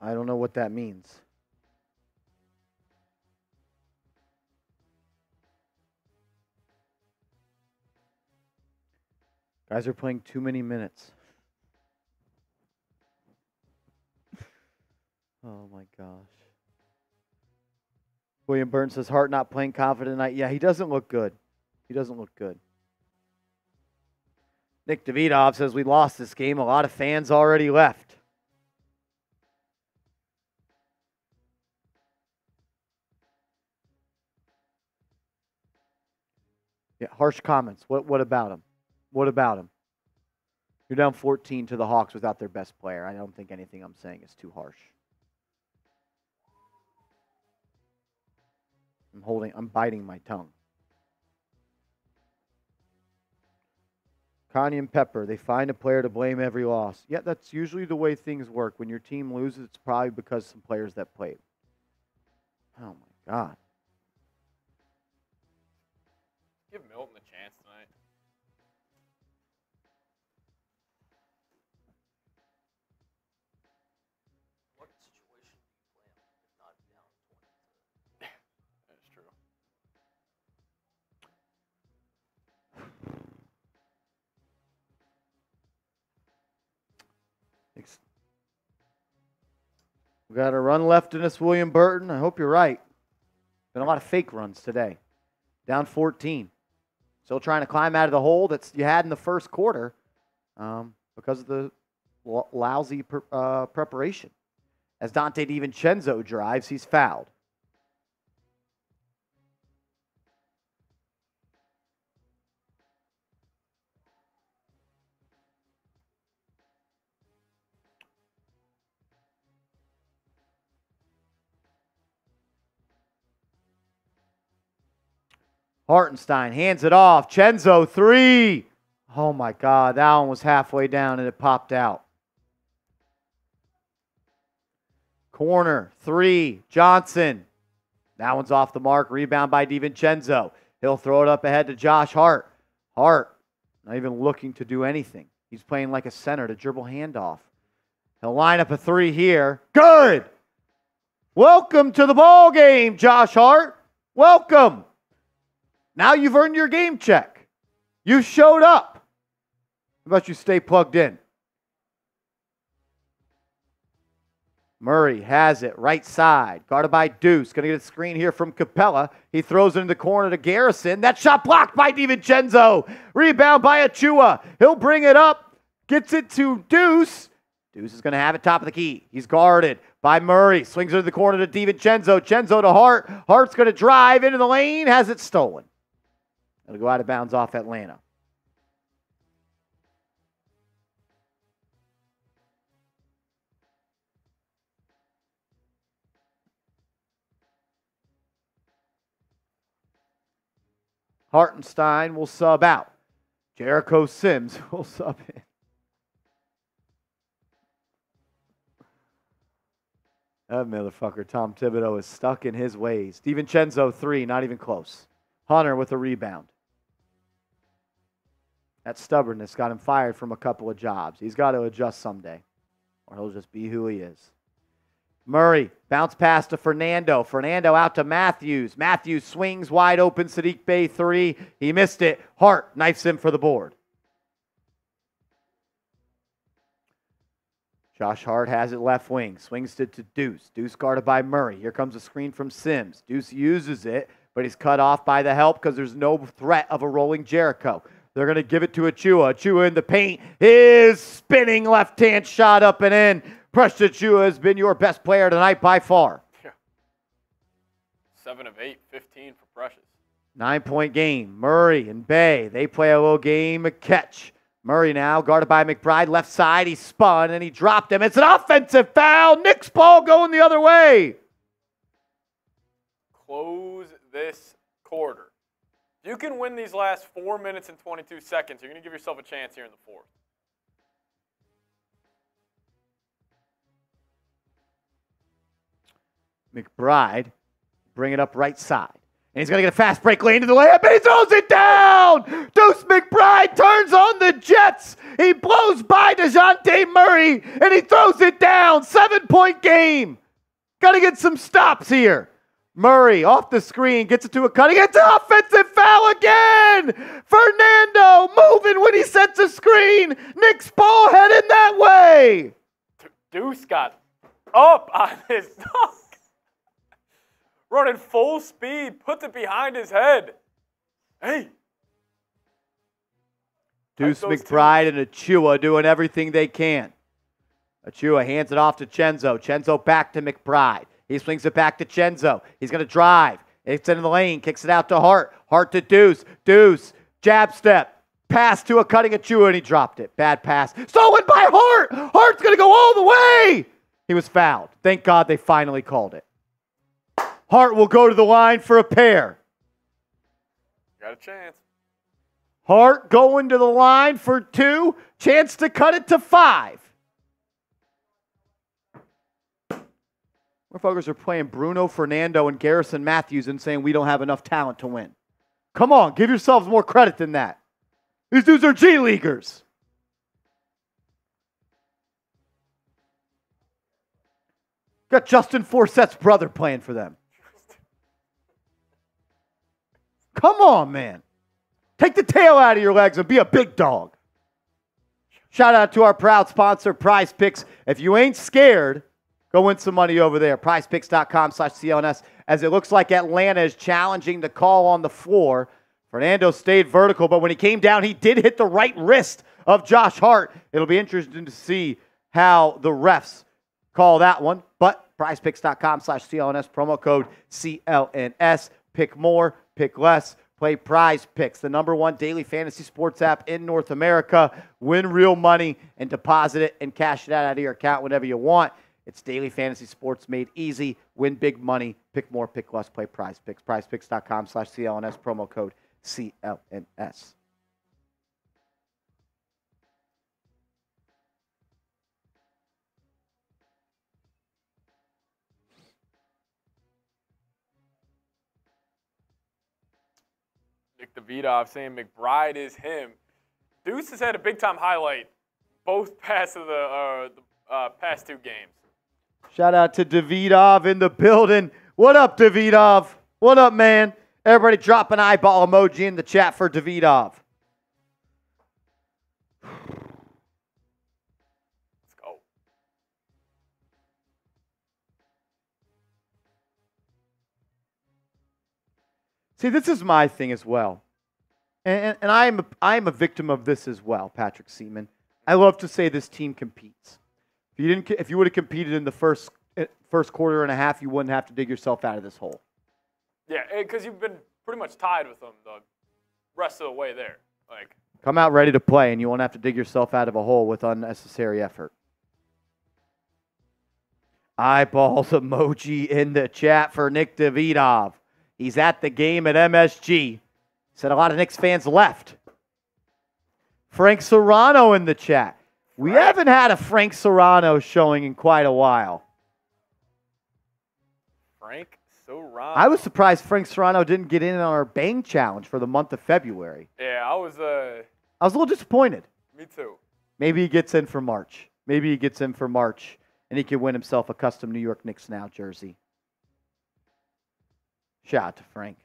I don't know what that means. Guys are playing too many minutes. Oh, my gosh. William Burton says, Hart not playing confident tonight. Yeah, he doesn't look good. He doesn't look good. Nick Davidov says, we lost this game. A lot of fans already left. Yeah, harsh comments. What about him? What about him? You're down 14 to the Hawks without their best player. I don't think anything I'm saying is too harsh. I'm biting my tongue. Connie and Pepper, they find a player to blame every loss. Yeah, that's usually the way things work. When your team loses, it's probably because some players that played. Oh, my God. Give Milton a chance tonight. We got a run left in this, William Burton. I hope you're right. Been a lot of fake runs today. Down 14. Still trying to climb out of the hole that you had in the first quarter because of the lousy preparation. As Donte DiVincenzo drives, he's fouled. Hartenstein hands it off. Chenzo, three. Oh, my God. That one was halfway down, and it popped out. Corner, three. Johnson. That one's off the mark. Rebound by DiVincenzo. He'll throw it up ahead to Josh Hart. Hart, not even looking to do anything. He's playing like a center to dribble handoff. He'll line up a three here. Good. Welcome to the ball game, Josh Hart. Welcome. Now you've earned your game check. You showed up. How about you stay plugged in? Murray has it right side. Guarded by Deuce. Going to get a screen here from Capella. He throws it in the corner to Garrison. That shot blocked by DiVincenzo. Rebound by Achiuwa. He'll bring it up. Gets it to Deuce. Deuce is going to have it top of the key. He's guarded by Murray. Swings it in the corner to DiVincenzo. Chenzo to Hart. Hart's going to drive into the lane. Has it stolen. It'll go out of bounds off Atlanta. Hartenstein will sub out. Jericho Sims will sub in. That motherfucker, Tom Thibodeau, is stuck in his ways. DiVincenzo, three, not even close. Hunter with a rebound. That stubbornness got him fired from a couple of jobs. He's got to adjust someday, or he'll just be who he is. Murray, bounce pass to Fernando. Fernando out to Matthews. Matthews swings wide open. Saddiq Bey, three. He missed it. Hart knifes him for the board. Josh Hart has it left wing. Swings it to Deuce. Deuce guarded by Murray. Here comes a screen from Sims. Deuce uses it, but he's cut off by the help because there's no threat of a rolling Jericho. They're going to give it to Achiuwa. Achiuwa in the paint. His spinning left-hand shot up and in. Precious Achiuwa has been your best player tonight by far. Yeah. 7 of 8, 15 for Precious. 9-point game. Murray and Bey, they play a little game of catch. Murray now guarded by McBride. Left side, he spun and he dropped him. It's an offensive foul. Knicks ball going the other way. Close this quarter. If you can win these last 4 minutes and 22 seconds, you're going to give yourself a chance here in the fourth. McBride, bring it up right side. And he's going to get a fast break lane to the layup, and he throws it down! Deuce McBride turns on the jets. He blows by Dejounte Murray, and he throws it down. 7-point game. Got to get some stops here. Murray off the screen, gets it to a cutting. It's an offensive foul again! Fernando moving when he sets a screen. Knicks ball headed that way. Deuce got up on his top. Running full speed, puts it behind his head. Hey. Deuce McBride and Achiuwa doing everything they can. Achiuwa hands it off to Chenzo. Chenzo back to McBride. He swings it back to Chenzo. He's going to drive. It's in the lane. Kicks it out to Hart. Hart to Deuce. Deuce, jab step. Pass to a cutting Achiuwa, and he dropped it. Bad pass. Stolen by Hart. Hart's going to go all the way. He was fouled. Thank God they finally called it. Hart will go to the line for a pair. Got a chance. Hart going to the line for 2. Chance to cut it to 5. Motherfuckers are playing Bruno Fernando and Garrison Matthews and saying we don't have enough talent to win. Come on, give yourselves more credit than that. These dudes are G-leaguers. Got Justin Forsett's brother playing for them. Come on, man. Take the tail out of your legs and be a big dog. Shout out to our proud sponsor, Prize Picks. If you ain't scared, go win some money over there. PrizePicks.com/CLNS. As it looks like Atlanta is challenging the call on the floor. Fernando stayed vertical, but when he came down, he did hit the right wrist of Josh Hart. It'll be interesting to see how the refs call that one. But PrizePicks.com/CLNS, promo code CLNS. Pick more. Pick less. Play Prize Picks, the #1 daily fantasy sports app in North America. Win real money and deposit it and cash it out of your account whenever you want. It's daily fantasy sports made easy. Win big money. Pick more. Pick less. Play Prize Picks. PrizePicks.com/CLNS, promo code CLNS. Nick Davidoff saying McBride is him. Deuce has had a big-time highlight both past of the past two games. Shout out to Davidov in the building. What up, Davidov? What up, man? Everybody drop an eyeball emoji in the chat for Davidov. Let's go. See, this is my thing as well. And I am a victim of this as well, Patrick Seatman. I love to say this team competes. If you didn't, if you would have competed in the first quarter and a half, you wouldn't have to dig yourself out of this hole. Yeah, because you've been pretty much tied with them the rest of the way there. Like, come out ready to play, and you won't have to dig yourself out of a hole with unnecessary effort. Eyeballs emoji in the chat for Nick Davidov. He's at the game at MSG. Said a lot of Knicks fans left. Frank Serrano in the chat. We haven't had a Frank Serrano showing in quite a while. Frank Serrano. I was surprised Frank Serrano didn't get in on our Bang Challenge for the month of February. Yeah, I was a little disappointed. Me too. Maybe he gets in for March. Maybe he gets in for March, and he can win himself a custom New York Knicks Now jersey. Shout out to Frank.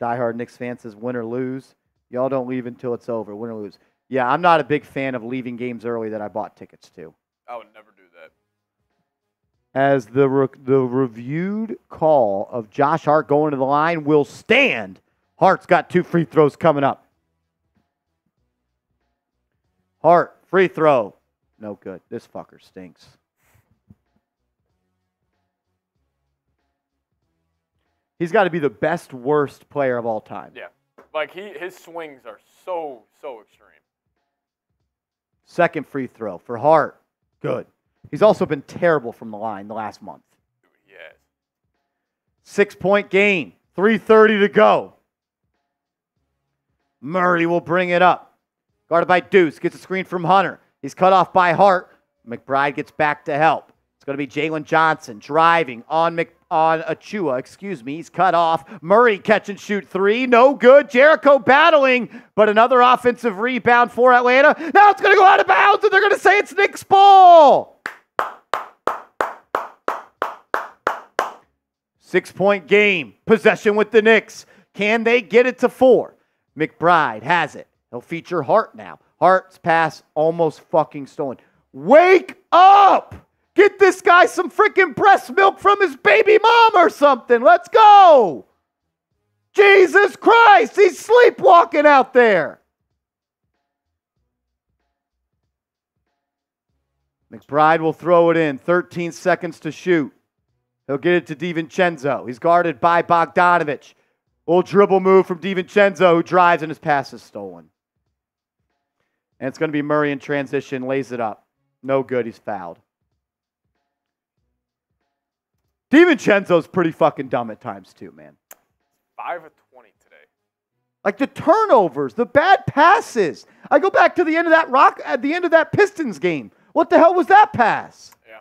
Diehard Knicks fan says, win or lose. Y'all don't leave until it's over. Win or lose. Yeah, I'm not a big fan of leaving games early that I bought tickets to. I would never do that. As the reviewed call of Josh Hart going to the line will stand. Hart's got two free throws coming up. Hart, free throw. No good. This fucker stinks. He's got to be the best, worst player of all time. Yeah. Like, his swings are so extreme. Second free throw for Hart. Good. He's also been terrible from the line the last month. Yes. 6-point game. 3:30 to go. Murray will bring it up. Guarded by Deuce. Gets a screen from Hunter. He's cut off by Hart. McBride gets back to help. It's going to be Jalen Johnson driving on Achiuwa, excuse me. He's cut off. Murray catch and shoot three. No good. Jericho battling, but another offensive rebound for Atlanta. Now it's going to go out of bounds, and they're going to say it's Knicks ball. 6-point game. Possession with the Knicks. Can they get it to four? McBride has it. He'll feature Hart now. Hart's pass almost fucking stolen. Wake up! Get this guy some freaking breast milk from his baby mom or something. Let's go. Jesus Christ, he's sleepwalking out there. McBride will throw it in. 13 seconds to shoot. He'll get it to DiVincenzo. He's guarded by Bogdanovic. Little dribble move from DiVincenzo, who drives and his pass is stolen. And it's going to be Murray in transition. Lays it up. No good. He's fouled. DiVincenzo's pretty fucking dumb at times too, man. 5 of 20 today. Like the turnovers, the bad passes. I go back to the end of that Pistons game. What the hell was that pass? Yeah. I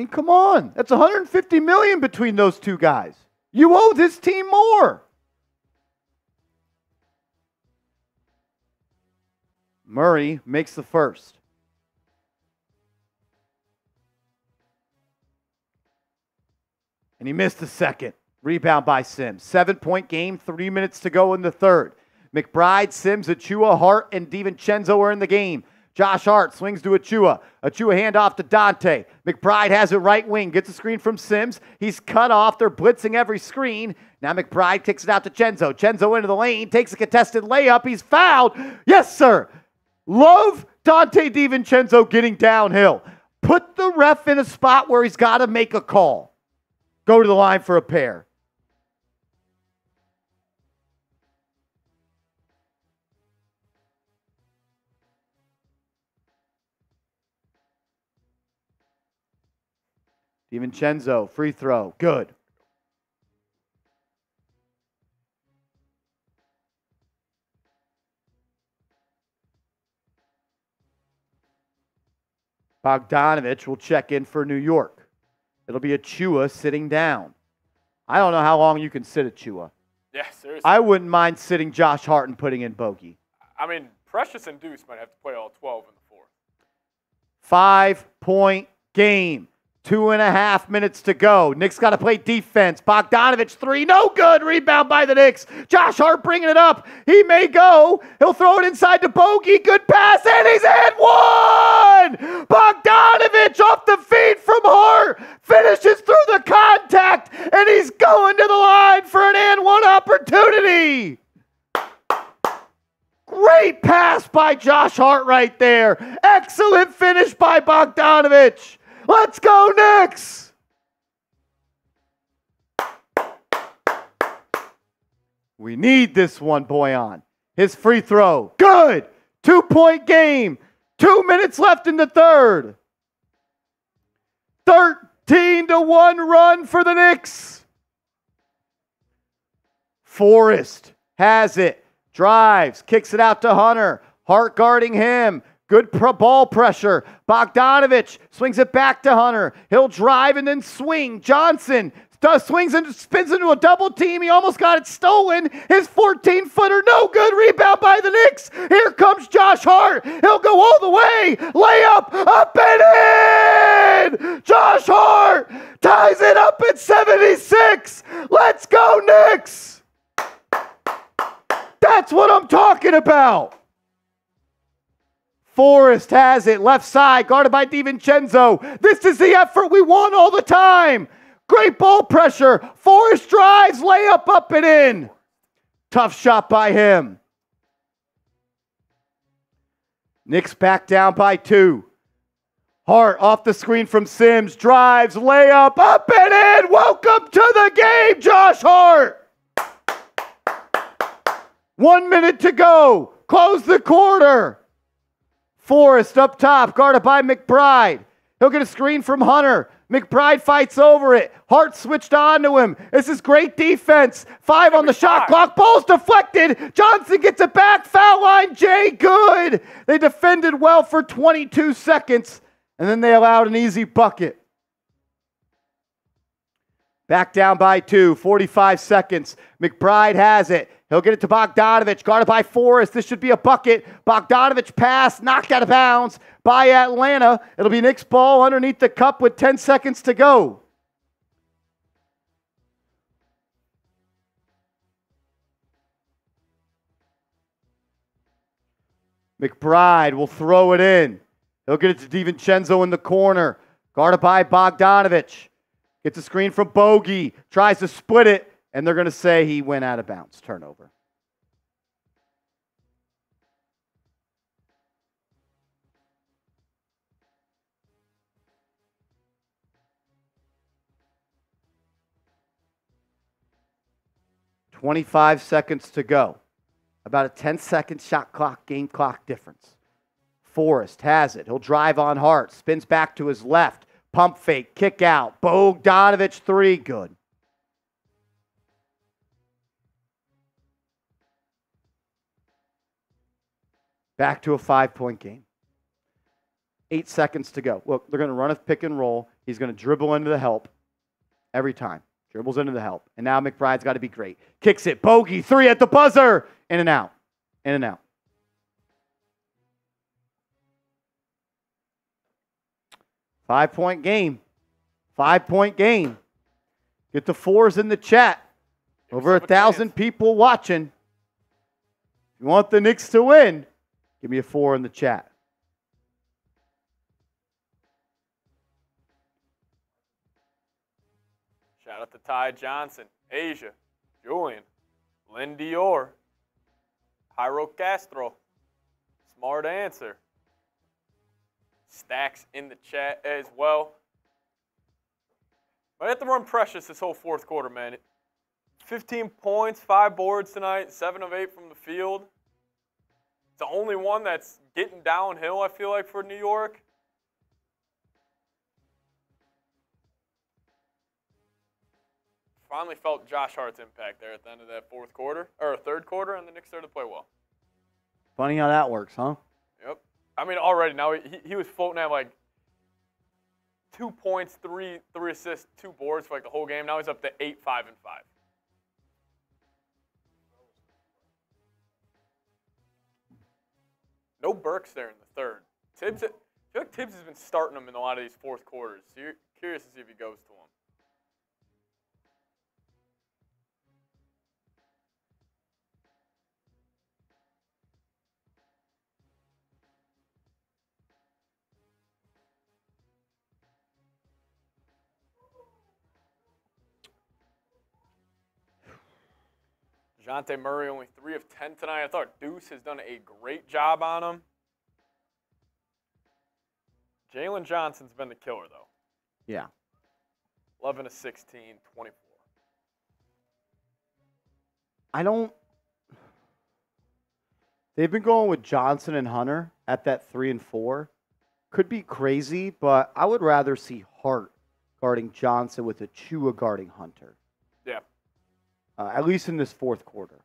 mean, come on. That's $150 million between those two guys. You owe this team more. Murray makes the first. And he missed the second. Rebound by Sims. 7-point game, 3 minutes to go in the third. McBride, Sims, Achiuwa, Hart, and DiVincenzo are in the game. Josh Hart swings to Achiuwa. Achiuwa handoff to Donte. McBride has it right wing. Gets a screen from Sims. He's cut off. They're blitzing every screen. Now McBride kicks it out to Cenzo. Cenzo into the lane. Takes a contested layup. He's fouled. Yes, sir. Love Donte DiVincenzo getting downhill. Put the ref in a spot where he's got to make a call. Go to the line for a pair. DiVincenzo, free throw, good. Bogdanovic will check in for New York. It'll be Achiuwa sitting down. I don't know how long you can sit Achiuwa. Yeah, seriously. I wouldn't mind sitting Josh Hart and putting in Bogey. I mean, Precious and Deuce might have to play all 12 in the fourth. 5-point game. 2.5 minutes to go. Knicks got to play defense. Bogdanovic, three. No good. Rebound by the Knicks. Josh Hart bringing it up. He may go. He'll throw it inside to Bogey. Good pass. And he's in one. Bogdanovic off the feed from Hart. Finishes through the contact. And he's going to the line for an and one opportunity. Great pass by Josh Hart right there. Excellent finish by Bogdanovic. Let's go, Knicks! We need this one, Bojan. His free throw. Good! 2-point game. 2 minutes left in the third. 13-1 run for the Knicks. Forrest has it. Drives. Kicks it out to Hunter. Hart guarding him. Good ball pressure. Bogdanovic swings it back to Hunter. He'll drive and then swing. Johnson swings and spins into a double team. He almost got it stolen. His 14-footer, no good. Rebound by the Knicks. Here comes Josh Hart. He'll go all the way. Layup, up and in. Josh Hart ties it up at 76. Let's go, Knicks. That's what I'm talking about. Forrest has it, left side, guarded by DiVincenzo. This is the effort we want all the time. Great ball pressure. Forrest drives, layup up and in. Tough shot by him. Knicks back down by 2. Hart off the screen from Sims, drives, layup up and in. Welcome to the game, Josh Hart. 1 minute to go. Close the quarter. Forrest up top, guarded by McBride. He'll get a screen from Hunter. McBride fights over it. Hart switched on to him. This is great defense. 5 on the shot clock. Ball's deflected. Johnson gets it back. Foul line, Jay, good. They defended well for 22 seconds, and then they allowed an easy bucket. Back down by 2, 45 seconds. McBride has it. He'll get it to Bogdanovic, guarded by Forrest. This should be a bucket. Bogdanovic pass, knocked out of bounds by Atlanta. It'll be Knicks ball underneath the cup with 10 seconds to go. McBride will throw it in. He'll get it to DiVincenzo in the corner, guarded by Bogdanovic. Gets a screen from Bogey, tries to split it. And they're going to say he went out of bounds. Turnover. $25 seconds to go. About a 10-second shot clock, game clock difference. Forrest has it. He'll drive on Hart. Spins back to his left. Pump fake. Kick out. Bogdanovic, 3. Good. Back to a 5-point game. 8 seconds to go. Look, they're going to run a pick and roll. He's going to dribble into the help every time. Dribbles into the help. And now McBride's got to be great. Kicks it. Bogey, 3 at the buzzer. In and out. In and out. Five-point game. Five-point game. Get the 4s in the chat. Over 1,000 people watching. If you want the Knicks to win, give me a 4 in the chat. Shout out to Ty Johnson, Asia, Julian, Lynn Dior, Jairo Castro, Smart Answer. Stacks in the chat as well. But I have to run Precious this whole fourth quarter, man. 15 points, 5 boards tonight, 7 of 8 from the field. It's the only one that's getting downhill, I feel like, for New York. finally felt Josh Hart's impact there at the end of that third quarter, and the Knicks started to play well. Funny how that works, huh? Yep. I mean, already now he was floating at like 2 points, three assists, two boards for like the whole game. Now he's up to 8, 5, and 5. No Burks there in the third. Tibbs, I feel like Tibbs has been starting him in a lot of these fourth quarters. So you're curious to see if he goes to him. DeJounte Murray only 3 of 10 tonight. I thought Deuce has done a great job on him. Jalen Johnson's been the killer, though. Yeah. 11 of 16, 24. They've been going with Johnson and Hunter at that 3 and 4. Could be crazy, but I would rather see Hart guarding Johnson with Achiuwa guarding Hunter. Yeah. At least in this fourth quarter.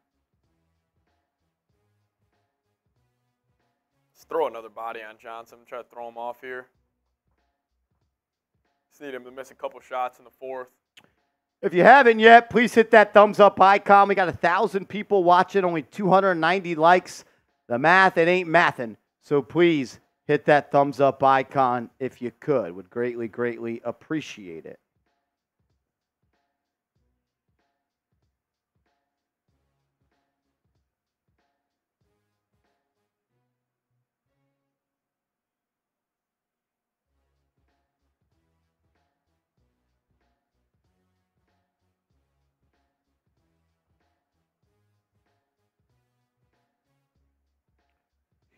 Let's throw another body on Johnson. Try to throw him off here. Just need him to miss a couple shots in the fourth. If you haven't yet, please hit that thumbs up icon. We got 1,000 people watching, only 290 likes. The math, it ain't mathin'. So please hit that thumbs up icon if you could. Would greatly, greatly appreciate it.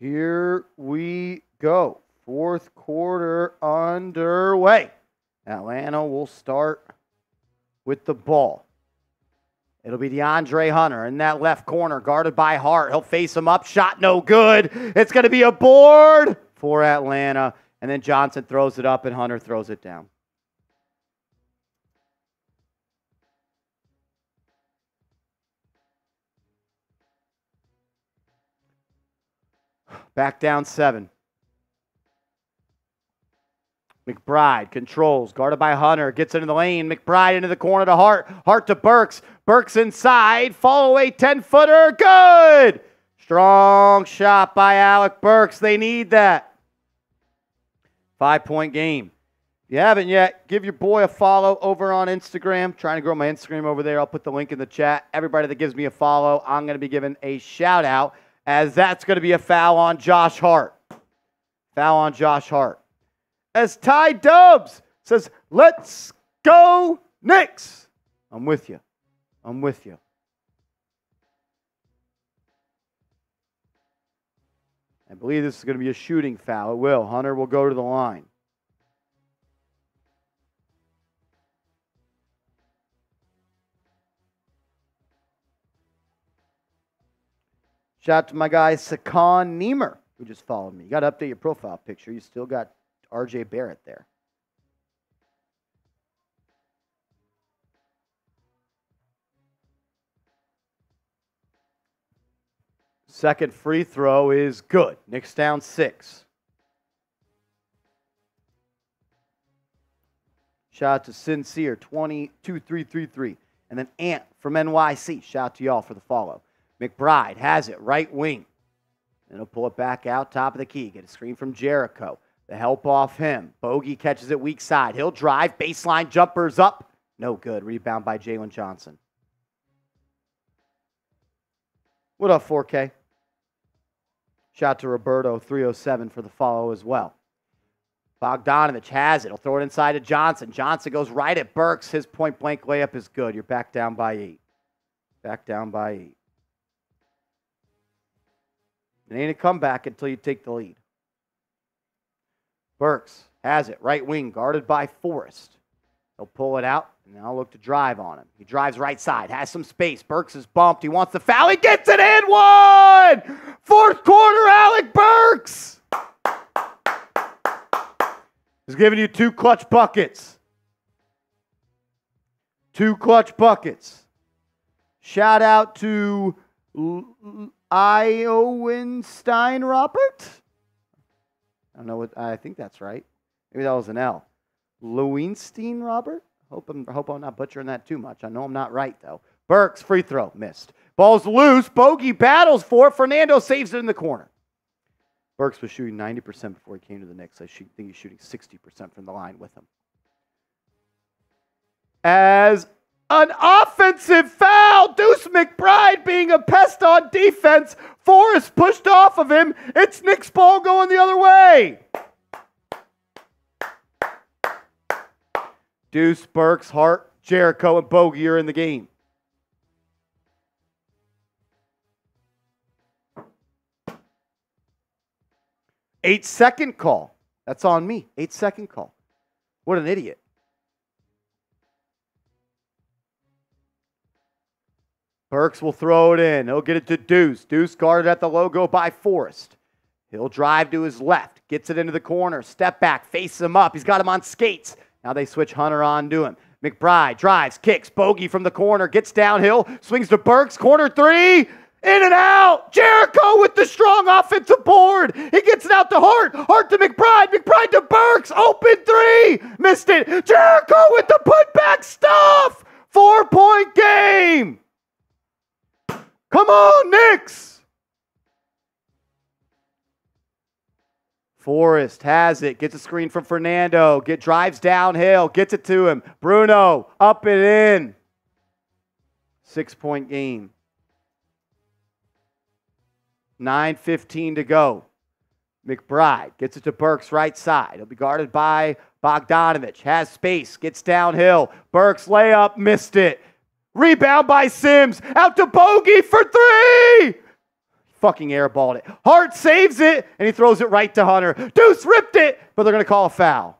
Here we go. Fourth quarter underway. Atlanta will start with the ball. It'll be DeAndre Hunter in that left corner, guarded by Hart. He'll face him up. Shot no good. It's going to be a board for Atlanta. And then Johnson throws it up, and Hunter throws it down. Back down 7. McBride controls, guarded by Hunter, gets into the lane. McBride into the corner to Hart. Hart to Burks. Burks inside. Fall away 10-footer. Good! Strong shot by Alec Burks. They need that. 5-point game. If you haven't yet, give your boy a follow over on Instagram. I'm trying to grow my Instagram over there. I'll put the link in the chat. Everybody that gives me a follow, I'm going to be giving a shout-out. As that's going to be a foul on Josh Hart. Foul on Josh Hart. As Ty Dubs says, let's go Knicks. I'm with you. I'm with you. I believe this is going to be a shooting foul. It will. Hunter will go to the line. Shout out to my guy, Sakan Niemer, who just followed me. You got to update your profile picture. You still got R.J. Barrett there. Second free throw is good. Knicks down 6. Shout out to Sincere, 22333. And then Ant from NYC. Shout out to y'all for the follow. McBride has it, right wing. And he'll pull it back out, top of the key. Get a screen from Jericho. The help off him. Bogey catches it weak side. He'll drive. Baseline jumpers up. No good. Rebound by Jalen Johnson. What up, 4K? Shout to Roberto, 307 for the follow as well. Bogdanovic has it. He'll throw it inside to Johnson. Johnson goes right at Burks. His point-blank layup is good. You're back down by 8. Back down by 8. It ain't a comeback until you take the lead. Burks has it. Right wing, guarded by Forrest. He'll pull it out, and now look to drive on him. He drives right side, has some space. Burks is bumped. He wants the foul. He gets it in. 1! Fourth quarter, Alec Burks! He's giving you 2 clutch buckets. Two clutch buckets. Shout out to Iowenstein Robert. I don't know what I think that's right. Maybe that was an L. Lowenstein Robert. Hope I'm not butchering that too much. I know I'm not right though. Burks free throw missed. Ball's loose. Bogey battles for it. Fernando saves it in the corner. Burks was shooting 90% before he came to the Knicks. I think he's shooting 60% from the line with him. As an offensive foul, Deuce McBride being a pest on defense. Forrest pushed off of him. It's Knicks ball going the other way. Deuce, Burks, Hart, Jericho, and Bogey are in the game. Eight-second call. That's on me. Eight-second call. What an idiot. Burks will throw it in. He'll get it to Deuce. Deuce guarded at the logo by Forrest. He'll drive to his left. Gets it into the corner. Step back. Face him up. He's got him on skates. Now they switch Hunter on to him. McBride drives, kicks. Bogey from the corner. Gets downhill. Swings to Burks. Corner three. In and out. Jericho with the strong offensive board. He gets it out to Hart. Hart to McBride. McBride to Burks. Open three. Missed it. Jericho with the putback stuff. 4-point game. Come on, Knicks. Forrest has it. Gets a screen from Fernando. Drives downhill. Gets it to him. Bruno up and in. 6-point game. 9:15 to go. McBride gets it to Burks right side. He'll be guarded by Bogdanovic. Has space. Gets downhill. Burks layup. Missed it. Rebound by Sims. Out to Bogey for three. Fucking airballed it. Hart saves it, and he throws it right to Hunter. Deuce ripped it, but they're going to call a foul.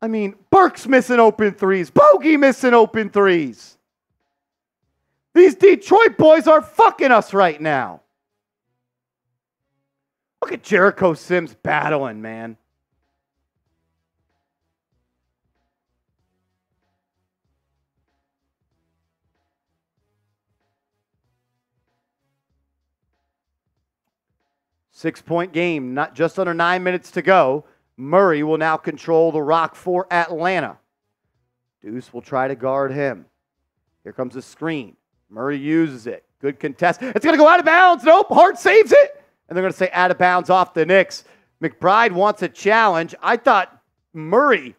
I mean, Burks missing open threes. Bogey missing open threes. These Detroit boys are fucking us right now. Look at Jericho Sims battling, man. Six-point game, not just under 9 minutes to go. Murray will now control the rock for Atlanta. Deuce will try to guard him. Here comes a screen. Murray uses it. Good contest. It's going to go out of bounds. Nope, Hart saves it. And they're going to say out of bounds off the Knicks. McBride wants a challenge. I thought Murray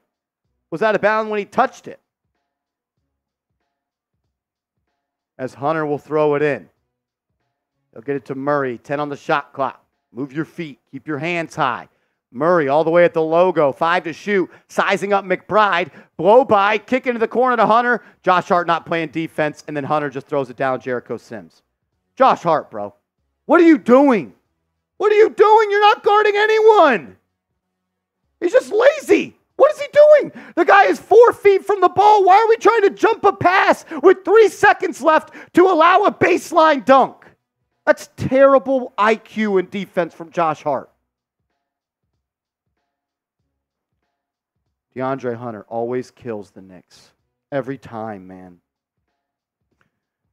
was out of bounds when he touched it. As Hunter will throw it in. They'll get it to Murray. 10 on the shot clock. Move your feet. Keep your hands high. Murray all the way at the logo. 5 to shoot. Sizing up McBride. Blow by. Kick into the corner to Hunter. Josh Hart not playing defense. And then Hunter just throws it down Jericho Sims. Josh Hart, bro. What are you doing? What are you doing? You're not guarding anyone. He's just lazy. What is he doing? The guy is 4 feet from the ball. Why are we trying to jump a pass with 3 seconds left to allow a baseline dunk? That's terrible IQ and defense from Josh Hart. DeAndre Hunter always kills the Knicks. Every time, man.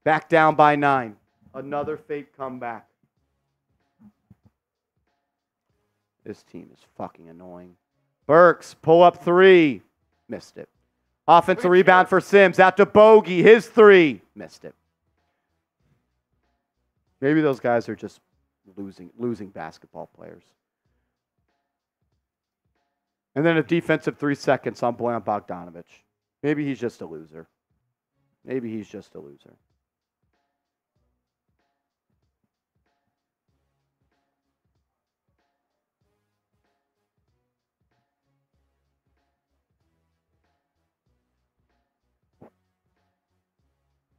Back down by 9. Another fake comeback. This team is fucking annoying. Burks, pull up three. Missed it. Offensive rebound for Sims. Out to Bogey. His three. Missed it. Maybe those guys are just losing basketball players. And then a defensive 3 seconds on Bojan Bogdanovic. Maybe he's just a loser. Maybe he's just a loser.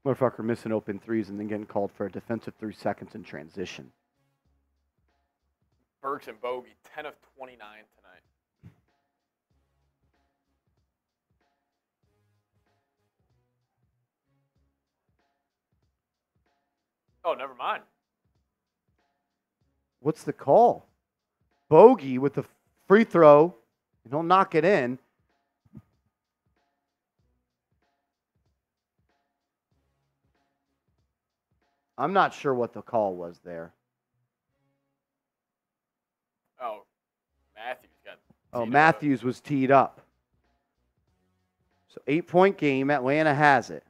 Motherfucker missing open threes and then getting called for a defensive 3 seconds in transition. Burks and Bogey, 10 of 29 tonight. Oh, never mind. What's the call? Bogey with the free throw, and he'll knock it in. I'm not sure what the call was there. Oh, Matthews got. Oh, Matthews was teed up. So 8-point game. Atlanta has it.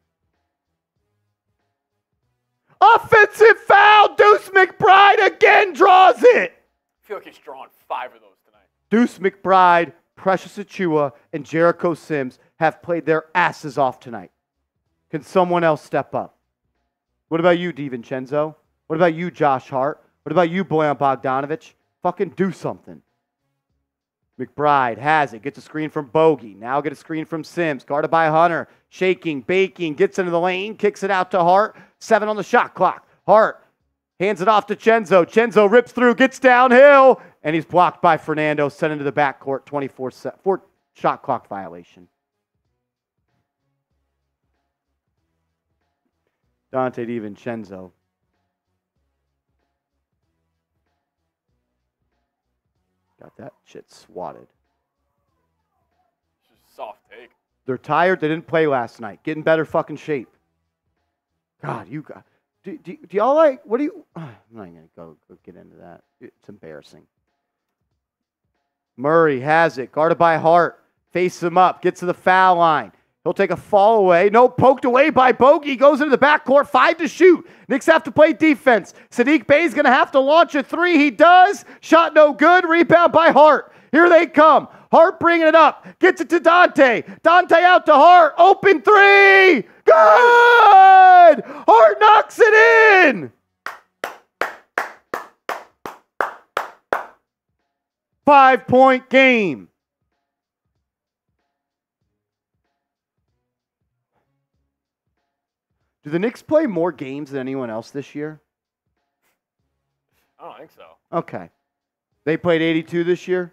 Offensive foul. Deuce McBride again draws it. I feel like he's drawn 5 of those tonight. Deuce McBride, Precious Achiuwa, and Jericho Sims have played their asses off tonight. Can someone else step up? What about you, DiVincenzo? What about you, Josh Hart? What about you, Bojan Bogdanovic? Fucking do something. McBride has it. Gets a screen from Bogey. Now get a screen from Sims. Guarded by Hunter. Shaking, baking, gets into the lane, kicks it out to Hart. 7 on the shot clock. Hart hands it off to Chenzo. Chenzo rips through, gets downhill, and he's blocked by Fernando. Sent into the backcourt. 24-4 shot clock violation. Donte DiVincenzo. Got that shit swatted. It's a soft take. They're tired. They didn't play last night. Get in better fucking shape. God, you got. Do y'all like, what do you, I'm not going to go get into that. It's embarrassing. Murray has it. Guarded by Hart. Face him up. Gets to the foul line. He'll take a fall away. No, poked away by Bogey. Goes into the backcourt. 5 to shoot. Knicks have to play defense. Saddiq Bey's going to have to launch a 3. He does. Shot no good. Rebound by Hart. Here they come. Hart bringing it up. Gets it to Donte. Donte out to Hart. Open 3. Good! Hart knocks it in. Five-point game. Do the Knicks play more games than anyone else this year? I don't think so. Okay. They played 82 this year?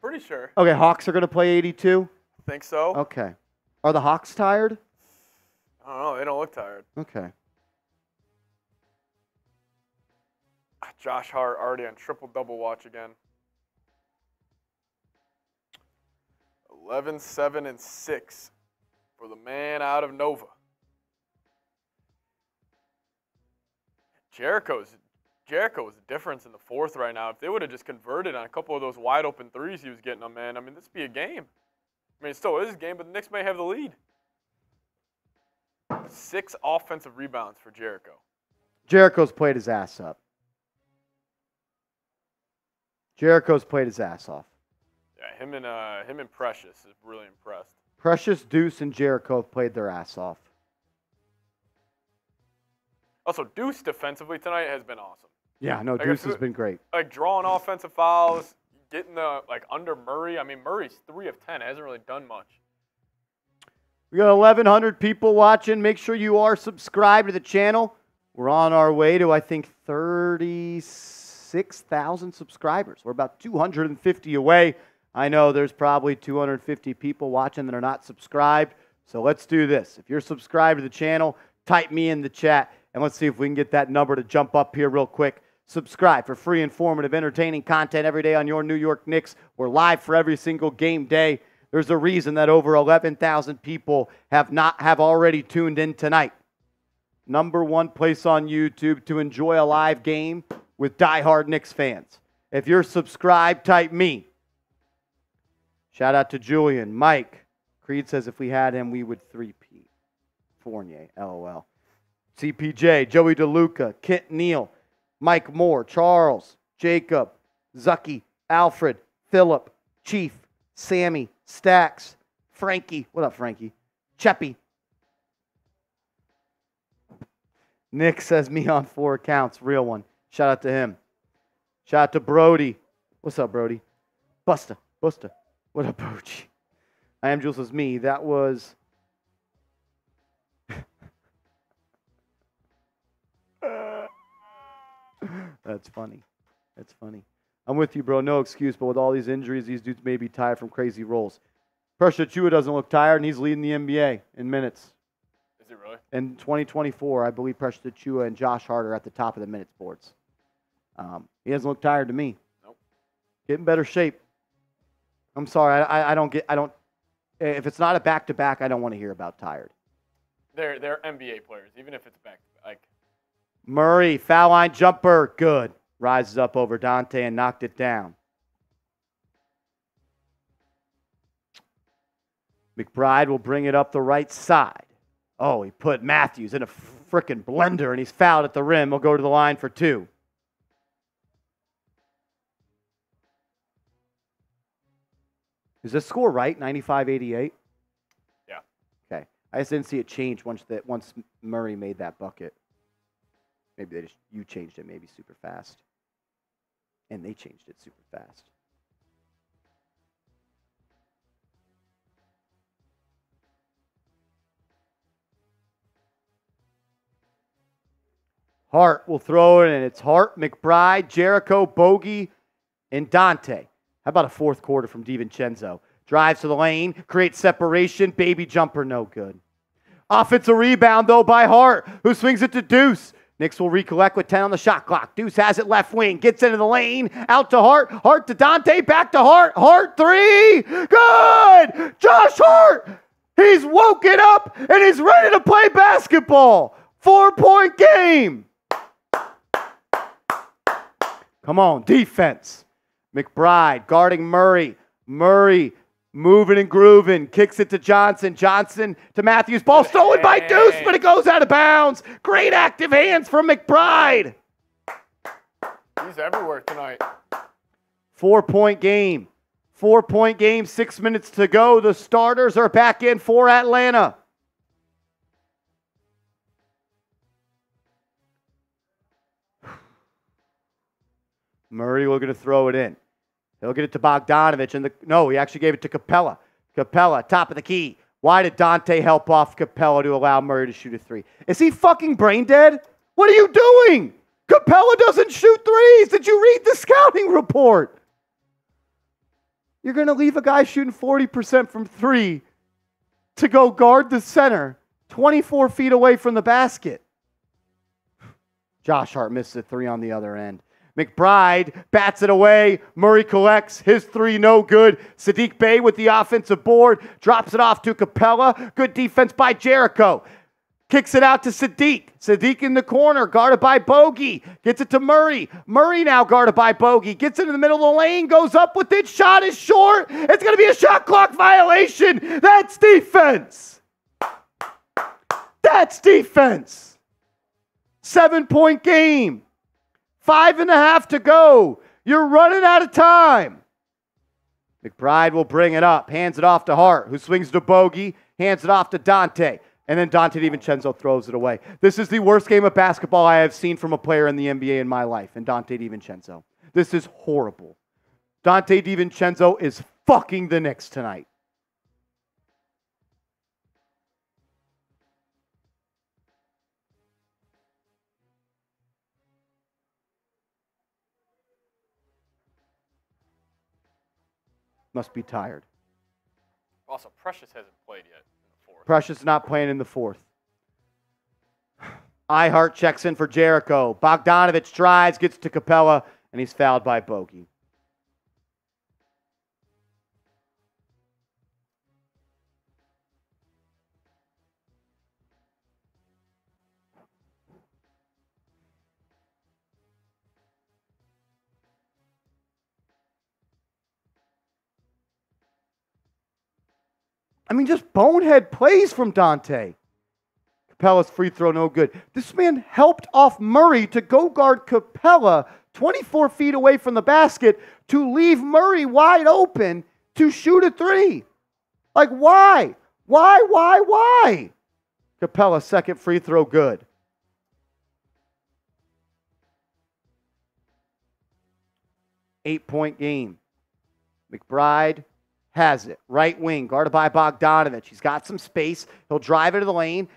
Pretty sure. Okay, Hawks are going to play 82? I think so. Okay. Are the Hawks tired? I don't know. They don't look tired. Okay. Josh Hart already on triple-double watch again. 11, 7, and 6 for the man out of Nova. Jericho is the difference in the fourth right now. If they would have just converted on a couple of those wide open threes he was getting on, man, I mean, this would be a game. I mean, it still is a game, but the Knicks may have the lead. 6 offensive rebounds for Jericho. Jericho's played his ass up. Jericho's played his ass off. Yeah, him and Precious is really impressed. Precious, Deuce, and Jericho have played their ass off. Also, Deuce defensively tonight has been awesome. Yeah, no, like Deuce has been great. Like, drawing offensive fouls, getting the, like, under Murray. I mean, Murray's 3 of 10. Hasn't really done much. We got 1,100 people watching. Make sure you are subscribed to the channel. We're on our way to, I think, 36,000 subscribers. We're about 250 away. I know there's probably 250 people watching that are not subscribed. So let's do this. If you're subscribed to the channel, type me in the chat. And let's see if we can get that number to jump up here real quick. Subscribe for free, informative, entertaining content every day on your New York Knicks. We're live for every single game day. There's a reason that over 11,000 people have already tuned in tonight. #1 place on YouTube to enjoy a live game with diehard Knicks fans. If you're subscribed, type me. Shout out to Julian. Mike. Creed says if we had him, we would 3P. Fournier, LOL. CPJ, Joey DeLuca, Kent Neal, Mike Moore, Charles, Jacob, Zucky, Alfred, Philip, Chief, Sammy, Stacks, Frankie. What up, Frankie? Cheppy. Nick says me on 4 accounts. Real one. Shout out to him. Shout out to Brody. What's up, Brody? Busta. Busta. What up, Brody? I am Jules says me. That was... That's funny. That's funny. I'm with you, bro. No excuse, but with all these injuries, these dudes may be tired from crazy rolls. Precious Achiuwa doesn't look tired, and he's leading the NBA in minutes. Is it really? In 2024, I believe Precious Achiuwa and Josh Hart are at the top of the minutes boards. He doesn't look tired to me. Nope. Get in better shape. I'm sorry. I don't get. I don't. If it's not a back-to-back, I don't want to hear about tired. They're NBA players, even if it's back-to-back. Like, Murray, foul line jumper, good. Rises up over Donte and knocked it down. McBride will bring it up the right side. Oh, he put Matthews in a frickin' blender, and he's fouled at the rim. He'll go to the line for two. Is this score right? 95-88? Yeah. Okay. I just didn't see it change once Murray made that bucket. Maybe you changed it maybe super fast. And they changed it super fast. Hart will throw it, and it's Hart, McBride, Jericho, Bogey, and Donte. How about a fourth quarter from DiVincenzo? Drives to the lane, creates separation, baby jumper, no good. Offensive rebound, though, by Hart, who swings it to Deuce. Knicks will recollect with 10 on the shot clock. Deuce has it left wing, gets into the lane, out to Hart, Hart to Donte, back to Hart, Hart three, good! Josh Hart, he's woken up, and he's ready to play basketball. 4-point game. Come on, defense. McBride guarding Murray. Murray moving and grooving. Kicks it to Johnson. Johnson to Matthews. Ball stolen by Deuce, but it goes out of bounds. Great active hands from McBride. He's everywhere tonight. 4-point game. 4-point game. 6 minutes to go. The starters are back in for Atlanta. Murray will gonna throw it in. He'll get it to Bogdanovic. No, he actually gave it to Capella. Capella, top of the key. Why did Donte help off Capella to allow Murray to shoot a three? Is he fucking brain dead? What are you doing? Capella doesn't shoot threes. Did you read the scouting report? You're going to leave a guy shooting 40% from three to go guard the center 24 feet away from the basket. Josh Hart misses a three on the other end. McBride bats it away. Murray collects. His three, no good. Saddiq Bey with the offensive board. Drops it off to Capella. Good defense by Jericho. Kicks it out to Saddiq. Saddiq in the corner, guarded by Bogey. Gets it to Murray. Murray now guarded by Bogey. Gets it in the middle of the lane. Goes up with it. Shot is short. It's going to be a shot clock violation. That's defense. That's defense. 7-point game. 5.5 to go. You're running out of time. McBride will bring it up. Hands it off to Hart, who swings to Bogey. Hands it off to Donte. And then Donte DiVincenzo throws it away. This is the worst game of basketball I have seen from a player in the NBA in my life, and Donte DiVincenzo. This is horrible. Donte DiVincenzo is fucking the Knicks tonight. Must be tired. Also, Precious hasn't played yet in the fourth. Precious not playing in the fourth. Ihart checks in for Jericho. Bogdanovic drives, gets to Capella, and he's fouled by Bogey. I mean, just bonehead plays from Donte. Capella's free throw, no good. This man helped off Murray to go guard Capella 24 feet away from the basket to leave Murray wide open to shoot a three. Like, why? Why? Capella's second free throw, good. Eight-point game. McBride has it. Right wing, guarded by Bogdanovic. He's got some space. He'll drive into the lane.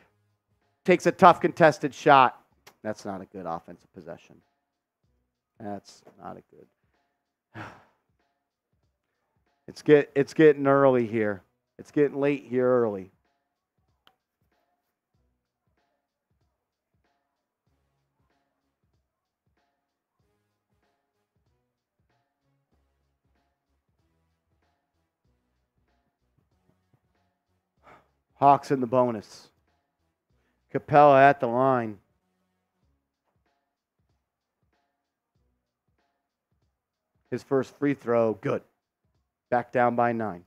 Takes a tough contested shot. That's not a good offensive possession. That's not a good. It's getting early here. It's getting late here early. Hawks in the bonus. Capella at the line. His first free throw, good. Back down by 9.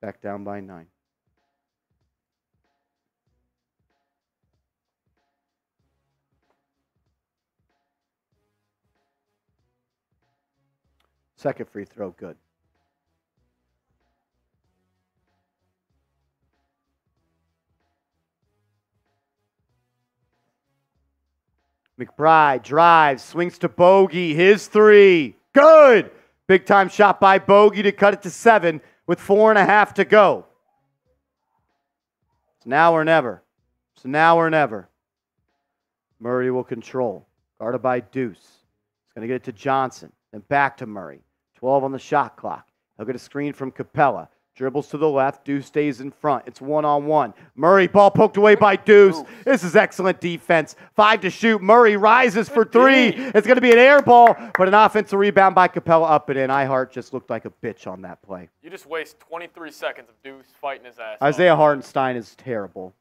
Back down by 9. Second free throw, good. McBride drives, swings to Bogey, his three, good! Big time shot by Bogey to cut it to 7 with 4.5 to go. It's now or never. It's now or never. Murray will control. Guarded by Deuce. He's going to get it to Johnson, then back to Murray. 12 on the shot clock. He'll get a screen from Capella. Dribbles to the left. Deuce stays in front. It's one-on-one. Murray, ball poked away by Deuce. This is excellent defense. 5 to shoot. Murray rises for 3. It's going to be an air ball, but an offensive rebound by Capella up and in. iHeart just looked like a bitch on that play. You just waste 23 seconds of Deuce fighting his ass. Isaiah Hartenstein is terrible.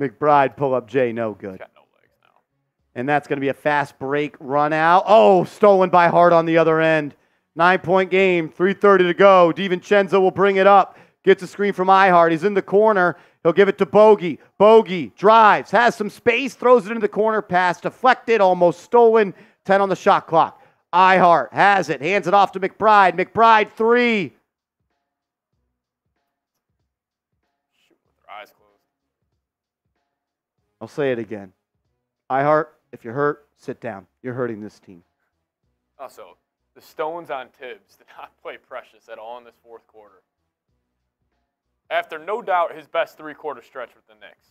McBride, pull up J, no good. And that's going to be a fast break run out. Oh, stolen by Hart on the other end. 9-point game, 3:30 to go. DiVincenzo will bring it up. Gets a screen from iHeart. He's in the corner. He'll give it to Bogey. Bogey drives, has some space, throws it into the corner. Pass deflected, almost stolen. 10 on the shot clock. iHeart has it, hands it off to McBride. McBride, 3. Shoot with their eyes closed. I'll say it again. iHeart. If you're hurt, sit down. You're hurting this team. Also, the stones on Tibbs did not play Precious at all in this fourth quarter. After no doubt his best three-quarter stretch with the Knicks.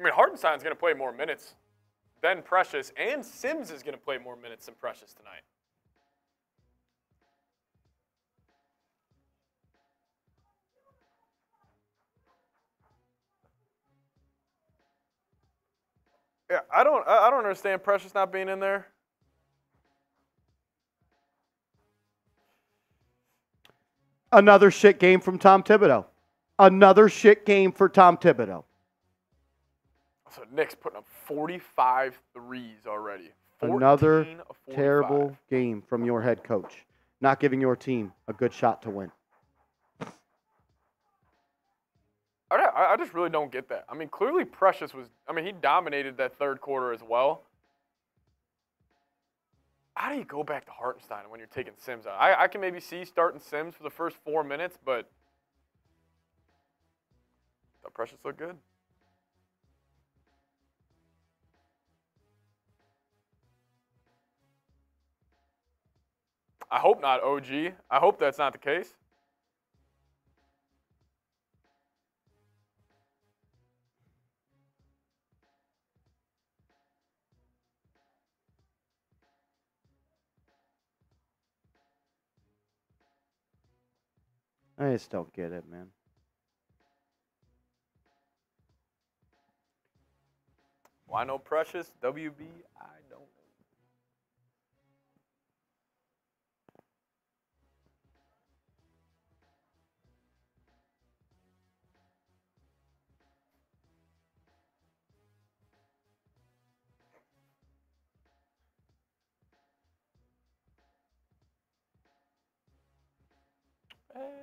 I mean, Hartenstein's going to play more minutes than Precious, and Sims is going to play more minutes than Precious tonight. Yeah, I don't understand Precious not being in there. Another shit game from Tom Thibodeau. Another shit game for Tom Thibodeau. So Nick's putting up 45 threes already. Another terrible game from your head coach. Not giving your team a good shot to win. I just really don't get that. I mean, clearly Precious was – I mean, he dominated that third quarter as well. How do you go back to Hartenstein when you're taking Sims out? I can maybe see starting Sims for the first 4 minutes, but that Precious looked good. I hope not, OG. I hope that's not the case. I just don't get it, man. Why no Precious? WB, I don't know.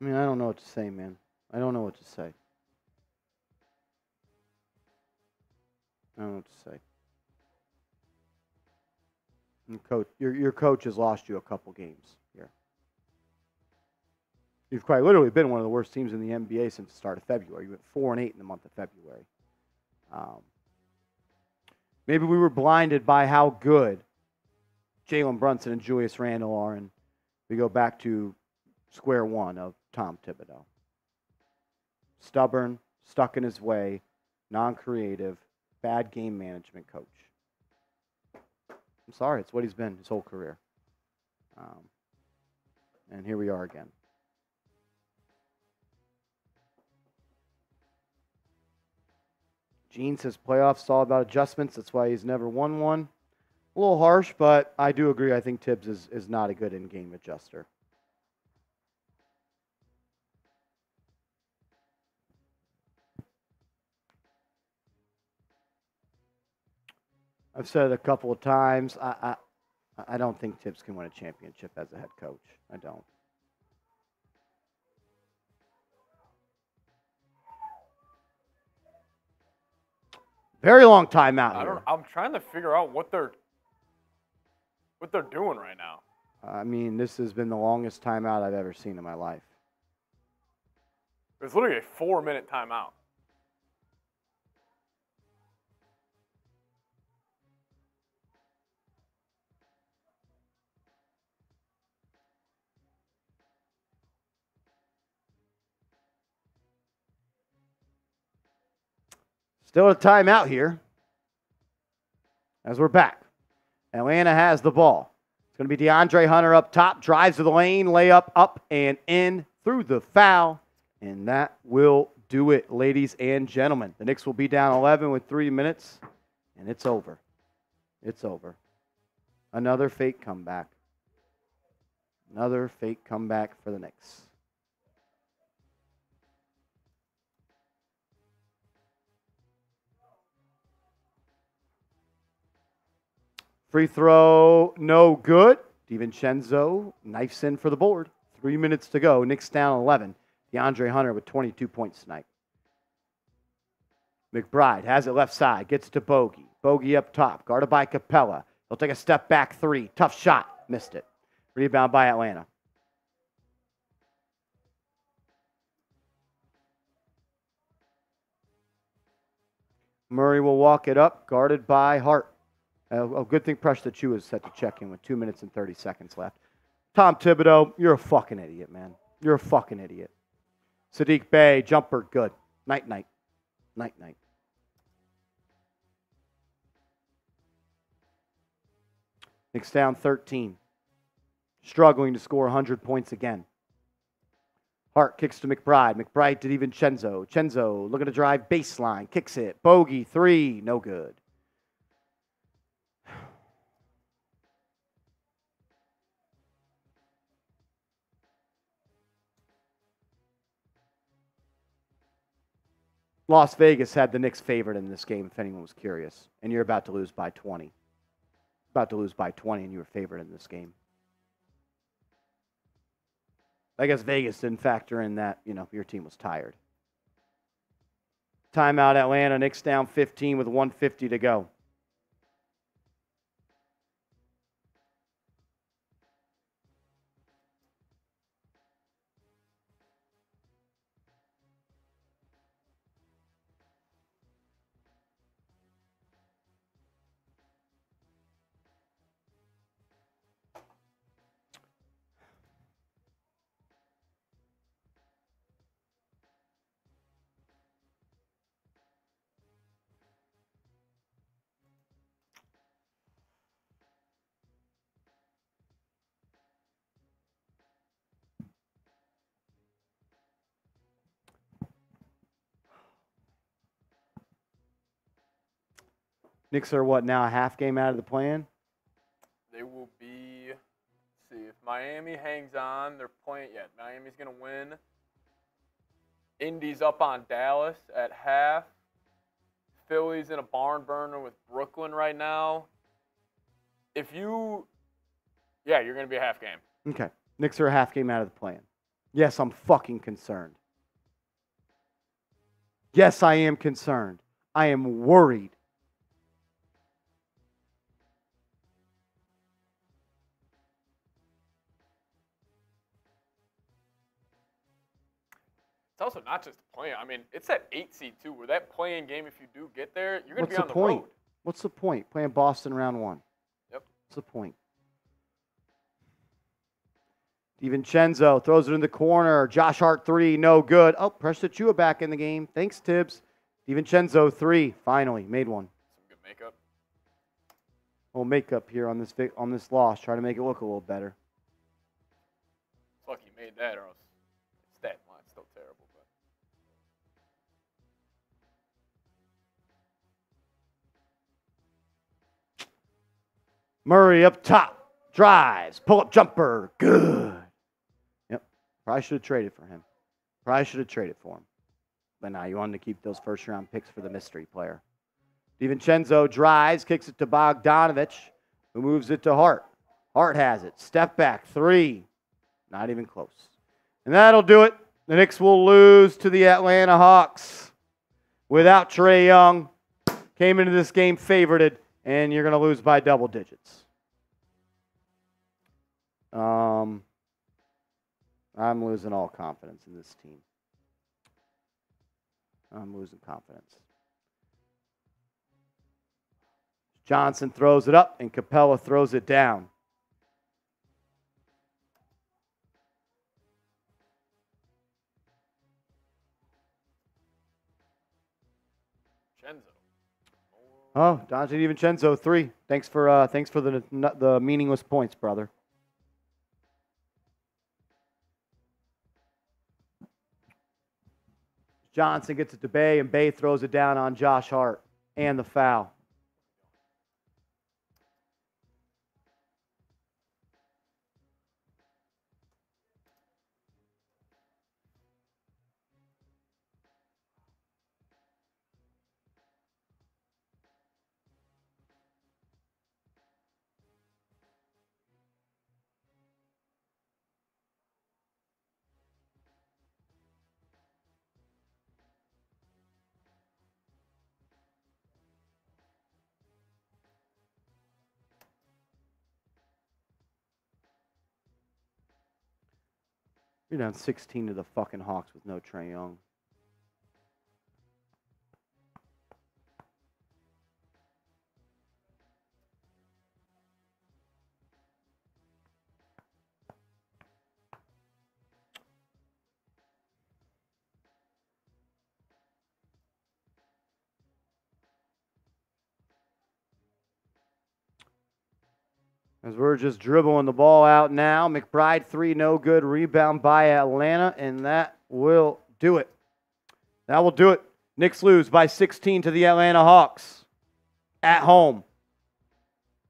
I mean, I don't know what to say, man. I don't know what to say. I don't know what to say. And coach, your coach has lost you a couple games here. You've quite literally been one of the worst teams in the NBA since the start of February. You went 4-8 in the month of February. Maybe we were blinded by how good Jalen Brunson and Julius Randle are, and we go back to square one of Tom Thibodeau. Stubborn, stuck in his way, non-creative, bad game management coach. I'm sorry, it's what he's been his whole career. And here we are again. Gene says playoffs all about adjustments. That's why he's never won one. A little harsh, but I do agree. I think Tibbs is not a good in-game adjuster. I've said it a couple of times. I don't think Tibbs can win a championship as a head coach. I don't. Very long timeout. I'm trying to figure out what they're doing right now. I mean, this has been the longest timeout I've ever seen in my life. It's literally a 4-minute timeout. Still a timeout here as we're back. Atlanta has the ball. It's going to be DeAndre Hunter up top. Drives to the lane. Layup up and in through the foul. And that will do it, ladies and gentlemen. The Knicks will be down 11 with 3 minutes. And it's over. It's over. Another fake comeback. Another fake comeback for the Knicks. Free throw, no good. DiVincenzo knifes in for the board. 3 minutes to go. Knicks down 11. DeAndre Hunter with 22 points tonight. McBride has it left side. Gets to Bogey. Bogey up top. Guarded by Capella. He'll take a step back three. Tough shot. Missed it. Rebound by Atlanta. Murray will walk it up. Guarded by Hart. A good thing Precious Achiuwa is set to check in with 2 minutes and 30 seconds left. Tom Thibodeau, you're a fucking idiot, man. You're a fucking idiot. Saddiq Bey, jumper, good. Night-night. Night-night. Knicks down 13. Struggling to score 100 points again. Hart kicks to McBride. McBride to DiVincenzo. Vincenzo looking to drive baseline. Kicks it. Bogey, three. No good. Las Vegas had the Knicks favored in this game, if anyone was curious. And you're about to lose by 20. About to lose by 20, and you were favored in this game. I guess Vegas didn't factor in that, you know, your team was tired. Timeout Atlanta, Knicks down 15 with 1:50 to go. Knicks are what now, a half game out of the play-in? They will be, let's see, if Miami hangs on, they're playing, yeah, Miami's going to win. Indy's up on Dallas at half. Philly's in a barn burner with Brooklyn right now. Yeah, you're going to be a half game. Okay. Knicks are a half game out of the play-in. Yes, I'm fucking concerned. Yes, I am concerned. I am worried. Also, not just playing. I mean, it's that 8 seed too. Where that playing game, if you do get there, you're gonna be on the road. What's the point? Playing Boston round 1. Yep. What's the point? DiVincenzo throws it in the corner. Josh Hart, three, no good. Oh, Precious Achiuwa back in the game. Thanks, Tibbs. DiVincenzo, three, finally made one. Some good makeup. Well, makeup here on this loss. Try to make it look a little better. Fuck, he made that, or else stat line's still terrible. But Murray up top. Drives, pull-up jumper, good. Yep, probably should have traded for him. But now you wanted to keep those first-round picks for the mystery player. DiVincenzo drives, kicks it to Bogdanovic, who moves it to Hart. Hart has it. Step back, three. Not even close. And that'll do it. The Knicks will lose to the Atlanta Hawks. Without Trae Young, came into this game favorited, and you're going to lose by double digits. I'm losing all confidence in this team. I'm losing confidence. Johnson throws it up, and Capella throws it down. Oh, Donte DiVincenzo, three. Thanks for the meaningless points, brother. Johnson gets it to Bey, and Bey throws it down on Josh Hart and the foul. You're down 16 to the fucking Hawks with no Trae Young. As we're just dribbling the ball out now. McBride, three, no good. Rebound by Atlanta, and that will do it. That will do it. Knicks lose by 16 to the Atlanta Hawks at home.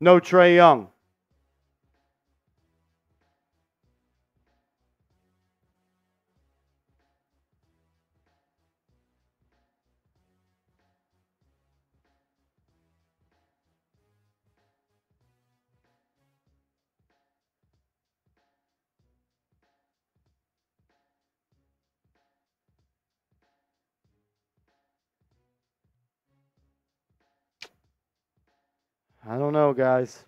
No Trae Young. I don't know, guys.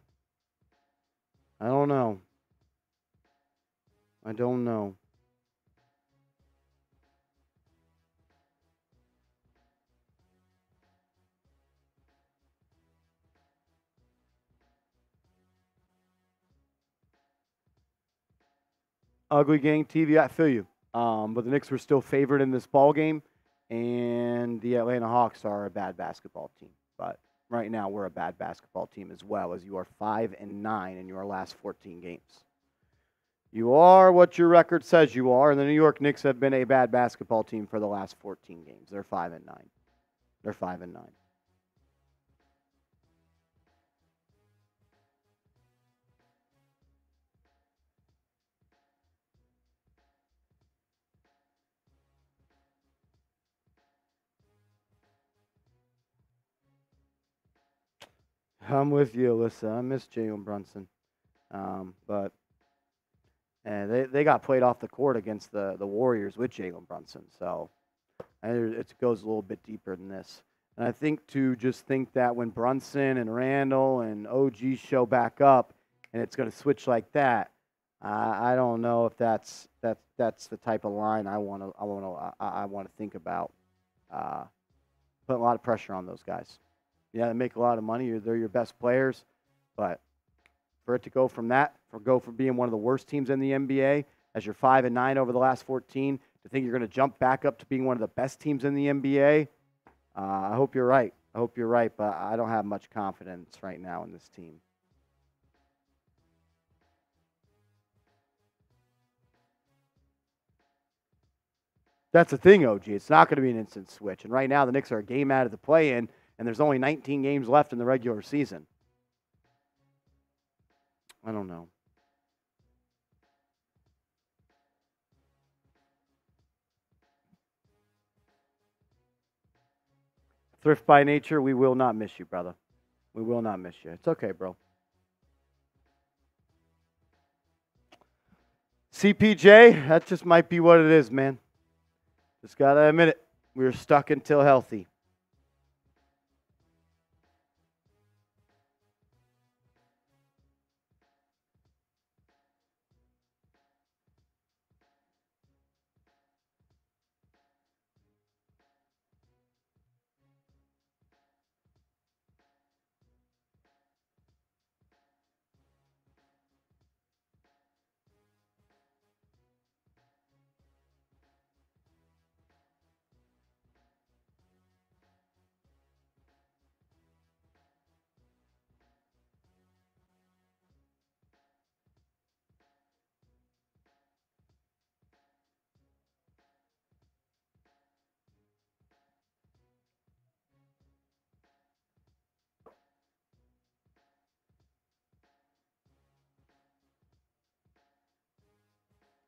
I don't know. I don't know. Ugly Gang TV, I feel you. But the Knicks were still favored in this ball game, and the Atlanta Hawks are a bad basketball team. But right now, we're a bad basketball team as well, as you are 5-9 in your last 14 games. You are what your record says you are, and the New York Knicks have been a bad basketball team for the last 14 games. They're 5-9. They're 5-9. I'm with you, Alyssa. I miss Jalen Brunson. But they got played off the court against the Warriors with Jalen Brunson. So it goes a little bit deeper than this. And I think to just think that when Brunson and Randall and OG show back up and it's going to switch like that, I don't know if that's the type of line I want to think about. Put a lot of pressure on those guys. Yeah, they make a lot of money. They're your best players. But for it to go from being one of the worst teams in the NBA as you're 5-9 over the last 14, to think you're going to jump back up to being one of the best teams in the NBA, I hope you're right. I hope you're right, but I don't have much confidence right now in this team. That's the thing, OG. It's not going to be an instant switch. And right now, the Knicks are a game out of the play-in, and there's only 19 games left in the regular season. I don't know. Thrift by nature, we will not miss you, brother. We will not miss you. It's okay, bro. CPJ, that just might be what it is, man. Just got to admit it. We were stuck until healthy.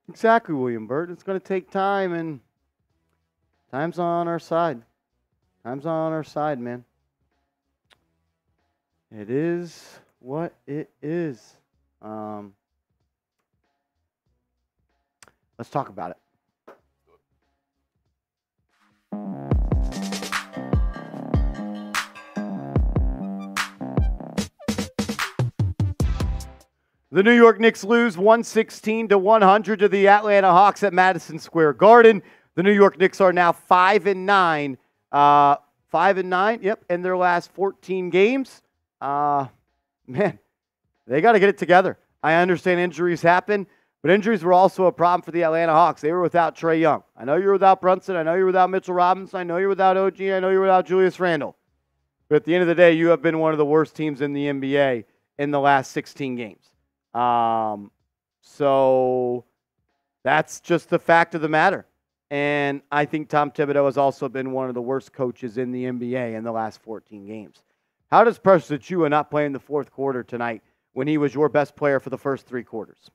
Exactly, William Burt. It's going to take time, and time's on our side. Time's on our side, man. It is what it is. Let's talk about it. The New York Knicks lose 116-100 to the Atlanta Hawks at Madison Square Garden. The New York Knicks are now 5-9. 5-9, yep, in their last 14 games. Man, they got to get it together. I understand injuries happen, but injuries were also a problem for the Atlanta Hawks. They were without Trae Young. I know you're without Brunson. I know you're without Mitchell Robinson. I know you're without OG. I know you're without Julius Randle. But at the end of the day, you have been one of the worst teams in the NBA in the last 16 games. So that's just the fact of the matter. And I think Tom Thibodeau has also been one of the worst coaches in the NBA in the last 14 games. How does Precious Achiuwa not play in the fourth quarter tonight when he was your best player for the first three quarters?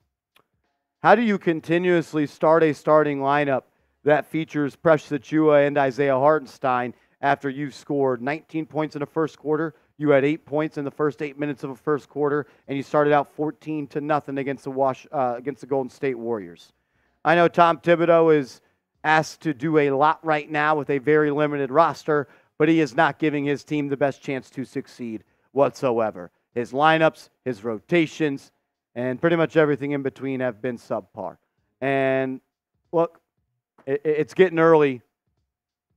How do you continuously start a starting lineup that features Precious Achiuwa and Isaiah Hartenstein after you've scored 19 points in the first quarter? You had 8 points in the first 8 minutes of a first quarter, and you started out 14-0 against the Golden State Warriors. I know Tom Thibodeau is asked to do a lot right now with a very limited roster, but he is not giving his team the best chance to succeed whatsoever. His lineups, his rotations, and pretty much everything in between have been subpar. And look, it's getting early.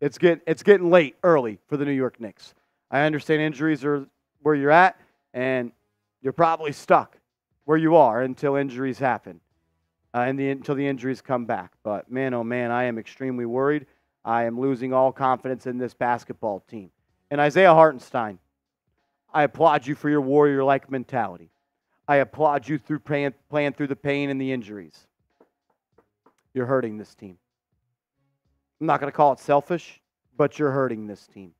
It's getting late early for the New York Knicks. I understand injuries are where you're at, and you're probably stuck where you are until injuries happen, until the injuries come back. But, man, oh, man, I am extremely worried. I am losing all confidence in this basketball team. And Isaiah Hartenstein, I applaud you for your warrior-like mentality. I applaud you through playing through the pain and the injuries. You're hurting this team. I'm not going to call it selfish, but you're hurting this team.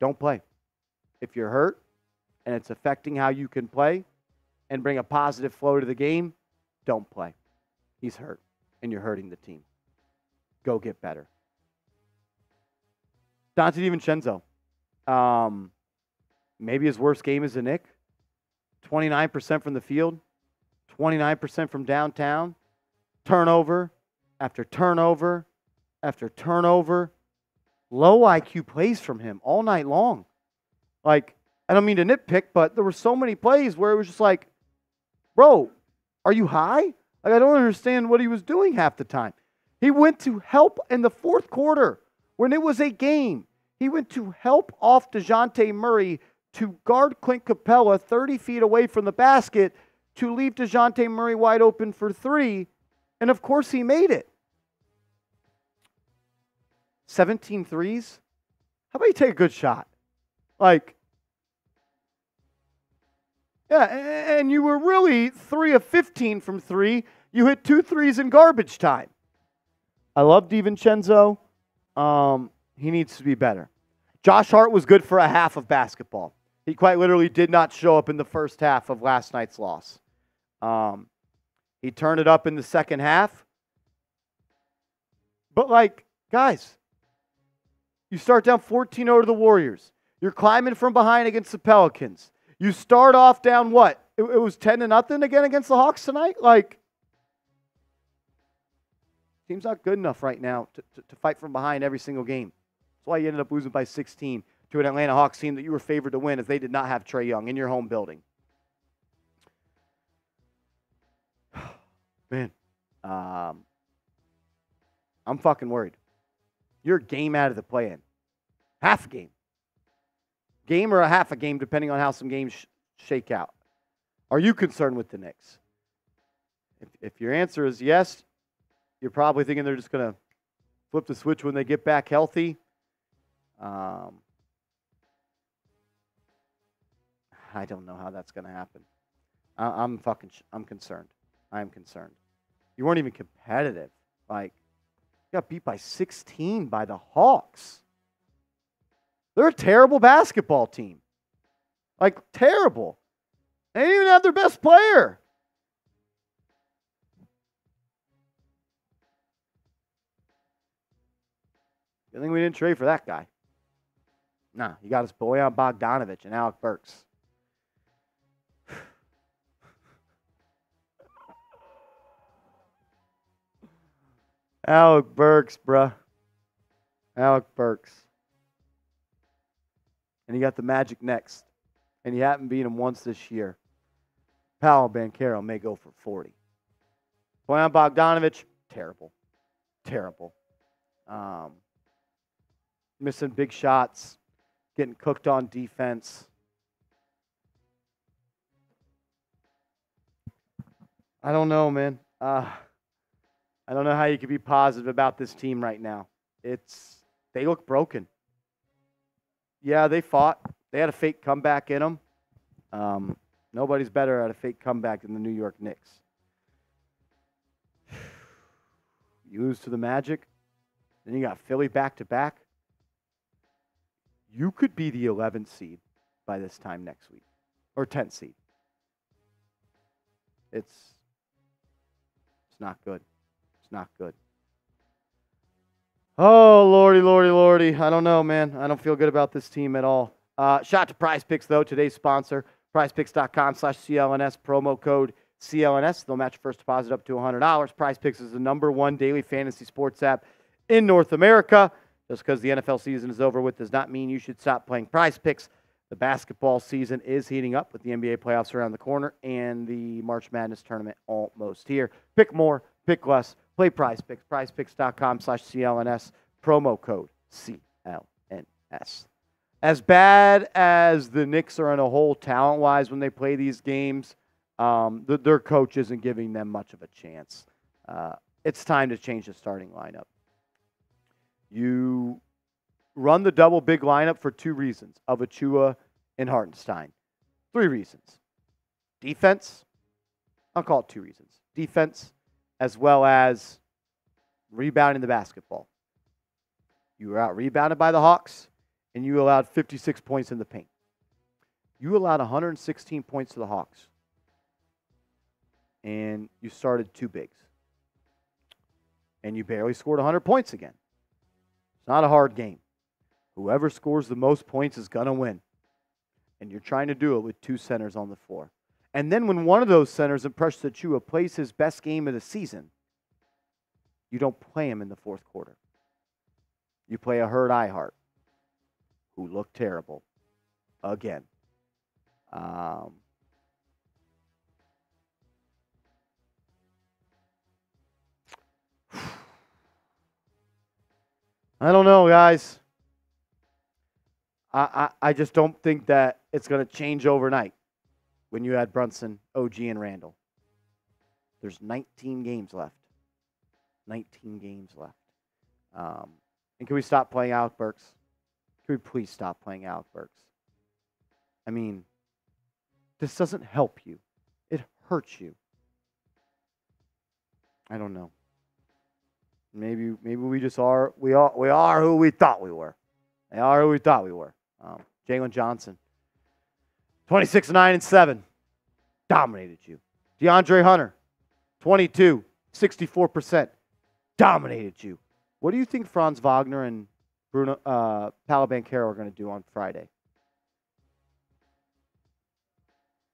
Don't play. If you're hurt and it's affecting how you can play and bring a positive flow to the game, don't play. He's hurt, and you're hurting the team. Go get better. Donte DiVincenzo, maybe his worst game is a Knick. 29% from the field, 29% from downtown, turnover after turnover after turnover. Low IQ plays from him all night long. Like, I don't mean to nitpick, but there were so many plays where it was just like, bro, are you high? Like, I don't understand what he was doing half the time. He went to help in the fourth quarter when it was a game. He went to help off Dejounte Murray to guard Clint Capella 30 feet away from the basket to leave DeJounte Murray wide open for three, and of course he made it. 17 threes? How about you take a good shot? Like, yeah, and you were really 3 of 15 from three. You hit two threes in garbage time. I love DiVincenzo. He needs to be better. Josh Hart was good for a half of basketball. He quite literally did not show up in the first half of last night's loss. He turned it up in the second half. But, like, guys, you start down 14-0 to the Warriors. You're climbing from behind against the Pelicans. You start off down what? It was 10-0 again against the Hawks tonight? Like, team's not good enough right now to fight from behind every single game. That's why you ended up losing by 16 to an Atlanta Hawks team that you were favored to win, as they did not have Trae Young in your home building. Man, I'm fucking worried. You're a game out of the play-in. Half a game. Game or a half a game, depending on how some games shake out. Are you concerned with the Knicks? If your answer is yes, you're probably thinking they're just going to flip the switch when they get back healthy. I don't know how that's going to happen. I'm concerned. I am concerned. You weren't even competitive. Like, you got beat by 16 by the Hawks. They're a terrible basketball team. Like, terrible. They didn't even have their best player. Good thing we didn't trade for that guy. Nah, you got us Bojan Bogdanovic and Alec Burks. Alec Burks, bruh. Alec Burks. And you got the Magic next. And you haven't beat him once this year. Paolo Banchero may go for 40. Bojan Bogdanovic, terrible. Terrible. Missing big shots. Getting cooked on defense. I don't know, man. I don't know how you could be positive about this team right now. They look broken. Yeah, they fought. They had a fake comeback in them. Nobody's better at a fake comeback than the New York Knicks. You lose to the Magic. Then you got Philly back-to-back. You could be the 11th seed by this time next week. Or 10th seed. It's not good. Not good. Oh, lordy, lordy, lordy. I don't know, man. I don't feel good about this team at all. Shout out to Prize Picks, though. Today's sponsor, PrizePicks.com/CLNS, promo code CLNS. They'll match first deposit up to $100. Prize Picks is the #1 daily fantasy sports app in North America. Just because the NFL season is over with does not mean you should stop playing Prize Picks. The basketball season is heating up with the NBA playoffs around the corner and the March Madness tournament almost here. Pick more, pick less. Play Prize Picks, prizepicks.com/CLNS, promo code CLNS. As bad as the Knicks are in a hole talent-wise when they play these games, their coach isn't giving them much of a chance. It's time to change the starting lineup. You run the double big lineup for two reasons, of Achiuwa and Hartenstein. Three reasons. Defense. I'll call it two reasons. Defense, as well as rebounding the basketball. You were out-rebounded by the Hawks, and you allowed 56 points in the paint. You allowed 116 points to the Hawks, and you started two bigs. And you barely scored 100 points again. It's not a hard game. Whoever scores the most points is going to win, and you're trying to do it with two centers on the floor. And then when one of those centers, Precious Achiuwa, plays his best game of the season, you don't play him in the fourth quarter. You play a Hurt Ihart, who looked terrible again. I don't know, guys. I just don't think that it's going to change overnight. when you add Brunson, OG, and Randle. There's 19 games left. 19 games left. And can we stop playing Alec Burks? Can we please stop playing Alec Burks? I mean, this doesn't help you. It hurts you. I don't know. Maybe we just are. We are who we thought we were. They are who we thought we were. Jalen Johnson, 26, 9, and 7, dominated you. DeAndre Hunter, 22, 64%, dominated you. What do you think Franz Wagner and Bruno Palabancaro are going to do on Friday?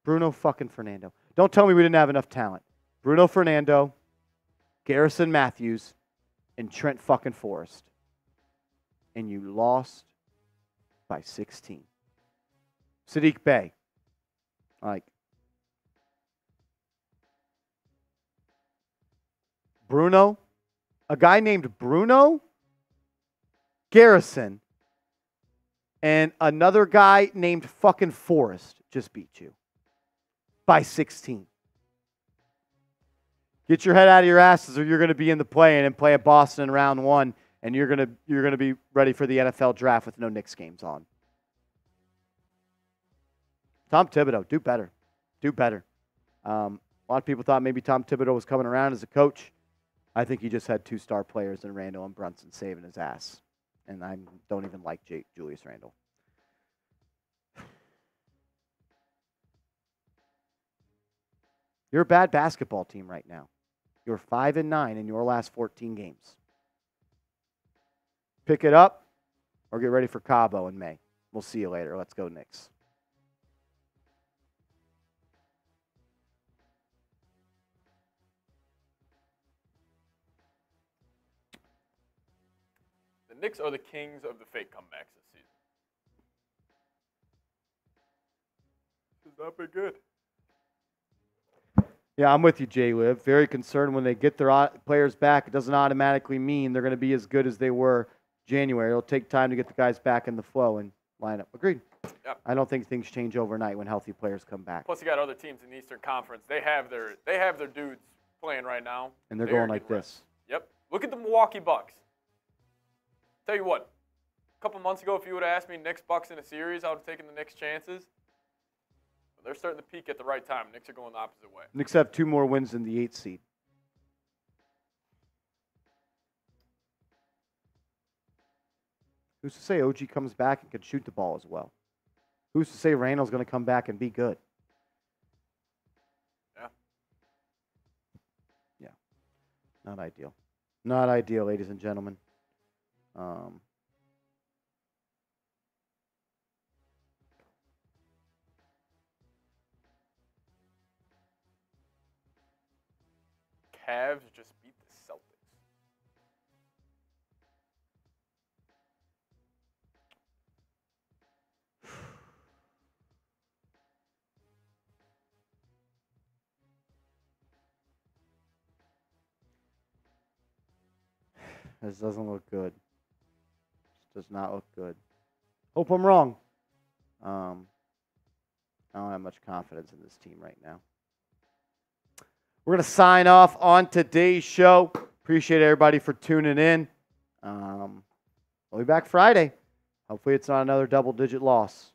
Bruno fucking Fernando. Don't tell me we didn't have enough talent. Bruno Fernando, Garrison Matthews, and Trent fucking Forrest. And you lost by 16. Saddiq Bey. Like, Bruno, a guy named Bruno Garrison, and another guy named fucking Forrest just beat you by 16. Get your head out of your asses, or you're going to be in the play-in and play at Boston in round 1, and you're going to be ready for the NFL draft with no Knicks games on. Tom Thibodeau, do better. Do better. A lot of people thought maybe Tom Thibodeau was coming around as a coach. I think he just had 2-star players in Randle and Brunson saving his ass. And I don't even like Julius Randle. You're a bad basketball team right now. You're 5-9 in your last 14 games. Pick it up or get ready for Cabo in May. We'll see you later. Let's go, Knicks. The Knicks are the kings of the fake comebacks this season. It's not been good. Yeah, I'm with you, J-Liv. Very concerned when they get their players back. It doesn't automatically mean they're going to be as good as they were January. It'll take time to get the guys back in the flow and line up. Agreed. Yep. I don't think things change overnight when healthy players come back. Plus, you got other teams in the Eastern Conference. They have their dudes playing right now. And they're going like this. Yep. Look at the Milwaukee Bucks. Tell you what, a couple months ago, if you would have asked me Knicks Bucks in a series, I would have taken the Knicks chances. They're starting to peak at the right time. Knicks are going the opposite way. Knicks have 2 more wins than the 8th seed. Who's to say OG comes back and can shoot the ball as well? Who's to say Randall's going to come back and be good? Yeah. Yeah. Not ideal. Not ideal, ladies and gentlemen. Cavs just beat the Celtics. This doesn't look good. This does not look good. Hope I'm wrong. I don't have much confidence in this team right now. We're going to sign off on today's show. Appreciate everybody for tuning in. We'll be back Friday. Hopefully it's not another double-digit loss.